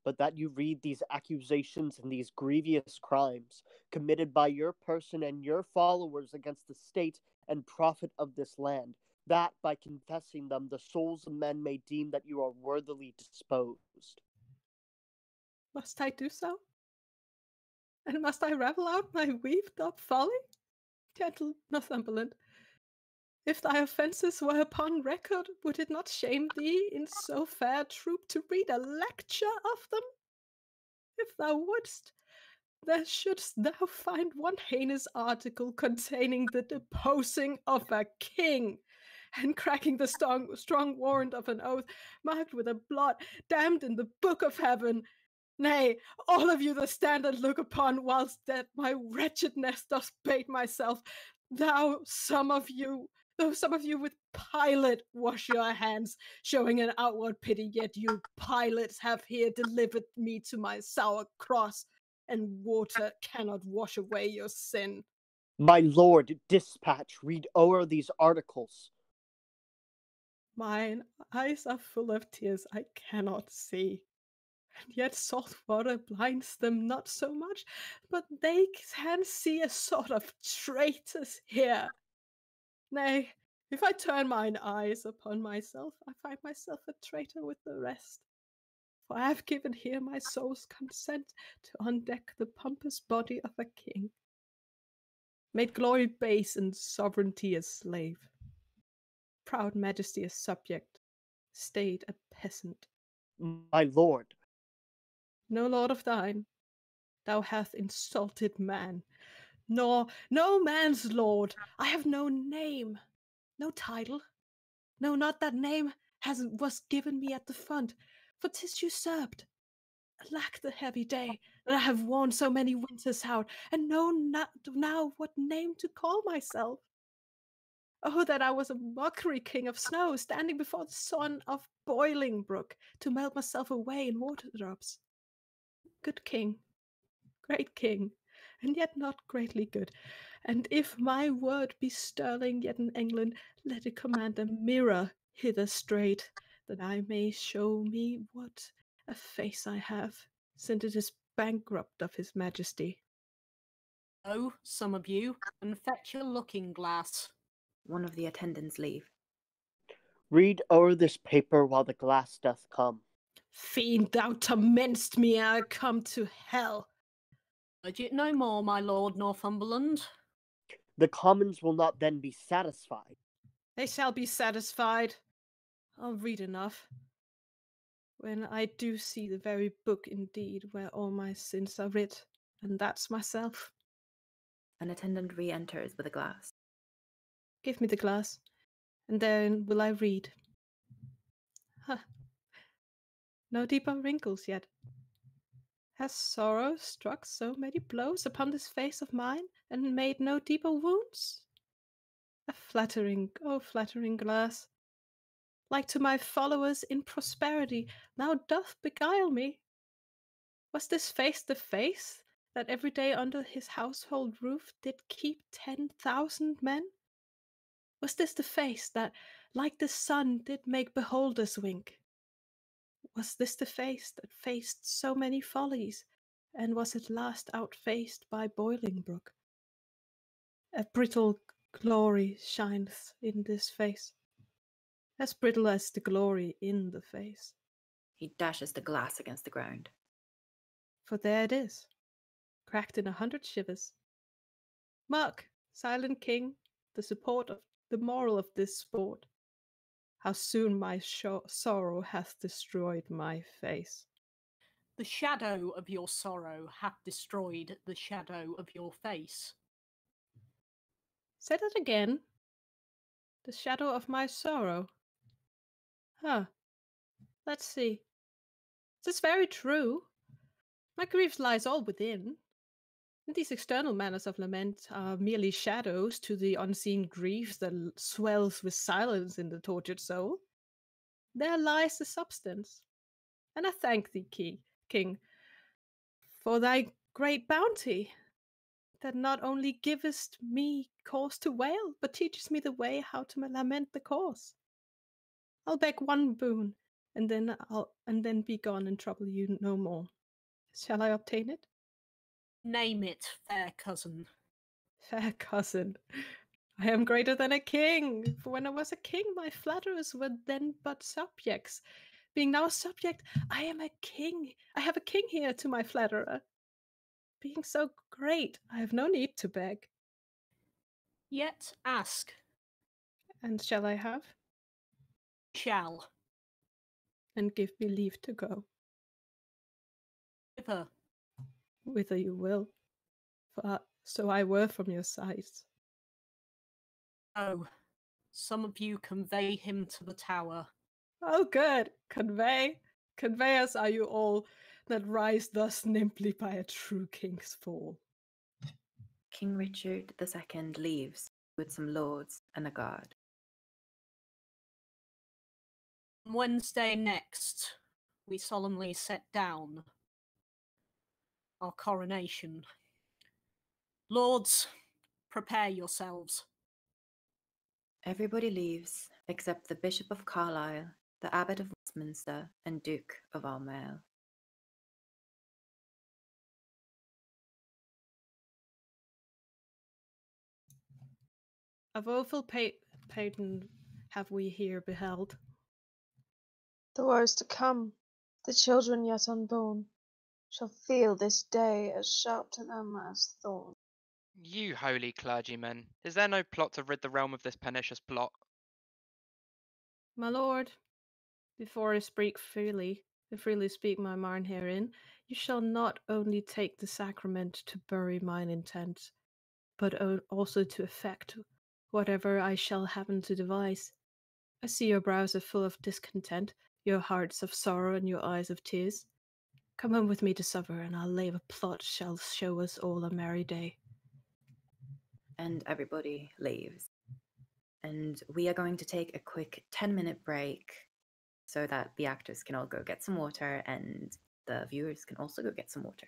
but that you read these accusations and these grievous crimes committed by your person and your followers against the state and profit of this land, that by confessing them, the souls of men may deem that you are worthily disposed. Must I do so? And must I ravel out my weaved-up folly? Gentle Northumberland, if thy offences were upon record, would it not shame thee in so fair troop to read a lecture of them? If thou wouldst, there shouldst thou find one heinous article containing the deposing of a king, and cracking the strong warrant of an oath, marked with a blot, damned in the book of heaven. Nay, all of you that stand and look upon, whilst that my wretchedness doth bait myself, though some of you with Pilate wash your hands, showing an outward pity, yet you Pilates have here delivered me to my sour cross, and water cannot wash away your sin. My lord, dispatch, read o'er these articles. Mine eyes are full of tears I cannot see, and yet salt water blinds them not so much, but they can see a sort of traitors here. Nay, If I turn mine eyes upon myself, I find myself a traitor with the rest. For I have given here my soul's consent to undeck the pompous body of a king, made glory base and sovereignty a slave, proud majesty a subject, stayed a peasant. My lord. No lord of thine, thou hast insulted man, nor no man's lord. I have no name. No title, no, not that name was given me at the fund, for 'tis usurped. Alack the heavy day that I have worn so many winters out, and know not now what name to call myself. Oh, that I was a mockery king of snow, standing before the sun of Bolingbroke, to melt myself away in water drops. Good king, great king, and yet not greatly good. And if my word be sterling yet in England, let it command a mirror hither straight, that I may show me what a face I have, since it is bankrupt of his majesty. Oh, some of you, and fetch your looking-glass. One of the attendants leave. Read o'er this paper while the glass doth come. Fiend, thou torment'st me, ere I come to hell. Budget no more, my lord Northumberland. The commons will not then be satisfied. They shall be satisfied. I'll read enough. When I do see the very book indeed where all my sins are writ, and that's myself. An attendant re-enters with a glass. Give me the glass, and therein will I read. Huh. No deeper wrinkles yet. Has sorrow struck so many blows upon this face of mine, and made no deeper wounds? A flattering, oh flattering glass, like to my followers in prosperity, now doth beguile me. Was this face the face that every day under his household roof did keep 10,000 men? Was this the face that, like the sun, did make beholders wink? Was this the face that faced so many follies, and was at last outfaced by Bolingbroke? A brittle glory shines in this face, as brittle as the glory in the face. He dashes the glass against the ground. For there it is, cracked in 100 shivers. Mark, silent king, the support of the moral of this sport. How soon my sorrow hath destroyed my face. The shadow of your sorrow hath destroyed the shadow of your face. Say that again. The shadow of my sorrow. Huh. Let's see. This is very true. My grief lies all within. And these external manners of lament are merely shadows to the unseen grief that swells with silence in the tortured soul. There lies the substance. And I thank thee, King, for thy great bounty, that not only givest me cause to wail, but teachest me the way how to lament the cause. I'll beg one boon, and then be gone and trouble you no more. Shall I obtain it? Name it, fair cousin. Fair cousin. I am greater than a king, for when I was a king, my flatterers were then but subjects. Being now a subject, I am a king. I have a king here to my flatterer. Being so great, I have no need to beg. Yet ask. And shall I have? Shall. And give me leave to go. Give her. Whither you will, for so I were from your sides. Oh, some of you convey him to the tower. Oh, good. Convey us are you all that rise thus nimbly by a true king's fall. King Richard II leaves with some lords and a guard. Wednesday next, we solemnly set down our coronation. Lords, prepare yourselves. Everybody leaves except the Bishop of Carlisle, the Abbot of Westminster, and Duke of Aumerle. A woeful pattern have we here beheld? The wars to come, the children yet unborn, shall feel this day as sharp to them as thorn. You holy clergyman, is there no plot to rid the realm of this pernicious blot? My lord, before I speak freely, and freely speak my mind herein, you shall not only take the sacrament to bury mine intent, but also to effect whatever I shall happen to devise. I see your brows are full of discontent, your hearts of sorrow, and your eyes of tears. Come home with me to supper, and I'll lay a plot shall show us all a merry day. And everybody leaves. And we are going to take a quick 10-minute break so that the actors can all go get some water and the viewers can also go get some water.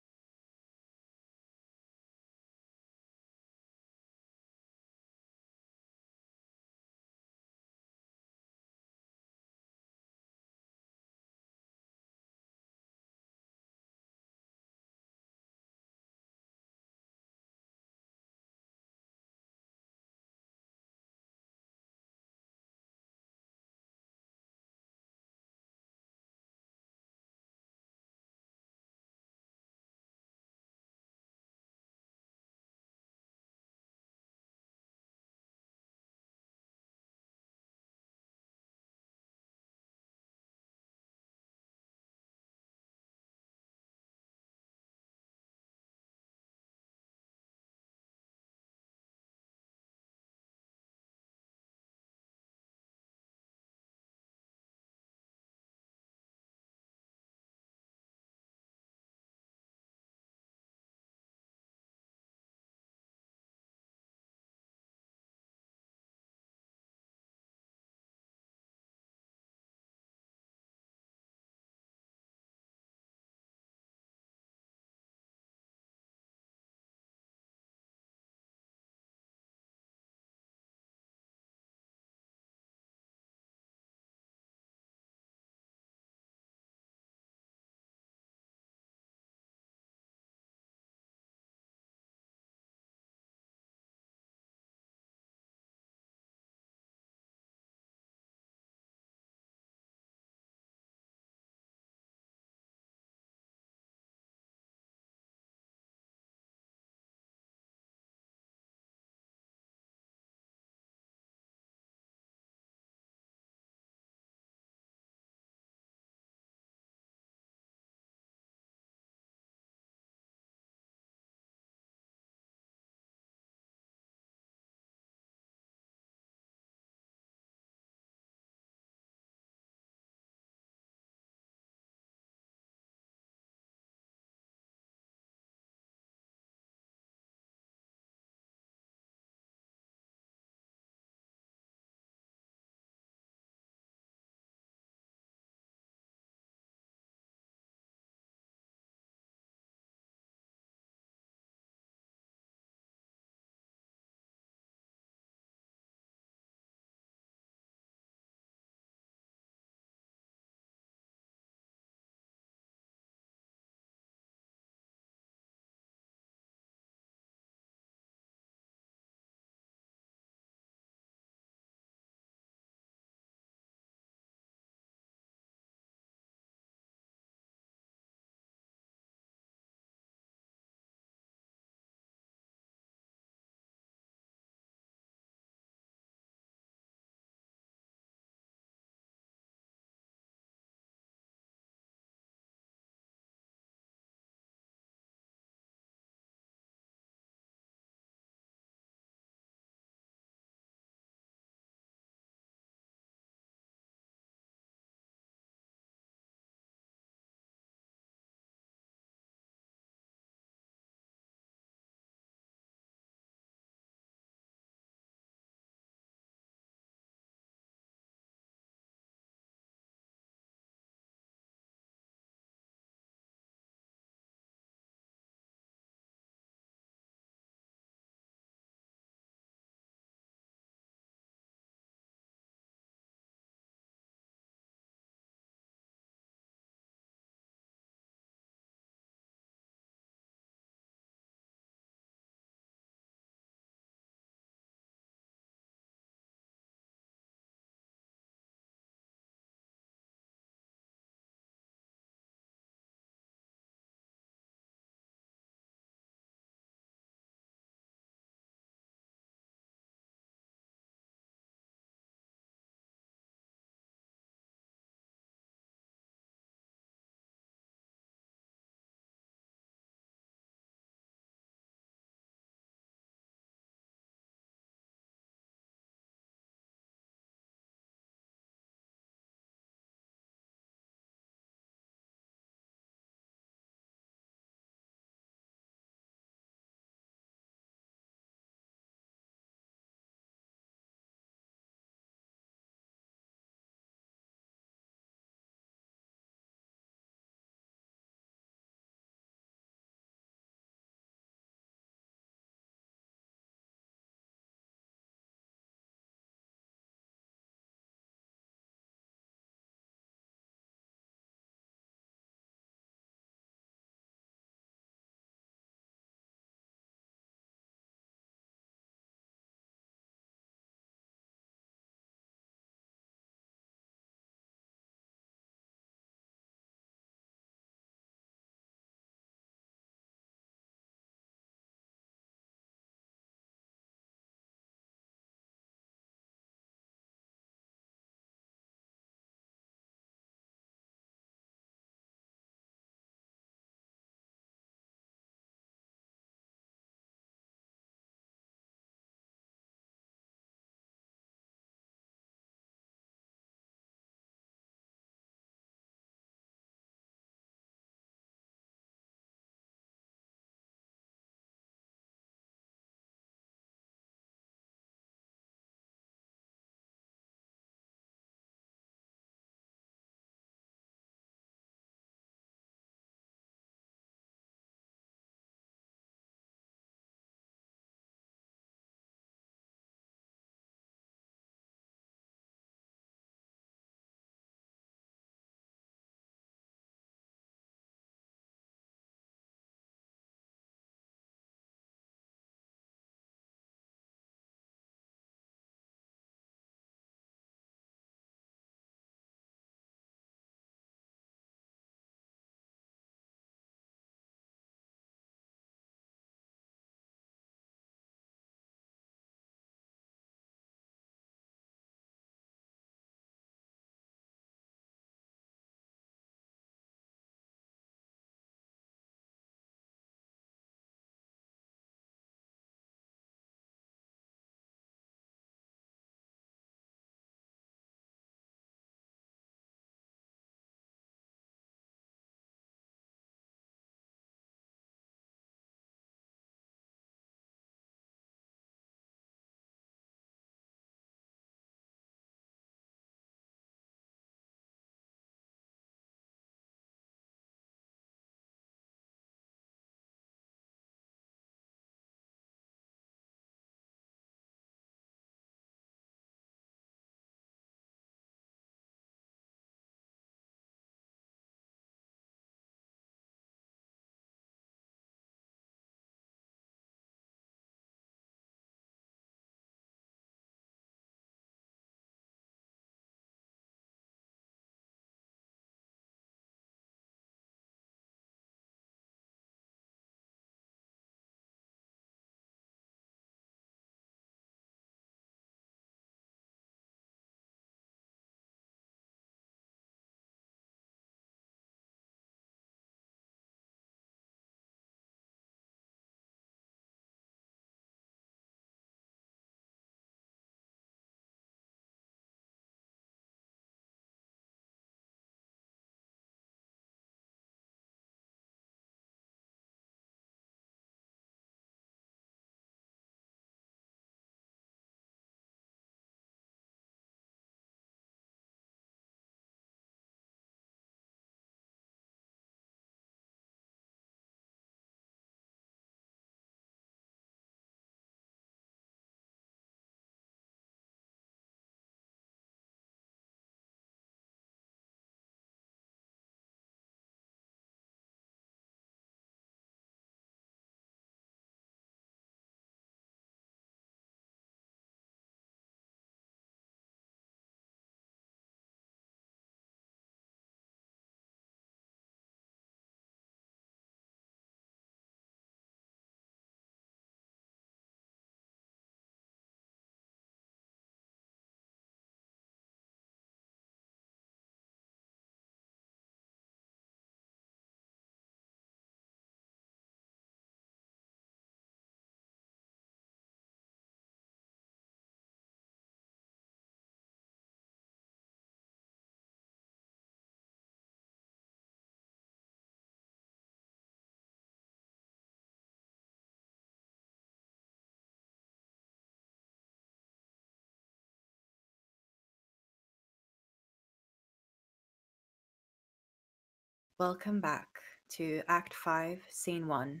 Welcome back to Act 5, Scene 1,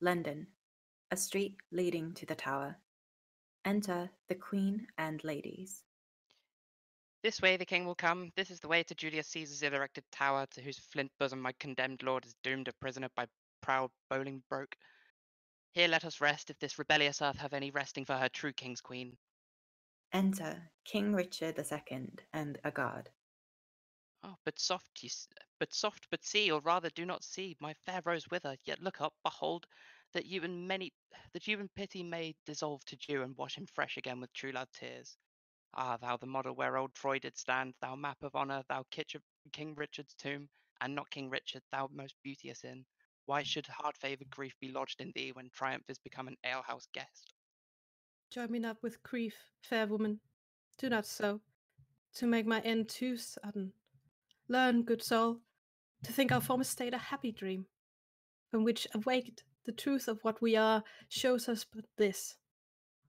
London, a street leading to the Tower. Enter the Queen and ladies. This way the King will come. This is the way to Julius Caesar's ill-erected tower, to whose flint bosom my condemned lord is doomed a prisoner by proud Bolingbroke. Here let us rest, if this rebellious earth have any resting for her true King's Queen. Enter King Richard II and a guard. Oh, but see, or rather do not see, my fair rose wither, yet look up, behold, that you in pity may dissolve to dew, and wash him fresh again with true love tears. Ah, thou the model where old Troy did stand, thou map of honour, thou King Richard's tomb, and not King Richard, thou most beauteous in. Why should hard-favoured grief be lodged in thee, when triumph is become an alehouse guest? Join me not with grief, fair woman, do not so, to make my end too sudden. Learn, good soul, to think our former state a happy dream, from which awaked the truth of what we are shows us but this.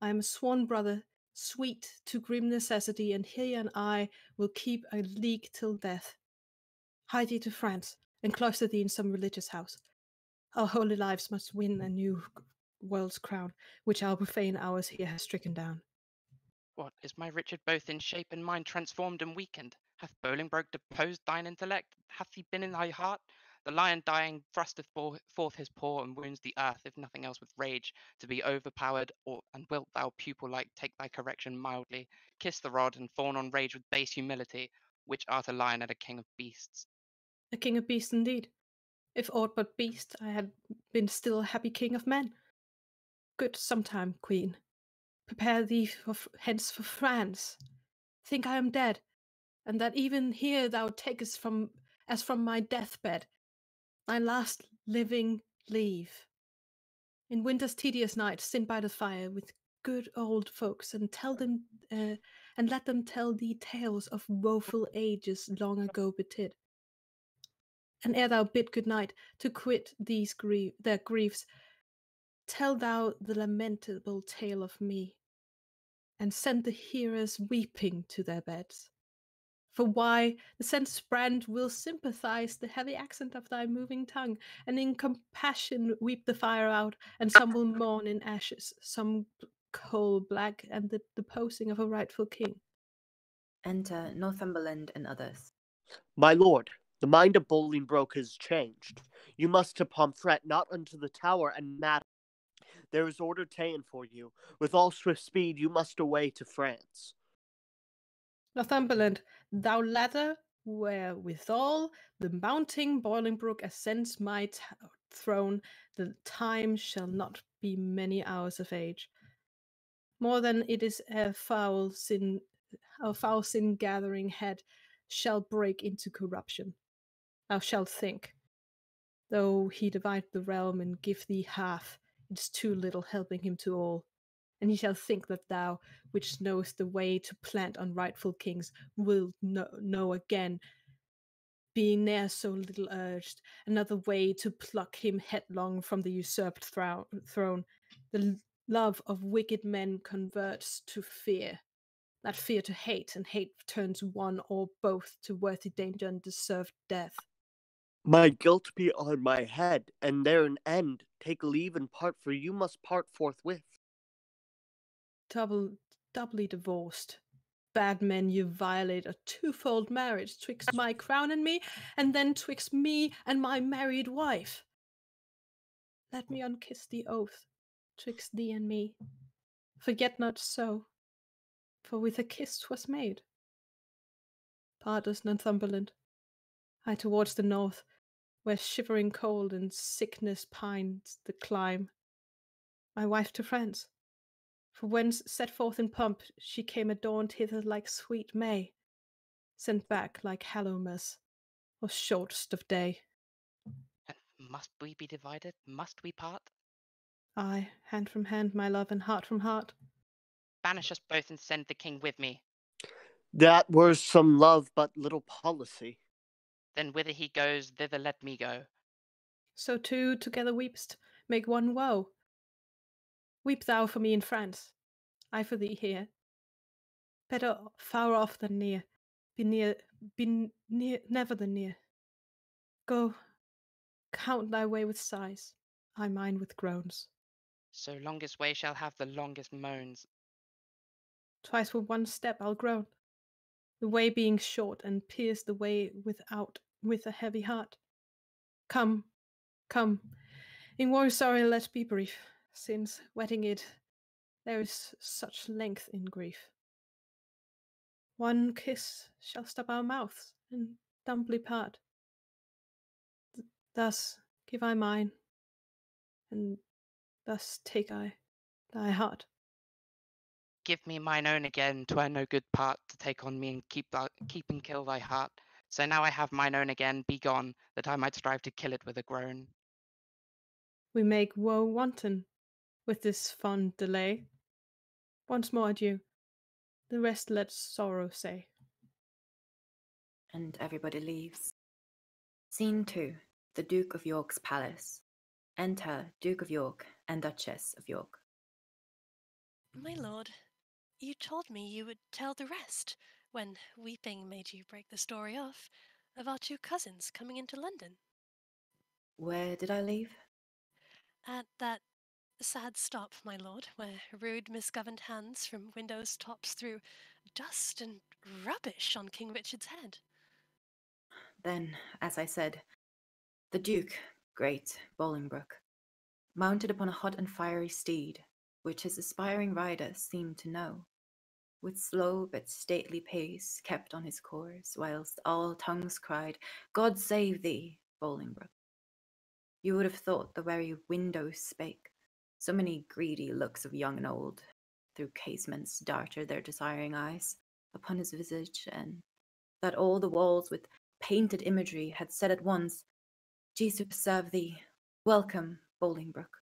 I am a sworn brother, sweet to grim necessity, and here ye and I will keep a league till death. Hide ye to France, and cloister thee in some religious house. Our holy lives must win a new world's crown, which our profane hours here has stricken down. What, is my Richard both in shape and mind transformed and weakened? Hath Bolingbroke deposed thine intellect? Hath he been in thy heart? The lion dying thrusteth forth his paw, and wounds the earth, if nothing else, with rage, to be overpowered, and wilt thou, pupil-like, take thy correction mildly, kiss the rod, and fawn on rage with base humility, which art a lion and a king of beasts. A king of beasts, indeed. If aught but beast, I had been still a happy king of men. Good sometime, queen. Prepare thee hence for France. Think I am dead, and that even here thou takest as from my deathbed, thy last living leave. In winter's tedious night, sit by the fire with good old folks, and let them tell thee tales of woeful ages long ago betid. And ere thou bid good night to quit these their griefs, tell thou the lamentable tale of me, and send the hearers weeping to their beds. For why, the sense brand will sympathize the heavy accent of thy moving tongue, and in compassion weep the fire out, and some will mourn in ashes, some coal black, and the deposing of a rightful king. Enter Northumberland and others. My lord, the mind of Bolingbroke has changed. You must to Pomfret, not unto the Tower, and madam, there is order ta'en for you. With all swift speed you must away to France. Northumberland, thou ladder, wherewithal the mounting Bolingbroke ascends my throne, the time shall not be many hours of age. More than it is our foul sin gathering head shall break into corruption. Thou shalt think, though he divide the realm and give thee half, it's too little helping him to all. And he shall think that thou, which knowest the way to plant unrightful kings, wilt know again, being ne'er so little urged, another way to pluck him headlong from the usurped throne. The love of wicked men converts to fear, that fear to hate, and hate turns one or both to worthy danger and deserved death. My guilt be on my head, and there an end. Take leave and part, for you must part forthwith. Doubly divorced. Bad men, you violate a twofold marriage, twixt my crown and me, and then twixt me and my married wife. Let me unkiss the oath twixt thee and me, for yet not so, for with a kiss 'twas made. Part us, Northumberland, I towards the north, where shivering cold and sickness pines the clime. My wife to France, for when set forth in pomp, she came adorned hither like sweet May, sent back like Hallowmas, or shortest of day. And must we be divided? Must we part? Ay, hand from hand, my love, and heart from heart. Banish us both and send the king with me. That were some love, but little policy. Then whither he goes, thither let me go. So two together weep'st, make one woe. Weep thou for me in France, I for thee here. Better far off than near, be never than near. Go, count thy way with sighs, I mine with groans. So longest way shall have the longest moans. Twice with one step I'll groan, the way being short, and pierce the way without with a heavy heart. Come, come, in woe sorrow let be brief, since, wetting it, there is such length in grief. One kiss shall stop our mouths, and dumbly part. Thus give I mine, and thus take I thy heart. Give me mine own again, 'twere no good part to take on me and keep and kill thy heart. So now I have mine own again, be gone, that I might strive to kill it with a groan. We make woe wanton with this fond delay. Once more adieu, the rest let sorrow say. And everybody leaves. Scene 2, the Duke of York's palace. Enter Duke of York and Duchess of York. My lord, you told me you would tell the rest, when weeping made you break the story off, of our two cousins coming into London. Where did I leave? At that sad stop, my lord, where rude misgoverned hands from windows' tops threw dust and rubbish on King Richard's head. Then, as I said, the Duke, great Bolingbroke, mounted upon a hot and fiery steed, which his aspiring rider seemed to know, with slow but stately pace kept on his course, whilst all tongues cried, God save thee, Bolingbroke. You would have thought the very windows spake, so many greedy looks of young and old through casements darted their desiring eyes upon his visage, and that all the walls with painted imagery had said at once, Jesus serve thee, welcome, Bolingbroke.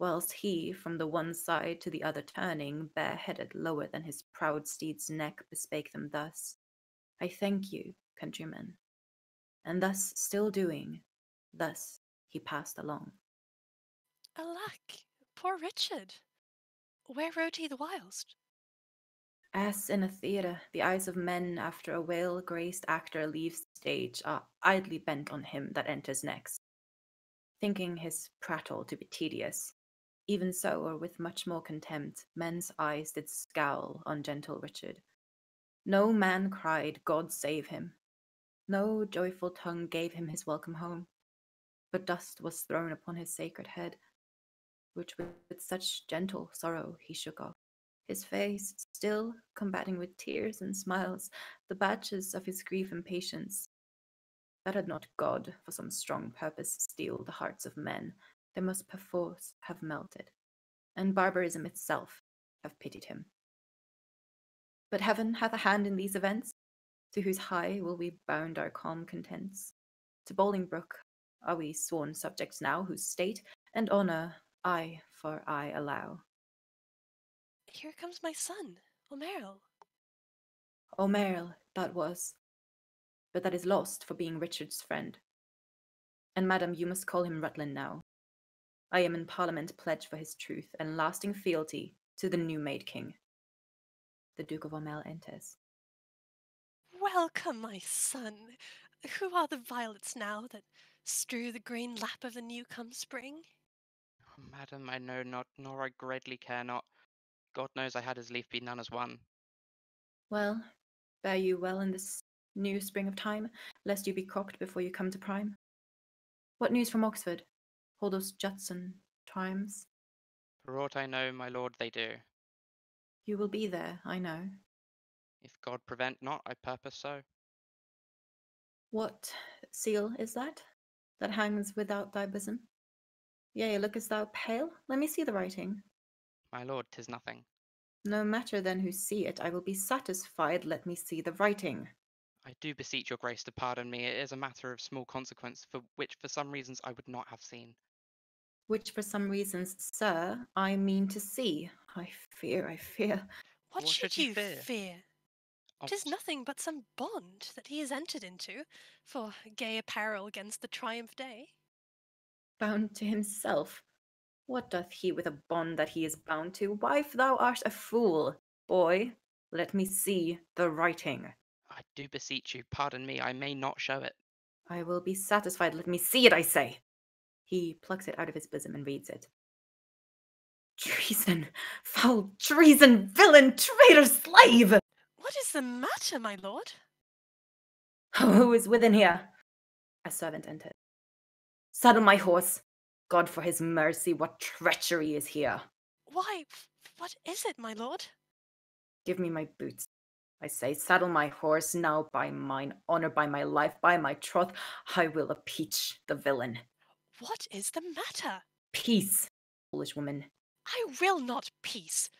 Whilst he, from the one side to the other turning, bareheaded lower than his proud steed's neck, bespake them thus, I thank you, countrymen. And thus still doing, thus he passed along. Alack, poor Richard! Where rode he the whilst? As in a theatre, the eyes of men after a well-graced actor leaves the stage are idly bent on him that enters next, thinking his prattle to be tedious. Even so, or with much more contempt, men's eyes did scowl on gentle Richard. No man cried, God save him. No joyful tongue gave him his welcome home. But dust was thrown upon his sacred head, which with such gentle sorrow he shook off. His face, still combating with tears and smiles, the badges of his grief and patience. That had not God, for some strong purpose, steal the hearts of men, they must perforce have melted, and barbarism itself have pitied him. But heaven hath a hand in these events, to whose high will we bound our calm contents. To Bolingbroke are we sworn subjects now, whose state and honour eye for eye allow. Here comes my son, Aumerle. Aumerle, that was, but that is lost for being Richard's friend. And, madam, you must call him Rutland now. I am in Parliament pledged for his truth and lasting fealty to the new-made king. The Duke of Aumerle enters. Welcome, my son. Who are the violets now that strew the green lap of the new-come spring? Oh, madam, I know not, nor I greatly care not. God knows I had as lief be none as one. Well, fare you well in this new spring of time, lest you be cocked before you come to prime. What news from Oxford? Holdos Judson times? For aught I know, my lord, they do. You will be there, I know. If God prevent not, I purpose so. What seal is that, that hangs without thy bosom? Yea, lookest thou pale? Let me see the writing. My lord, 'tis nothing. No matter then who see it, I will be satisfied, let me see the writing. I do beseech your grace to pardon me. It is a matter of small consequence, for which for some reasons I would not have seen. Which for some reasons, sir, I mean to see. I fear. What should you fear? 'Tis nothing but some bond that he has entered into for gay apparel against the triumph day. Bound to himself? What doth he with a bond that he is bound to? Wife, thou art a fool. Boy, let me see the writing. I do beseech you, pardon me, I may not show it. I will be satisfied. Let me see it, I say. He plucks it out of his bosom and reads it. Treason! Foul treason! Villain! Traitor! Slave! What is the matter, my lord? Oh, who is within here? A servant entered. Saddle my horse. God for his mercy, what treachery is here? Why, what is it, my lord? Give me my boots. I say, saddle my horse now by mine honor, by my life, by my troth. I will impeach the villain. What is the matter? Peace, foolish woman. I will not peace.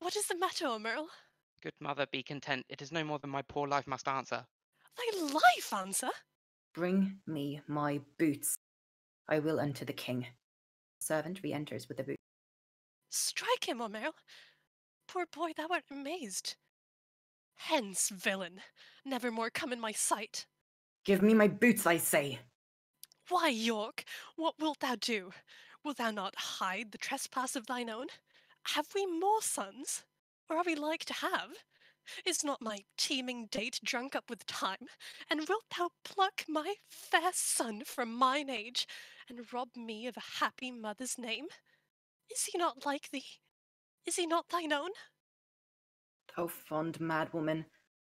What is the matter, Aumerle? Good mother, be content. It is no more than my poor life must answer. Thy life answer? Bring me my boots. I will unto the king. The servant re-enters with the boots. Strike him, Aumerle. Poor boy, thou art amazed. Hence, villain. Never more come in my sight. Give me my boots, I say. Why, York, what wilt thou do? Wilt thou not hide the trespass of thine own? Have we more sons? Or are we like to have? Is not my teeming date drunk up with time? And wilt thou pluck my fair son from mine age, and rob me of a happy mother's name? Is he not like thee? Is he not thine own? Thou fond madwoman,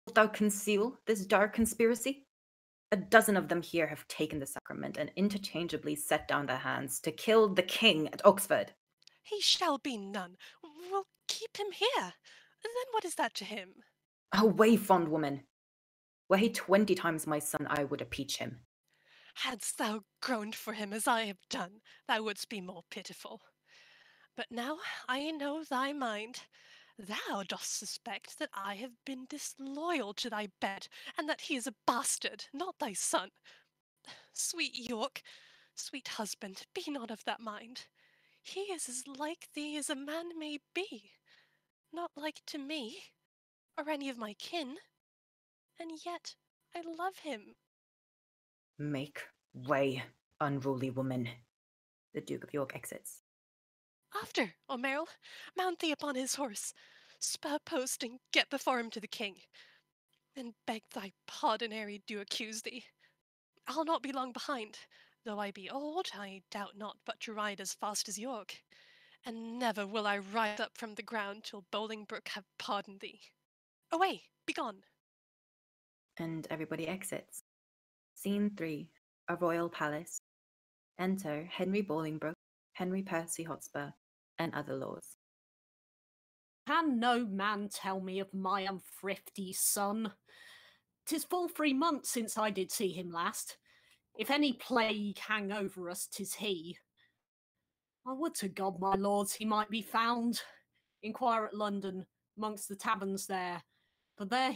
wilt thou conceal this dark conspiracy? A dozen of them here have taken the sacrament and interchangeably set down their hands to kill the king at Oxford. He shall be none. We'll keep him here. And then what is that to him? Away, fond woman. Were he 20 times my son, I would impeach him. Hadst thou groaned for him as I have done, thou wouldst be more pitiful. But now I know thy mind. Thou dost suspect that I have been disloyal to thy bed, and that he is a bastard, not thy son. Sweet York, sweet husband, be not of that mind. He is as like thee as a man may be, not like to me, or any of my kin, and yet I love him. Make way, unruly woman. The Duke of York exits. After, Aumerle, mount thee upon his horse, spur post and get before him to the king, and beg thy pardon ere he do accuse thee. I'll not be long behind, though I be old, I doubt not but to ride as fast as York, and never will I rise up from the ground till Bolingbroke have pardoned thee. Away, begone! And everybody exits. Scene 3, a royal palace. Enter Henry Bolingbroke, Henry Percy Hotspur, and other lords. Can no man tell me of my unthrifty son? 'Tis full 3 months since I did see him last. If any plague hang over us, 'tis he. I would to God, my lords, he might be found. Inquire at London, amongst the taverns there, for there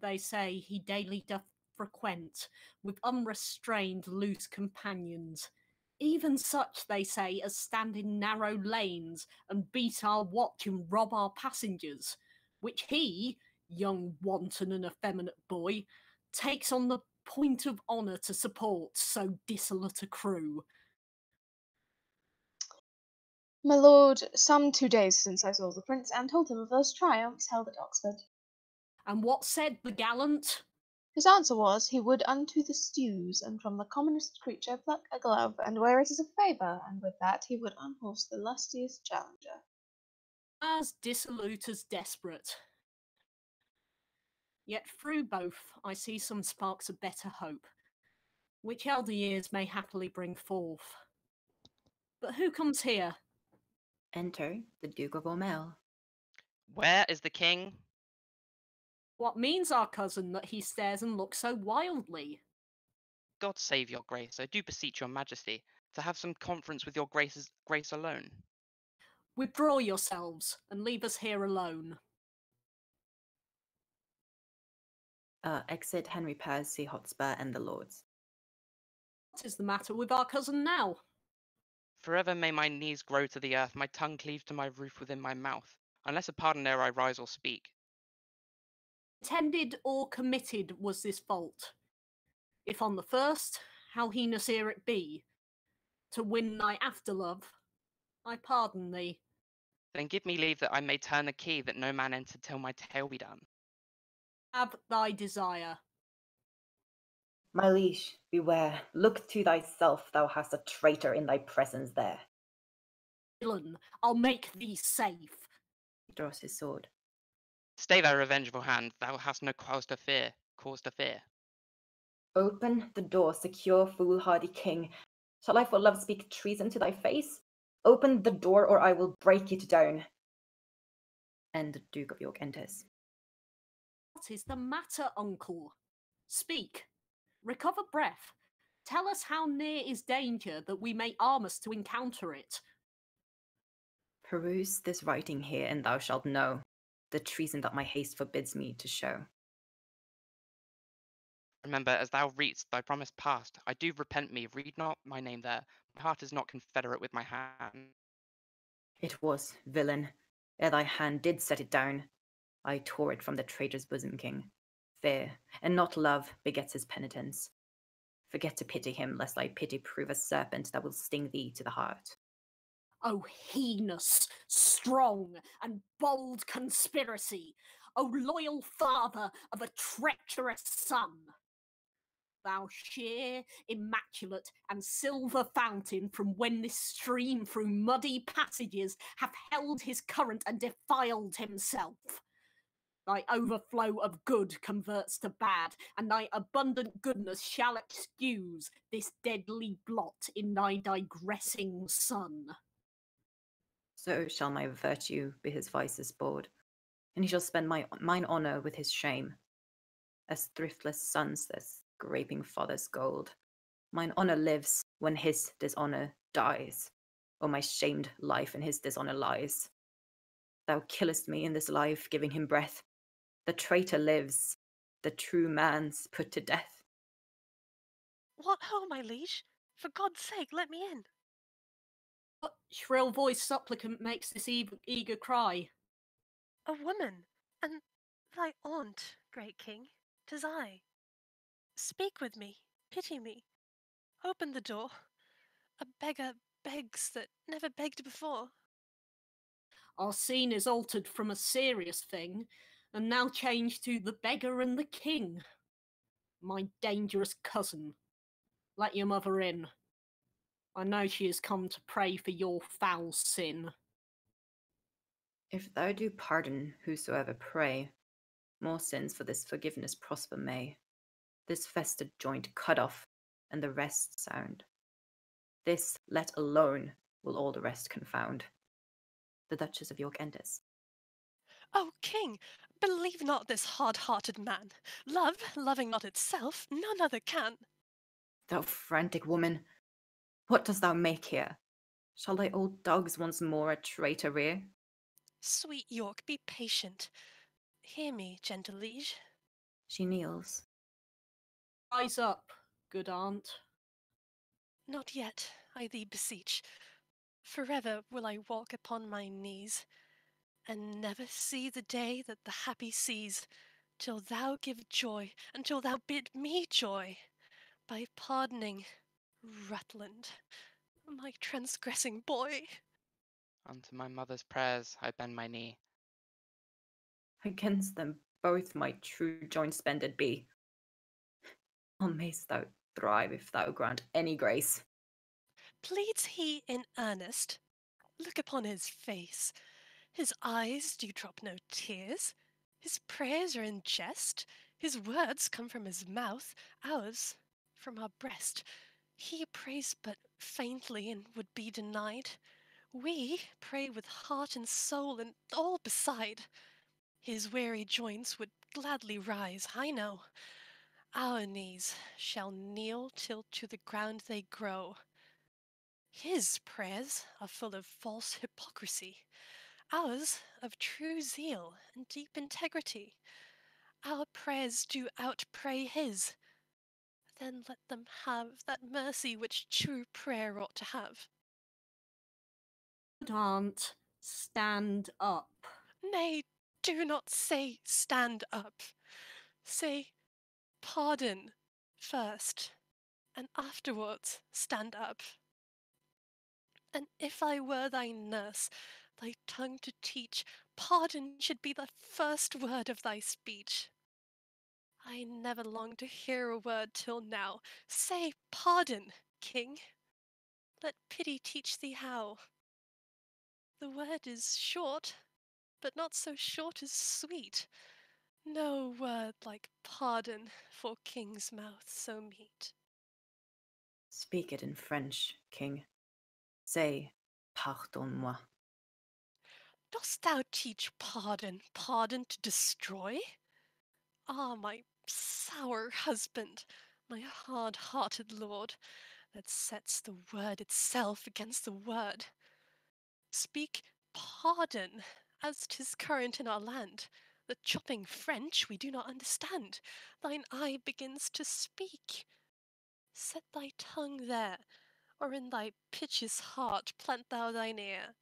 they say he daily doth frequent with unrestrained loose companions. Even such, they say, as stand in narrow lanes and beat our watch and rob our passengers, which he, young wanton and effeminate boy, takes on the point of honour to support so dissolute a crew. My lord, some 2 days since I saw the prince and told him of those triumphs held at Oxford. And what said the gallant? His answer was, he would unto the stews, and from the commonest creature pluck a glove, and wear it as a favour, and with that he would unhorse the lustiest challenger. As dissolute as desperate. Yet through both I see some sparks of better hope, which elder years may happily bring forth. But who comes here? Enter the Duke of Aumerle. Where is the king? What means our cousin that he stares and looks so wildly? God save your grace, I do beseech your majesty, to have some conference with your grace alone. Withdraw yourselves, and leave us here alone. Exit Henry Percy Hotspur and the lords. What is the matter with our cousin now? Forever may my knees grow to the earth, my tongue cleave to my roof within my mouth, unless a pardon ere I rise or speak. Intended or committed was this fault? If on the first, how heinous ere it be. To win thy afterlove, I pardon thee. Then give me leave that I may turn a key that no man entered till my tale be done. Have thy desire. My liege, beware. Look to thyself, thou hast a traitor in thy presence there. Villain, I'll make thee safe. He draws his sword. Stay thy revengeful hand, thou hast no cause to fear. Open the door, secure foolhardy king. Shall I for love speak treason to thy face? Open the door, or I will break it down. And the Duke of York enters. What is the matter, uncle? Speak. Recover breath. Tell us how near is danger, that we may arm us to encounter it. Peruse this writing here, and thou shalt know the treason that my haste forbids me to show. Remember, as thou readst thy promise past, I do repent me. Read not my name there. My heart is not confederate with my hand. It was, villain. Ere thy hand did set it down, I tore it from the traitor's bosom, king. Fear, and not love, begets his penitence. Forget to pity him, lest thy pity prove a serpent that will sting thee to the heart. O heinous, strong, and bold conspiracy! O loyal father of a treacherous son! Thou sheer, immaculate, and silver fountain, from when this stream through muddy passages hath held his current and defiled himself. Thy overflow of good converts to bad, and thy abundant goodness shall excuse this deadly blot in thy digressing son. So shall my virtue be his vices board, and he shall spend mine honour with his shame. As thriftless sons this graping father's gold, mine honour lives when his dishonour dies, or my shamed life in his dishonour lies. Thou killest me in this life, giving him breath. The traitor lives, the true man's put to death. What ho, my liege? For God's sake, let me in. What shrill voiced supplicant makes this eager cry? A woman, and thy aunt, great king, 'tis I. Speak with me, pity me. Open the door. A beggar begs that never begged before. Our scene is altered from a serious thing, and now changed to the beggar and the king. My dangerous cousin, let your mother in. I know she has come to pray for your foul sin. If thou do pardon whosoever pray, more sins for this forgiveness prosper may. This festered joint cut off, and the rest sound. This let alone will all the rest confound. The Duchess of York enters. O king, believe not this hard-hearted man. Love, loving not itself, none other can. Thou frantic woman, what dost thou make here? Shall thy old dogs once more a traitor rear? Sweet York, be patient. Hear me, gentle liege. She kneels. Rise up, good aunt. Not yet, I thee beseech. Forever will I walk upon my knees, and never see the day that the happy sees, till thou give joy, until thou bid me joy, by pardoning Rutland, my transgressing boy. Unto my mother's prayers I bend my knee. Against them both my true joints bended be. Oh, mayst thou thrive if thou grant any grace. Pleads he in earnest? Look upon his face. His eyes do drop no tears. His prayers are in jest. His words come from his mouth, ours from our breast. He prays but faintly and would be denied. We pray with heart and soul and all beside. His weary joints would gladly rise, I know. Our knees shall kneel till to the ground they grow. His prayers are full of false hypocrisy, ours of true zeal and deep integrity. Our prayers do outpray his. Then let them have that mercy which true prayer ought to have. Good aunt, stand up. Nay, do not say stand up. Say pardon first, and afterwards stand up. And if I were thy nurse, thy tongue to teach, pardon should be the first word of thy speech. I never longed to hear a word till now. Say pardon, King. Let pity teach thee how. The word is short, but not so short as sweet. No word like pardon for king's mouth so meet. Speak it in French, King. Say, pardonne-moi. Dost thou teach pardon to destroy? Ah, my sour husband, my hard-hearted lord, that sets the word itself against the word. Speak pardon, as 'tis current in our land. The chopping French we do not understand. Thine eye begins to speak. Set thy tongue there, or in thy piteous heart plant thou thine ear.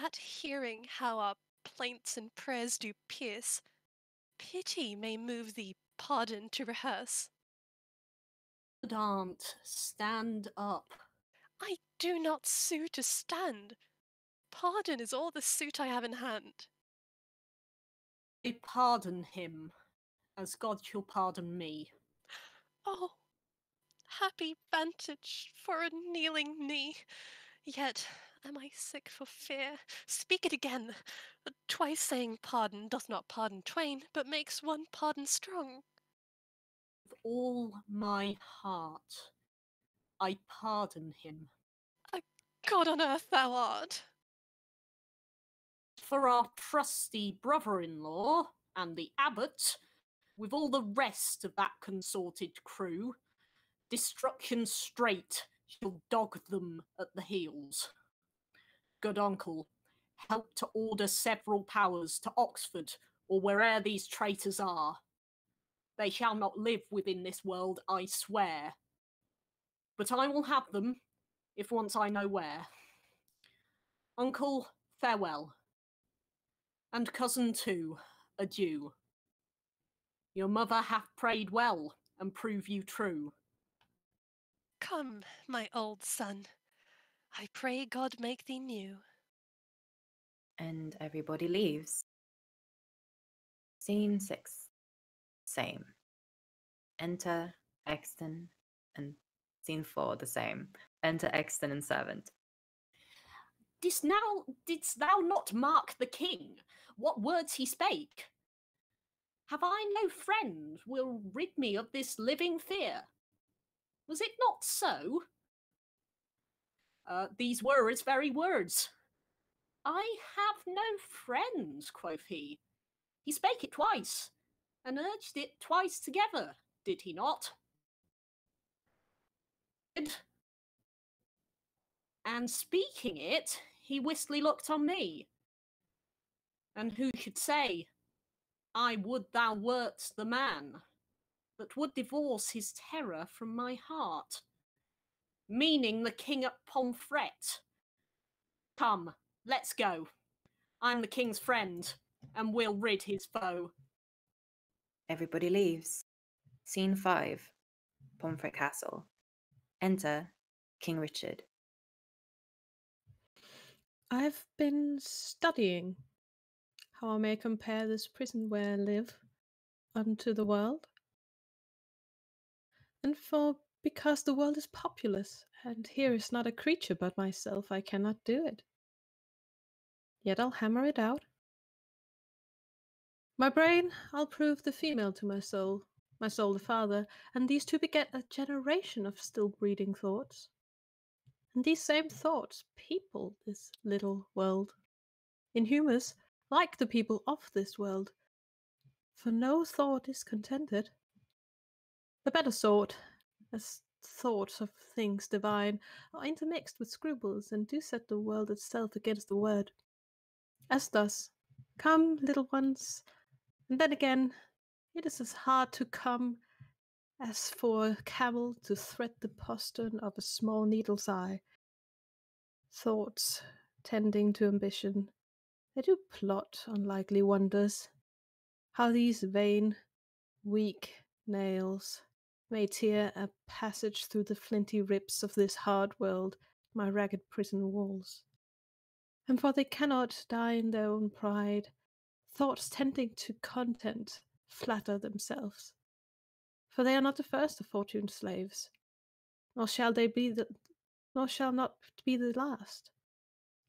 That hearing how our plaints and prayers do pierce, pity may move thee pardon to rehearse. Dant, stand up. I do not sue to stand. Pardon is all the suit I have in hand. I pardon him, as God shall pardon me. Oh, happy vantage for a kneeling knee! Yet am I sick for fear. Speak it again. Twice saying pardon doth not pardon twain, but makes one pardon strong. With all my heart, I pardon him. A God on earth thou art! For our trusty brother-in-law and the abbot, with all the rest of that consorted crew, destruction straight shall dog them at the heels. Good uncle, help to order several powers to Oxford, or where'er these traitors are. They shall not live within this world, I swear. But I will have them, if once I know where. Uncle, farewell. And cousin too, adieu. Your mother hath prayed well, and prove you true. Come, my old son. I pray God make thee new. And everybody leaves. Scene 6. Same. Enter Exton and scene 4, the same. Enter Exton and servant. Didst thou not mark the king? What words he spake? Have I no friend will rid me of this living fear? Was it not so? These were his very words. I have no friends, quoth he. He spake it twice, and urged it twice together, did he not? And speaking it, he wistly looked on me. And who should say, I would thou wert the man that would divorce his terror from my heart, meaning the king at Pomfret. Come, let's go. I'm the king's friend, and we'll rid his foe. Everybody leaves. Scene 5. Pomfret Castle. Enter King Richard. I've been studying how I may compare this prison where I live unto the world. And for because the world is populous, and here is not a creature but myself, I cannot do it. Yet I'll hammer it out. My brain, I'll prove the female to my soul the father, and these two beget a generation of still breeding thoughts. And these same thoughts people this little world, in humours like the people of this world, for no thought is contented. The better sort, as thoughts of things divine, are intermixed with scruples, and do set the world itself against the word. As thus, come, little ones, and then again, it is as hard to come as for a camel to thread the postern of a small needle's eye. Thoughts tending to ambition, they do plot unlikely wonders, how these vain, weak nails may tear a passage through the flinty ribs of this hard world, my ragged prison walls. And for they cannot die in their own pride, thoughts tending to content flatter themselves, for they are not the first of fortuned slaves, nor shall they be not be the last.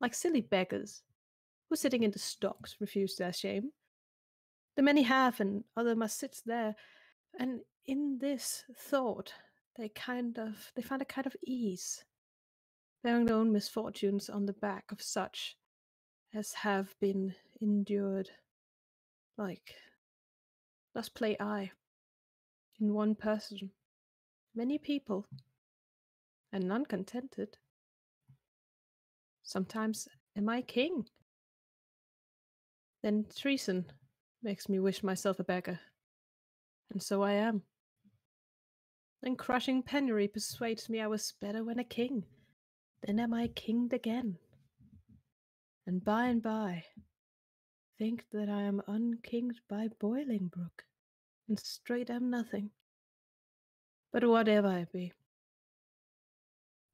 Like silly beggars, who sitting in the stocks refuse their shame, the many have, and other must sit there, and in this thought they find a kind of ease, bearing their own misfortunes on the back of such as have been endured. Like, thus play I, in one person, many people, and none contented. Sometimes am I king? Then treason makes me wish myself a beggar, and so I am. Then crushing penury persuades me I was better when a king. Then am I kinged again, and by, think that I am unkinged by Bolingbroke, and straight am nothing. But whatever I be,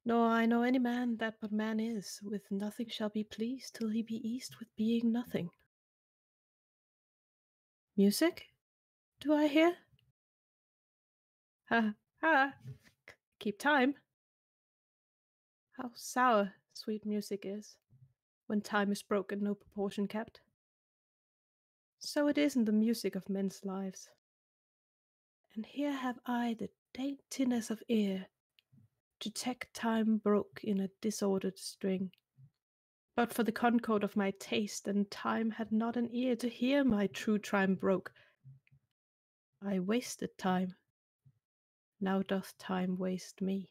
nor I know any man that but man is, with nothing shall be pleased till he be eased with being nothing. Music? Do I hear? Ha ha! Keep time! How sour sweet music is, when time is broken, no proportion kept. So it is in the music of men's lives. And here have I the daintiness of ear, to detect time broke in a disordered string. But for the concord of my taste, and time had not an ear to hear my true time broke, I wasted time. Now doth time waste me.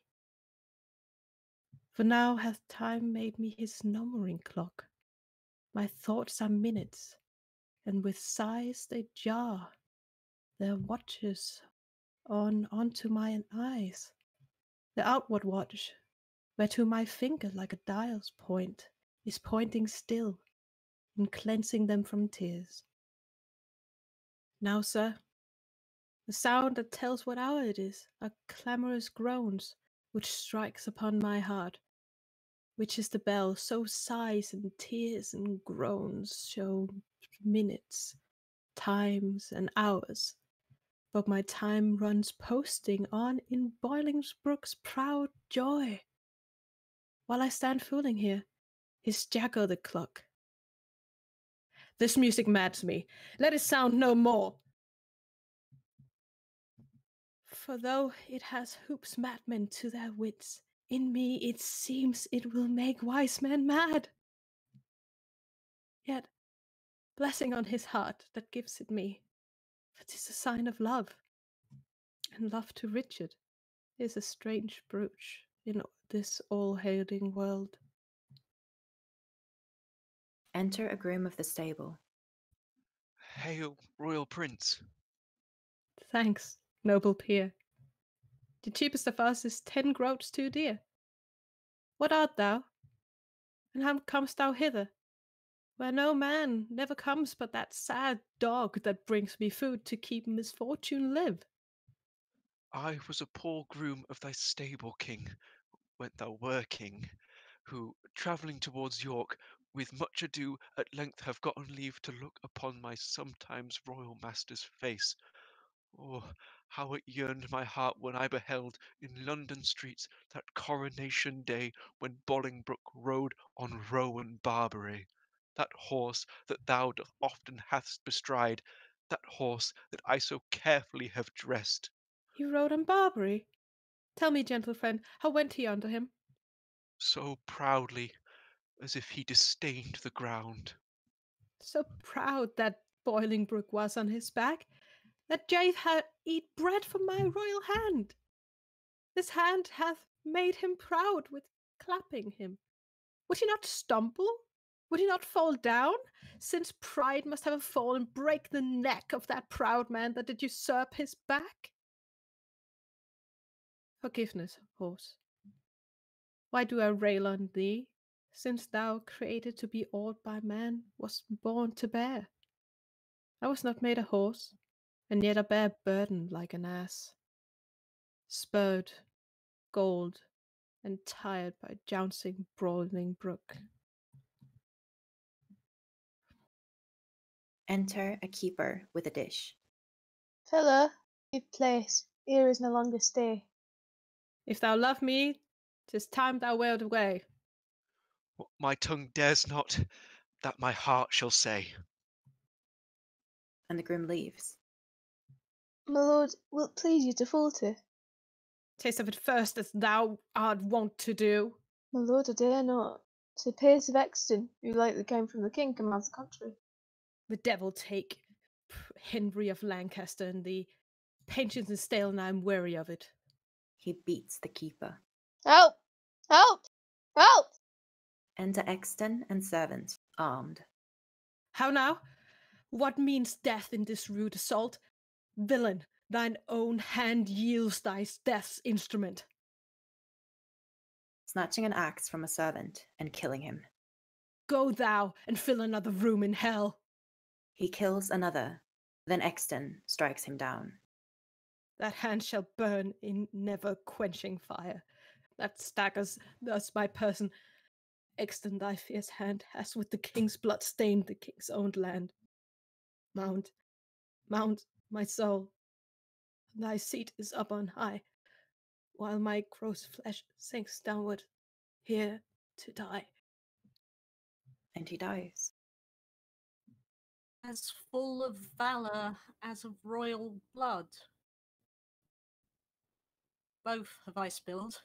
For now hath time made me his numbering clock. My thoughts are minutes, and with sighs they jar their watches onto mine eyes, the outward watch, whereto my finger like a dial's point is pointing still, and cleansing them from tears. Now, sir, the sound that tells what hour it is are clamorous groans, which strikes upon my heart, which is the bell, so sighs and tears and groans show minutes, times, and hours, but my time runs posting on in Bolingbroke's proud joy. While I stand fooling here, his jackal the clock. This music mads me. Let it sound no more. For though it has hoops madmen to their wits, in me it seems it will make wise men mad. Yet, blessing on his heart that gives it me, for 'tis a sign of love, and love to Richard is a strange brooch in this all-hating world. Enter a groom of the stable. Hail, royal prince. Thanks, noble peer. The cheapest of us is 10 groats too dear. What art thou? And how comest thou hither, where no man never comes but that sad dog that brings me food to keep misfortune live? I was a poor groom of thy stable, king, when thou were king, who, travelling towards York, with much ado at length have gotten leave to look upon my sometimes royal master's face. Oh, how it yearned my heart when I beheld in London streets that coronation day when Bolingbroke rode on Rowan Barbary, that horse that thou doth often hast bestride, that horse that I so carefully have dressed. He rode on Barbary? Tell me, gentle friend, how went he under him? So proudly, as if he disdained the ground. So proud that Bolingbroke was on his back, that Jave had eat bread from my royal hand. This hand hath made him proud with clapping him. Would he not stumble? Would he not fall down? Since pride must have a fall and break the neck of that proud man that did usurp his back. Forgiveness, horse. Why do I rail on thee, since thou, created to be awed by man, wast born to bear? I was not made a horse, and yet I bear burden like an ass, spurred, gold, and tired by jouncing Bolingbroke. Enter a keeper with a dish. Fellow, good place, here is no longer stay. If thou love me, 'tis time thou wailed away. What my tongue dares not, that my heart shall say. And the groom leaves. My lord, will't please you to falter? Taste of it first, as thou art wont to do. My lord, I dare not. Sir Pierce of Exton, who lately came from the king, commands the country. The devil take Henry of Lancaster and thee. Pensions is stale, and I am weary of it. He beats the keeper. Help! Help! Help! Enter Exton and servants, armed. How now? What means death in this rude assault? Villain, thine own hand yields thy death's instrument. Snatching an axe from a servant and killing him. Go thou and fill another room in hell. He kills another, then Exton strikes him down. That hand shall burn in never-quenching fire. That staggers thus my person. Exton, thy fierce hand has with the king's blood stained the king's own land. Mount, mount, my soul, thy seat is up on high, while my gross flesh sinks downward, here to die. And he dies. As full of valour as of royal blood. Both have I spilled.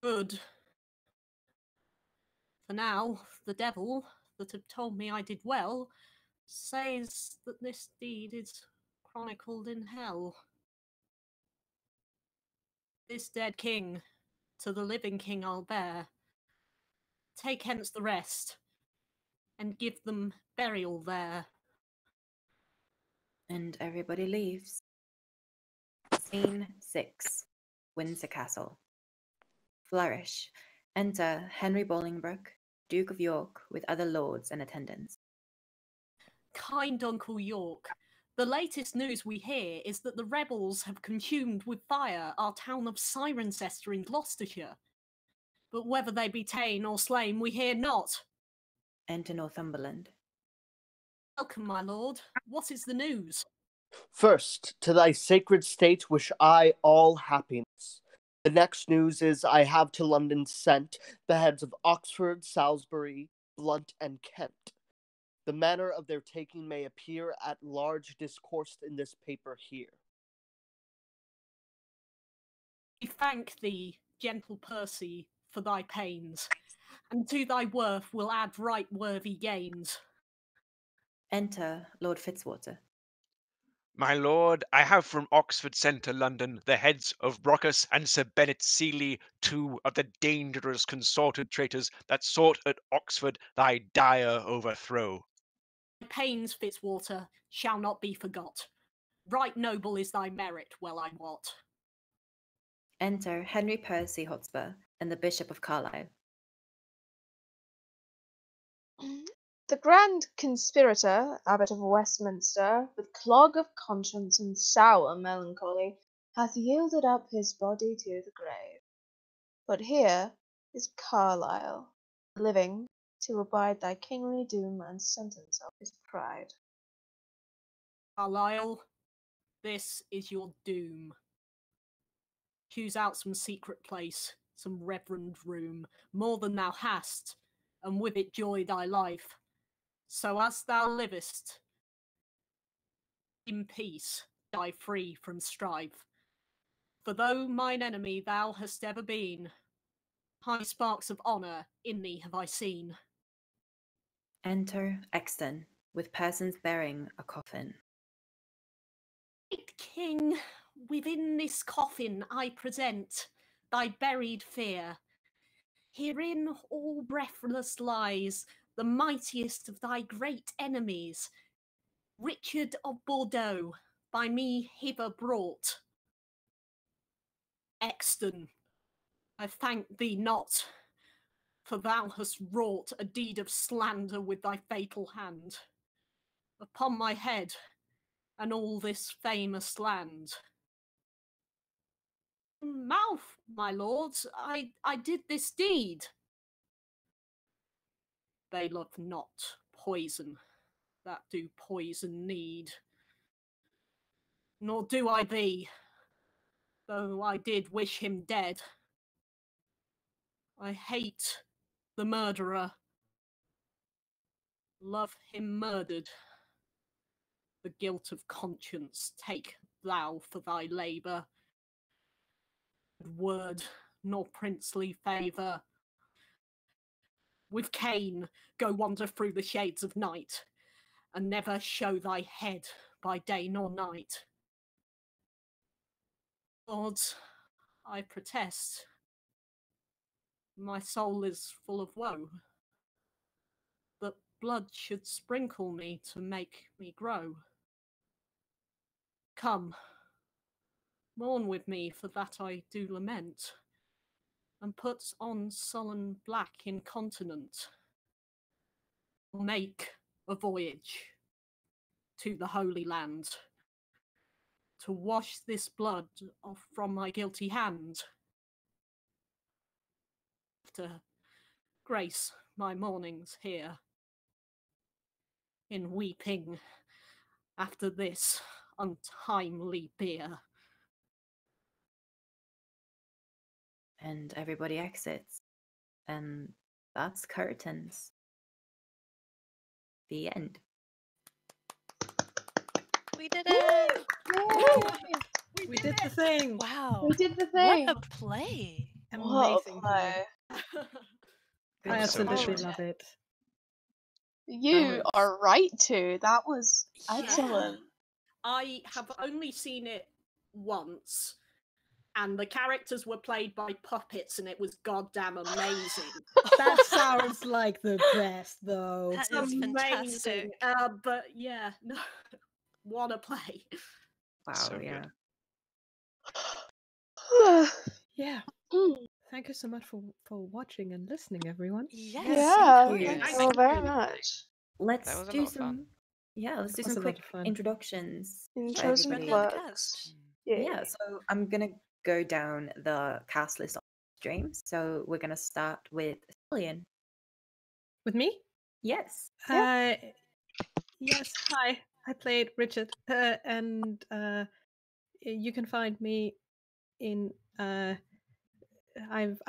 Good. For now, the devil, that had told me I did well, says that this deed is chronicled in hell. This dead king, to the living king I'll bear. Take hence the rest, and give them burial there. And everybody leaves. Scene 6. Windsor Castle. Flourish. Enter Henry Bolingbroke, Duke of York, with other lords and attendants. Kind Uncle York, the latest news we hear is that the rebels have consumed with fire our town of Cirencester in Gloucestershire. But whether they be ta'en or slain, we hear not. Enter Northumberland. Welcome, my lord. What is the news? First, to thy sacred state wish I all happiness. The next news is I have to London sent the heads of Oxford, Salisbury, Blunt, and Kent. The manner of their taking may appear at large discoursed in this paper here. We thank thee, gentle Percy, for thy pains, and to thy worth will add right worthy gains. Enter Lord Fitzwater. My lord, I have from Oxford sent to London the heads of Brockus and Sir Bennet Seeley, two of the dangerous consorted traitors that sought at Oxford thy dire overthrow. Thy pains, Fitzwater, shall not be forgot. Right noble is thy merit, well I wot. Enter Henry Percy Hotspur and the Bishop of Carlisle. The grand conspirator, Abbot of Westminster, with clog of conscience and sour melancholy, hath yielded up his body to the grave. But here is Carlisle, living to abide thy kingly doom and sentence of his pride. Carlisle, this is your doom. Choose out some secret place, some reverend room, more than thou hast, and with it joy thy life. So as thou livest, in peace die free from strife. For though mine enemy thou hast ever been, high sparks of honour in thee have I seen. Enter Exton, with persons bearing a coffin. Great king, within this coffin I present thy buried fear. Herein all breathless lies the mightiest of thy great enemies, Richard of Bordeaux, by me hither brought. Exton, I thank thee not, for thou hast wrought a deed of slander with thy fatal hand. Upon my head, and all this famous land. Mouth, my lords, I did this deed. They love not poison, that do poison need. nor do I be, though I did wish him dead. I hate the murderer, love him murdered. The guilt of conscience take thou for thy labour. Word nor princely favour. With cane go wander through the shades of night, and never show thy head by day nor night. Lord, I protest, my soul is full of woe, that blood should sprinkle me to make me grow. Come, mourn with me for that I do lament, and puts on sullen black incontinent. Make a voyage to the Holy Land, to wash this blood off from my guilty hand. After grace my mornings here, in weeping after this untimely bier. And everybody exits, and that's curtains. The end. We did it! We did the thing! Wow! We did the thing! What a play! Amazing play! I absolutely love it. You are right too. That was excellent. I have only seen it once, and the characters were played by puppets, and it was goddamn amazing. That sounds like the best, though. That is amazing. But yeah, no, what a play! Wow, so yeah, good. Yeah. Thank you so much for watching and listening, everyone. Yes, yeah, thank you very much. Let's do some. Yeah, let's do some quick introductions. Yeah, so I'm gonna go down the cast list on stream. So we're gonna start with Cillian. With me? Yes. Yes. Hi. I played Richard, and you can find me in. I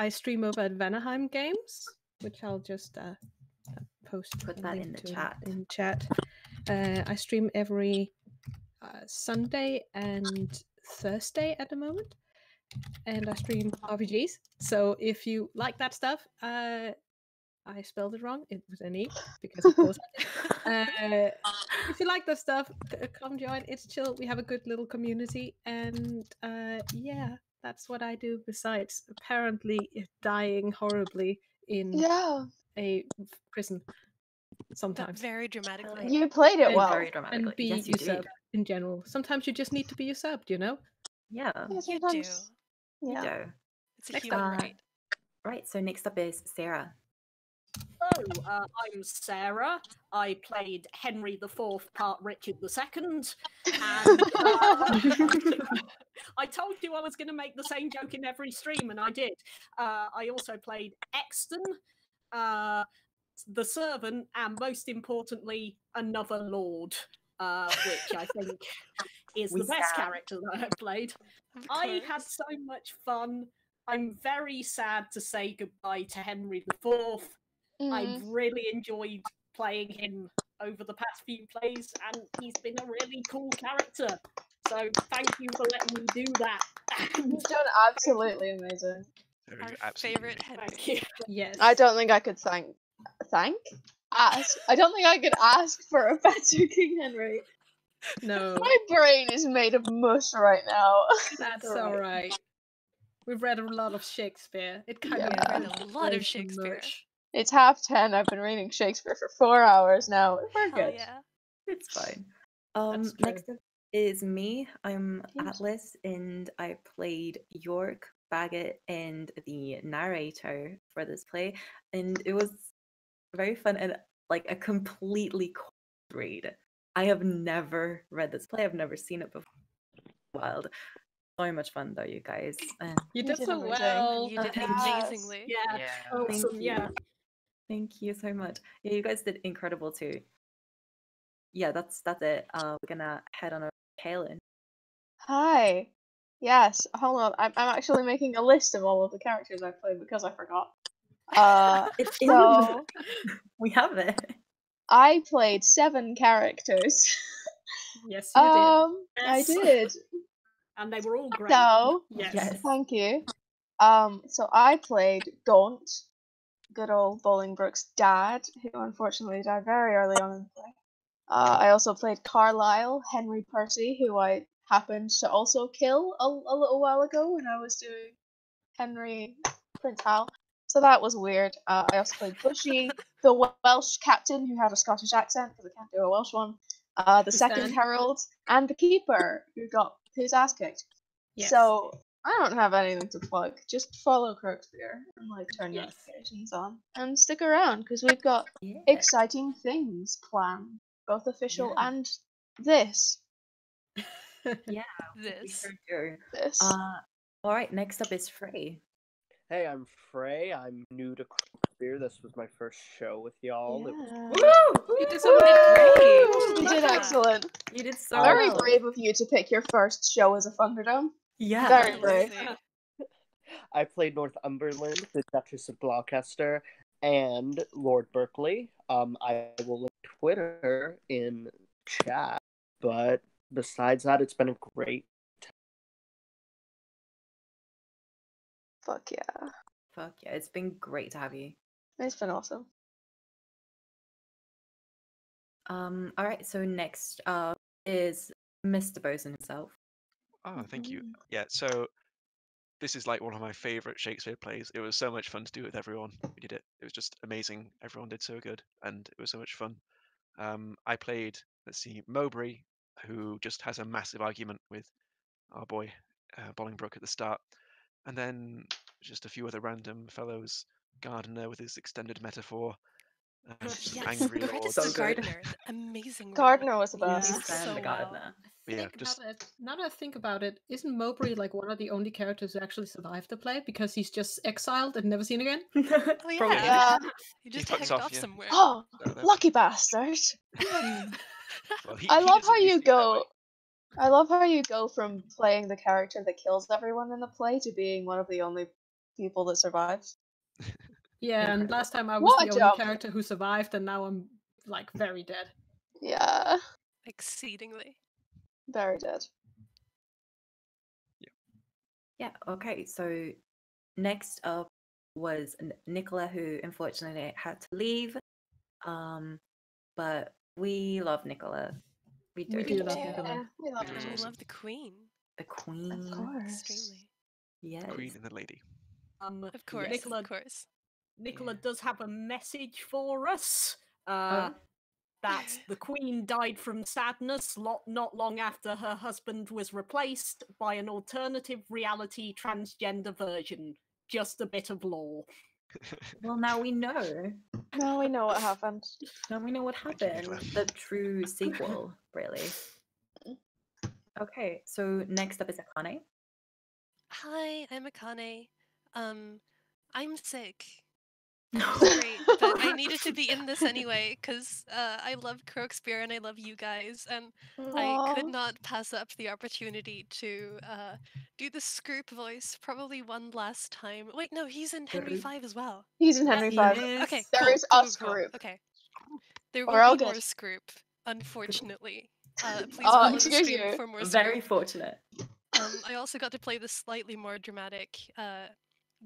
stream over at Vanaheim Games, which I'll just post. Put that in the chat. In chat, I stream every Sunday and Thursday at the moment, and I stream RPGs. So if you like that stuff, I spelled it wrong. It was an E because of course. If you like that stuff, come join. It's chill. We have a good little community, and yeah, that's what I do. Besides, apparently, dying horribly in a prison sometimes. But very dramatically. You played it and, well. Very dramatically. And be usurped in general. Sometimes you just need to be usurped, you know? Yeah. Yes, you do. Yeah. You do. It's a human right. Right, so next up is Sarah. Hello, I'm Sarah. I played Henry IV, part Richard II. And I told you I was going to make the same joke in every stream, and I did. I also played Exton, the servant, and most importantly, another lord, which I think is the best character that I've played. I had so much fun. I'm very sad to say goodbye to Henry IV. I've really enjoyed playing him over the past few plays, and he's been a really cool character. So thank you for letting me do that. You've done absolutely amazing. Our favourite Henry. Yes. I don't think I could ask. I don't think I could ask for a better King Henry. No. My brain is made of mush right now. That's all right. We've read a lot of Shakespeare. It kind of read a lot of Shakespeare. Much. It's 10:30. I've been reading Shakespeare for 4 hours now. We're good. Yeah. It's fine. Next up is me. I'm Atlas, and I played York, Bagot, and the narrator for this play. And it was very fun and like a completely cold read. I have never read this play. I've never seen it before. Wild. So much fun though, you guys. You did so well. You did amazingly. Yeah. Awesome. Yeah. Thank you so much. Yeah, you guys did incredible too. Yeah, that's it. We're gonna head on over to Kaelin. Hi. Yes, hold on. I'm actually making a list of all of the characters I've played because I forgot. It's so we have it. I played 7 characters. Yes, you did. Yes. I did. And they were all great. So, yes. Thank you. So I played Gaunt, good old Bolingbroke's dad, who unfortunately died very early on in the play. I also played Carlisle, Henry Percy, who I happened to also kill a little while ago when I was doing Henry Prince Hal. So that was weird. I also played Bushy, the Welsh captain who had a Scottish accent because I can't do a Welsh one. The second herald and the keeper who got his ass kicked. Yes. So I don't have anything to plug. Just follow Crookspear and like turn notifications on and stick around because we've got exciting things planned, both official and this. Yeah, this. This. All right. Next up is Frey. Hey, I'm Frey. I'm new to Crookspear. This was my first show with y'all. Yeah. Woo! You did so great. You did excellent. You did so very well. Brave of you to pick your first show as a Thunderdome. Yeah, very brave. I played Northumberland, the Duchess of Gloucester, and Lord Berkeley. I will link Twitter in chat, but besides that, it's been a great time. Fuck yeah. Fuck yeah. It's been great to have you. It's been awesome. Alright, so next is Mr. Bosun himself. Oh, thank you. Yeah, so this is like one of my favourite Shakespeare plays. It was so much fun to do with everyone who did it. It was just amazing. Everyone did so good, and it was so much fun. I played, let's see, Mowbray, who just has a massive argument with our boy Bolingbroke at the start, and then just a few other random fellows. Gardiner with his extended metaphor. Angry Lord. So Gardiner, amazing. Gardiner was the best. So Gardiner. Yeah, now that I think about it, isn't Mowbray like one of the only characters who actually survived the play because he's just exiled and never seen again? Oh yeah, he just hecked off somewhere. Oh, lucky bastard! Well, I love how you go. I love how you go from playing the character that kills everyone in the play to being one of the only people that survives. Yeah, and last time I was the only character who survived, and now I'm like very dead. Yeah, exceedingly. Very dead. Yeah. Yeah. Okay. So next up was Nicola, who unfortunately had to leave. But we love Nicola. We do. We do love Nicola. We love her. We love the Queen. The Queen. Of course. Extremely. Yes. The Queen and the Lady. Of course. Yes. Nicola, of course. Nicola does have a message for us. That the Queen died from sadness not long after her husband was replaced by an alternative reality transgender version. Just a bit of lore. Well, now we know. Now we know what happened. Now we know what happened. The true sequel, really. Okay, so next up is Akane. Hi, I'm Akane. I'm sick. Great, but I needed to be in this anyway because I love Crookspear and I love you guys, and I could not pass up the opportunity to do the Scroop voice probably one last time. Wait, no, he's in Henry V as well. He's in Henry V. Okay, there's a Scroop. Okay, there will be more Scroop, unfortunately. Please follow the stream for more Scroop. Very fortunate. I also got to play the slightly more dramatic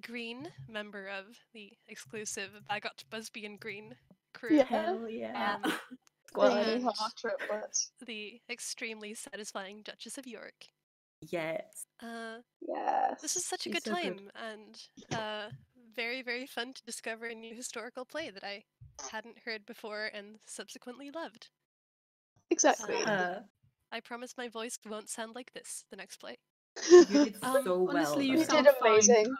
Green, member of the exclusive Bagot, Busby, and Green crew. Yeah, hell yeah. And the extremely satisfying Duchess of York. Yes. Yes. This is such a good time, and very, very fun to discover a new historical play that I hadn't heard before and subsequently loved. Exactly. I promise my voice won't sound like this the next play. You did so well. Honestly, you did amazing.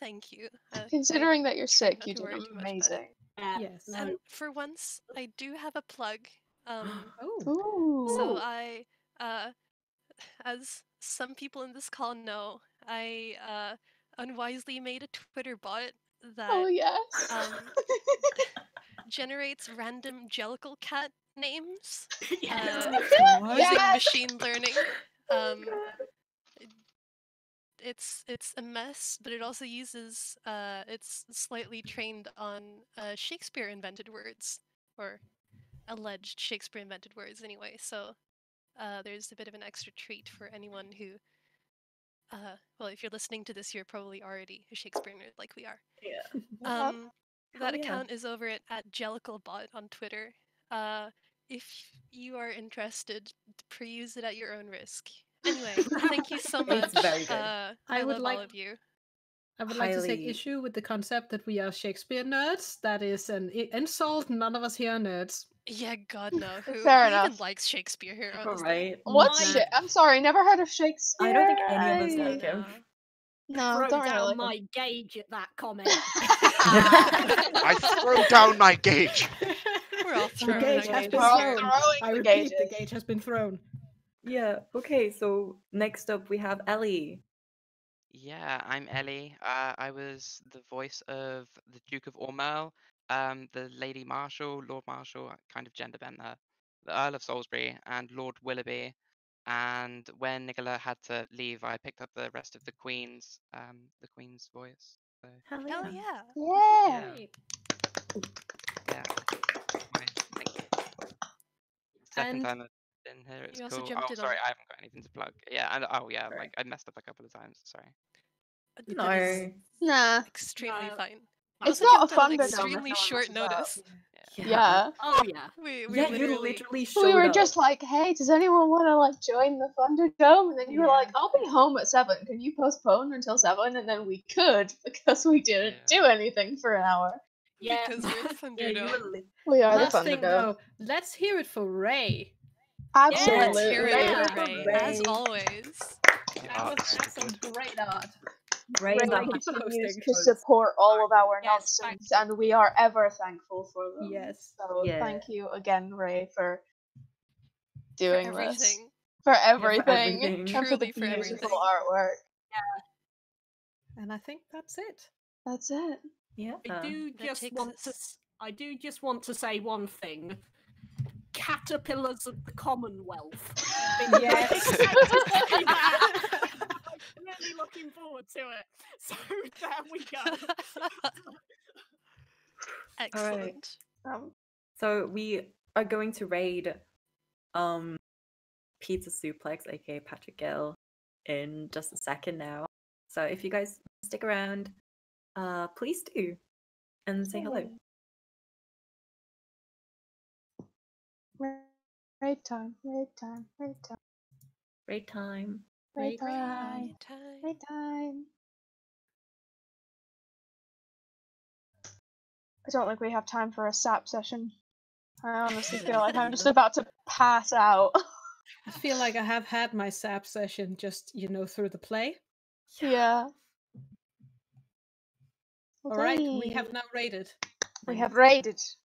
Thank you. Considering that you're sick, you did amazing. Yes. And for once, I do have a plug. So I, as some people in this call know, I unwisely made a Twitter bot that generates random Jellicle cat names using machine learning. It's a mess, but it also uses, it's slightly trained on Shakespeare invented words, or alleged Shakespeare invented words anyway, so there's a bit of an extra treat for anyone who, well, if you're listening to this, you're probably already a Shakespeare nerd like we are. Yeah. That account is over at @jellicalebot on Twitter. If you are interested, peruse it at your own risk. Anyway, thank you so much. It's very good. I would love all of you. I would like to take issue with the concept that we are Shakespeare nerds. That is an insult. None of us here are nerds. Yeah, God, no. Who even likes Shakespeare here? Right. What shit? I'm sorry, never heard of Shakespeare. I don't think any of us like him. No, I throw down my gauge at that comment. I throw down my gauge. We're all throwing the gauge. I repeat, the gauge has been thrown. Yeah, okay, so next up we have Ellie. Yeah, I'm Ellie. I was the voice of the Duke of Aumerle, the Lady Marshal, Lord Marshal, kind of gender bent there, the Earl of Salisbury, and Lord Willoughby. And when Nicola had to leave, I picked up the rest of the Queen's voice. So, hell yeah. Yeah. Second time I've been here. It's cool. Oh, sorry, I haven't got anything to plug. Yeah, and I messed up a couple of times. Sorry. No. Nah. Extremely fine. It's not a fun, extremely short notice. Yeah. Oh yeah. We literally showed up. We were just like, hey, does anyone want to like join the Thunderdome? And then you were like, I'll be home at 7. Can you postpone until 7? And then we could, because we didn't do anything for an hour. Yeah. Because we're the Thunderdome. We are the Thunderdome. Though, let's hear it for Ray. Absolutely. Let's hear it for Ray. As always. That's some great art. Right, to support all of our nonsense, and we are ever thankful for them. Yes. So thank you again, Ray, for doing this. For everything. And for the beautiful artwork. Yeah. And I think that's it. That's it. Yeah. I do just want to say one thing. Caterpillars of the Commonwealth. Yes. Really looking forward to it. So there we go. Excellent. Right. So we are going to raid Pizza Suplex, aka Patrick Gill, in just a second now. So if you guys stick around, please do, and say hello. Raid time! Raid time! Raid time! Raid time! Right time. I don't think we have time for a sap session. I honestly feel like I'm just about to pass out. I feel like I have had my sap session just, you know, through the play. Yeah. Alright, we have now raided. We have raided.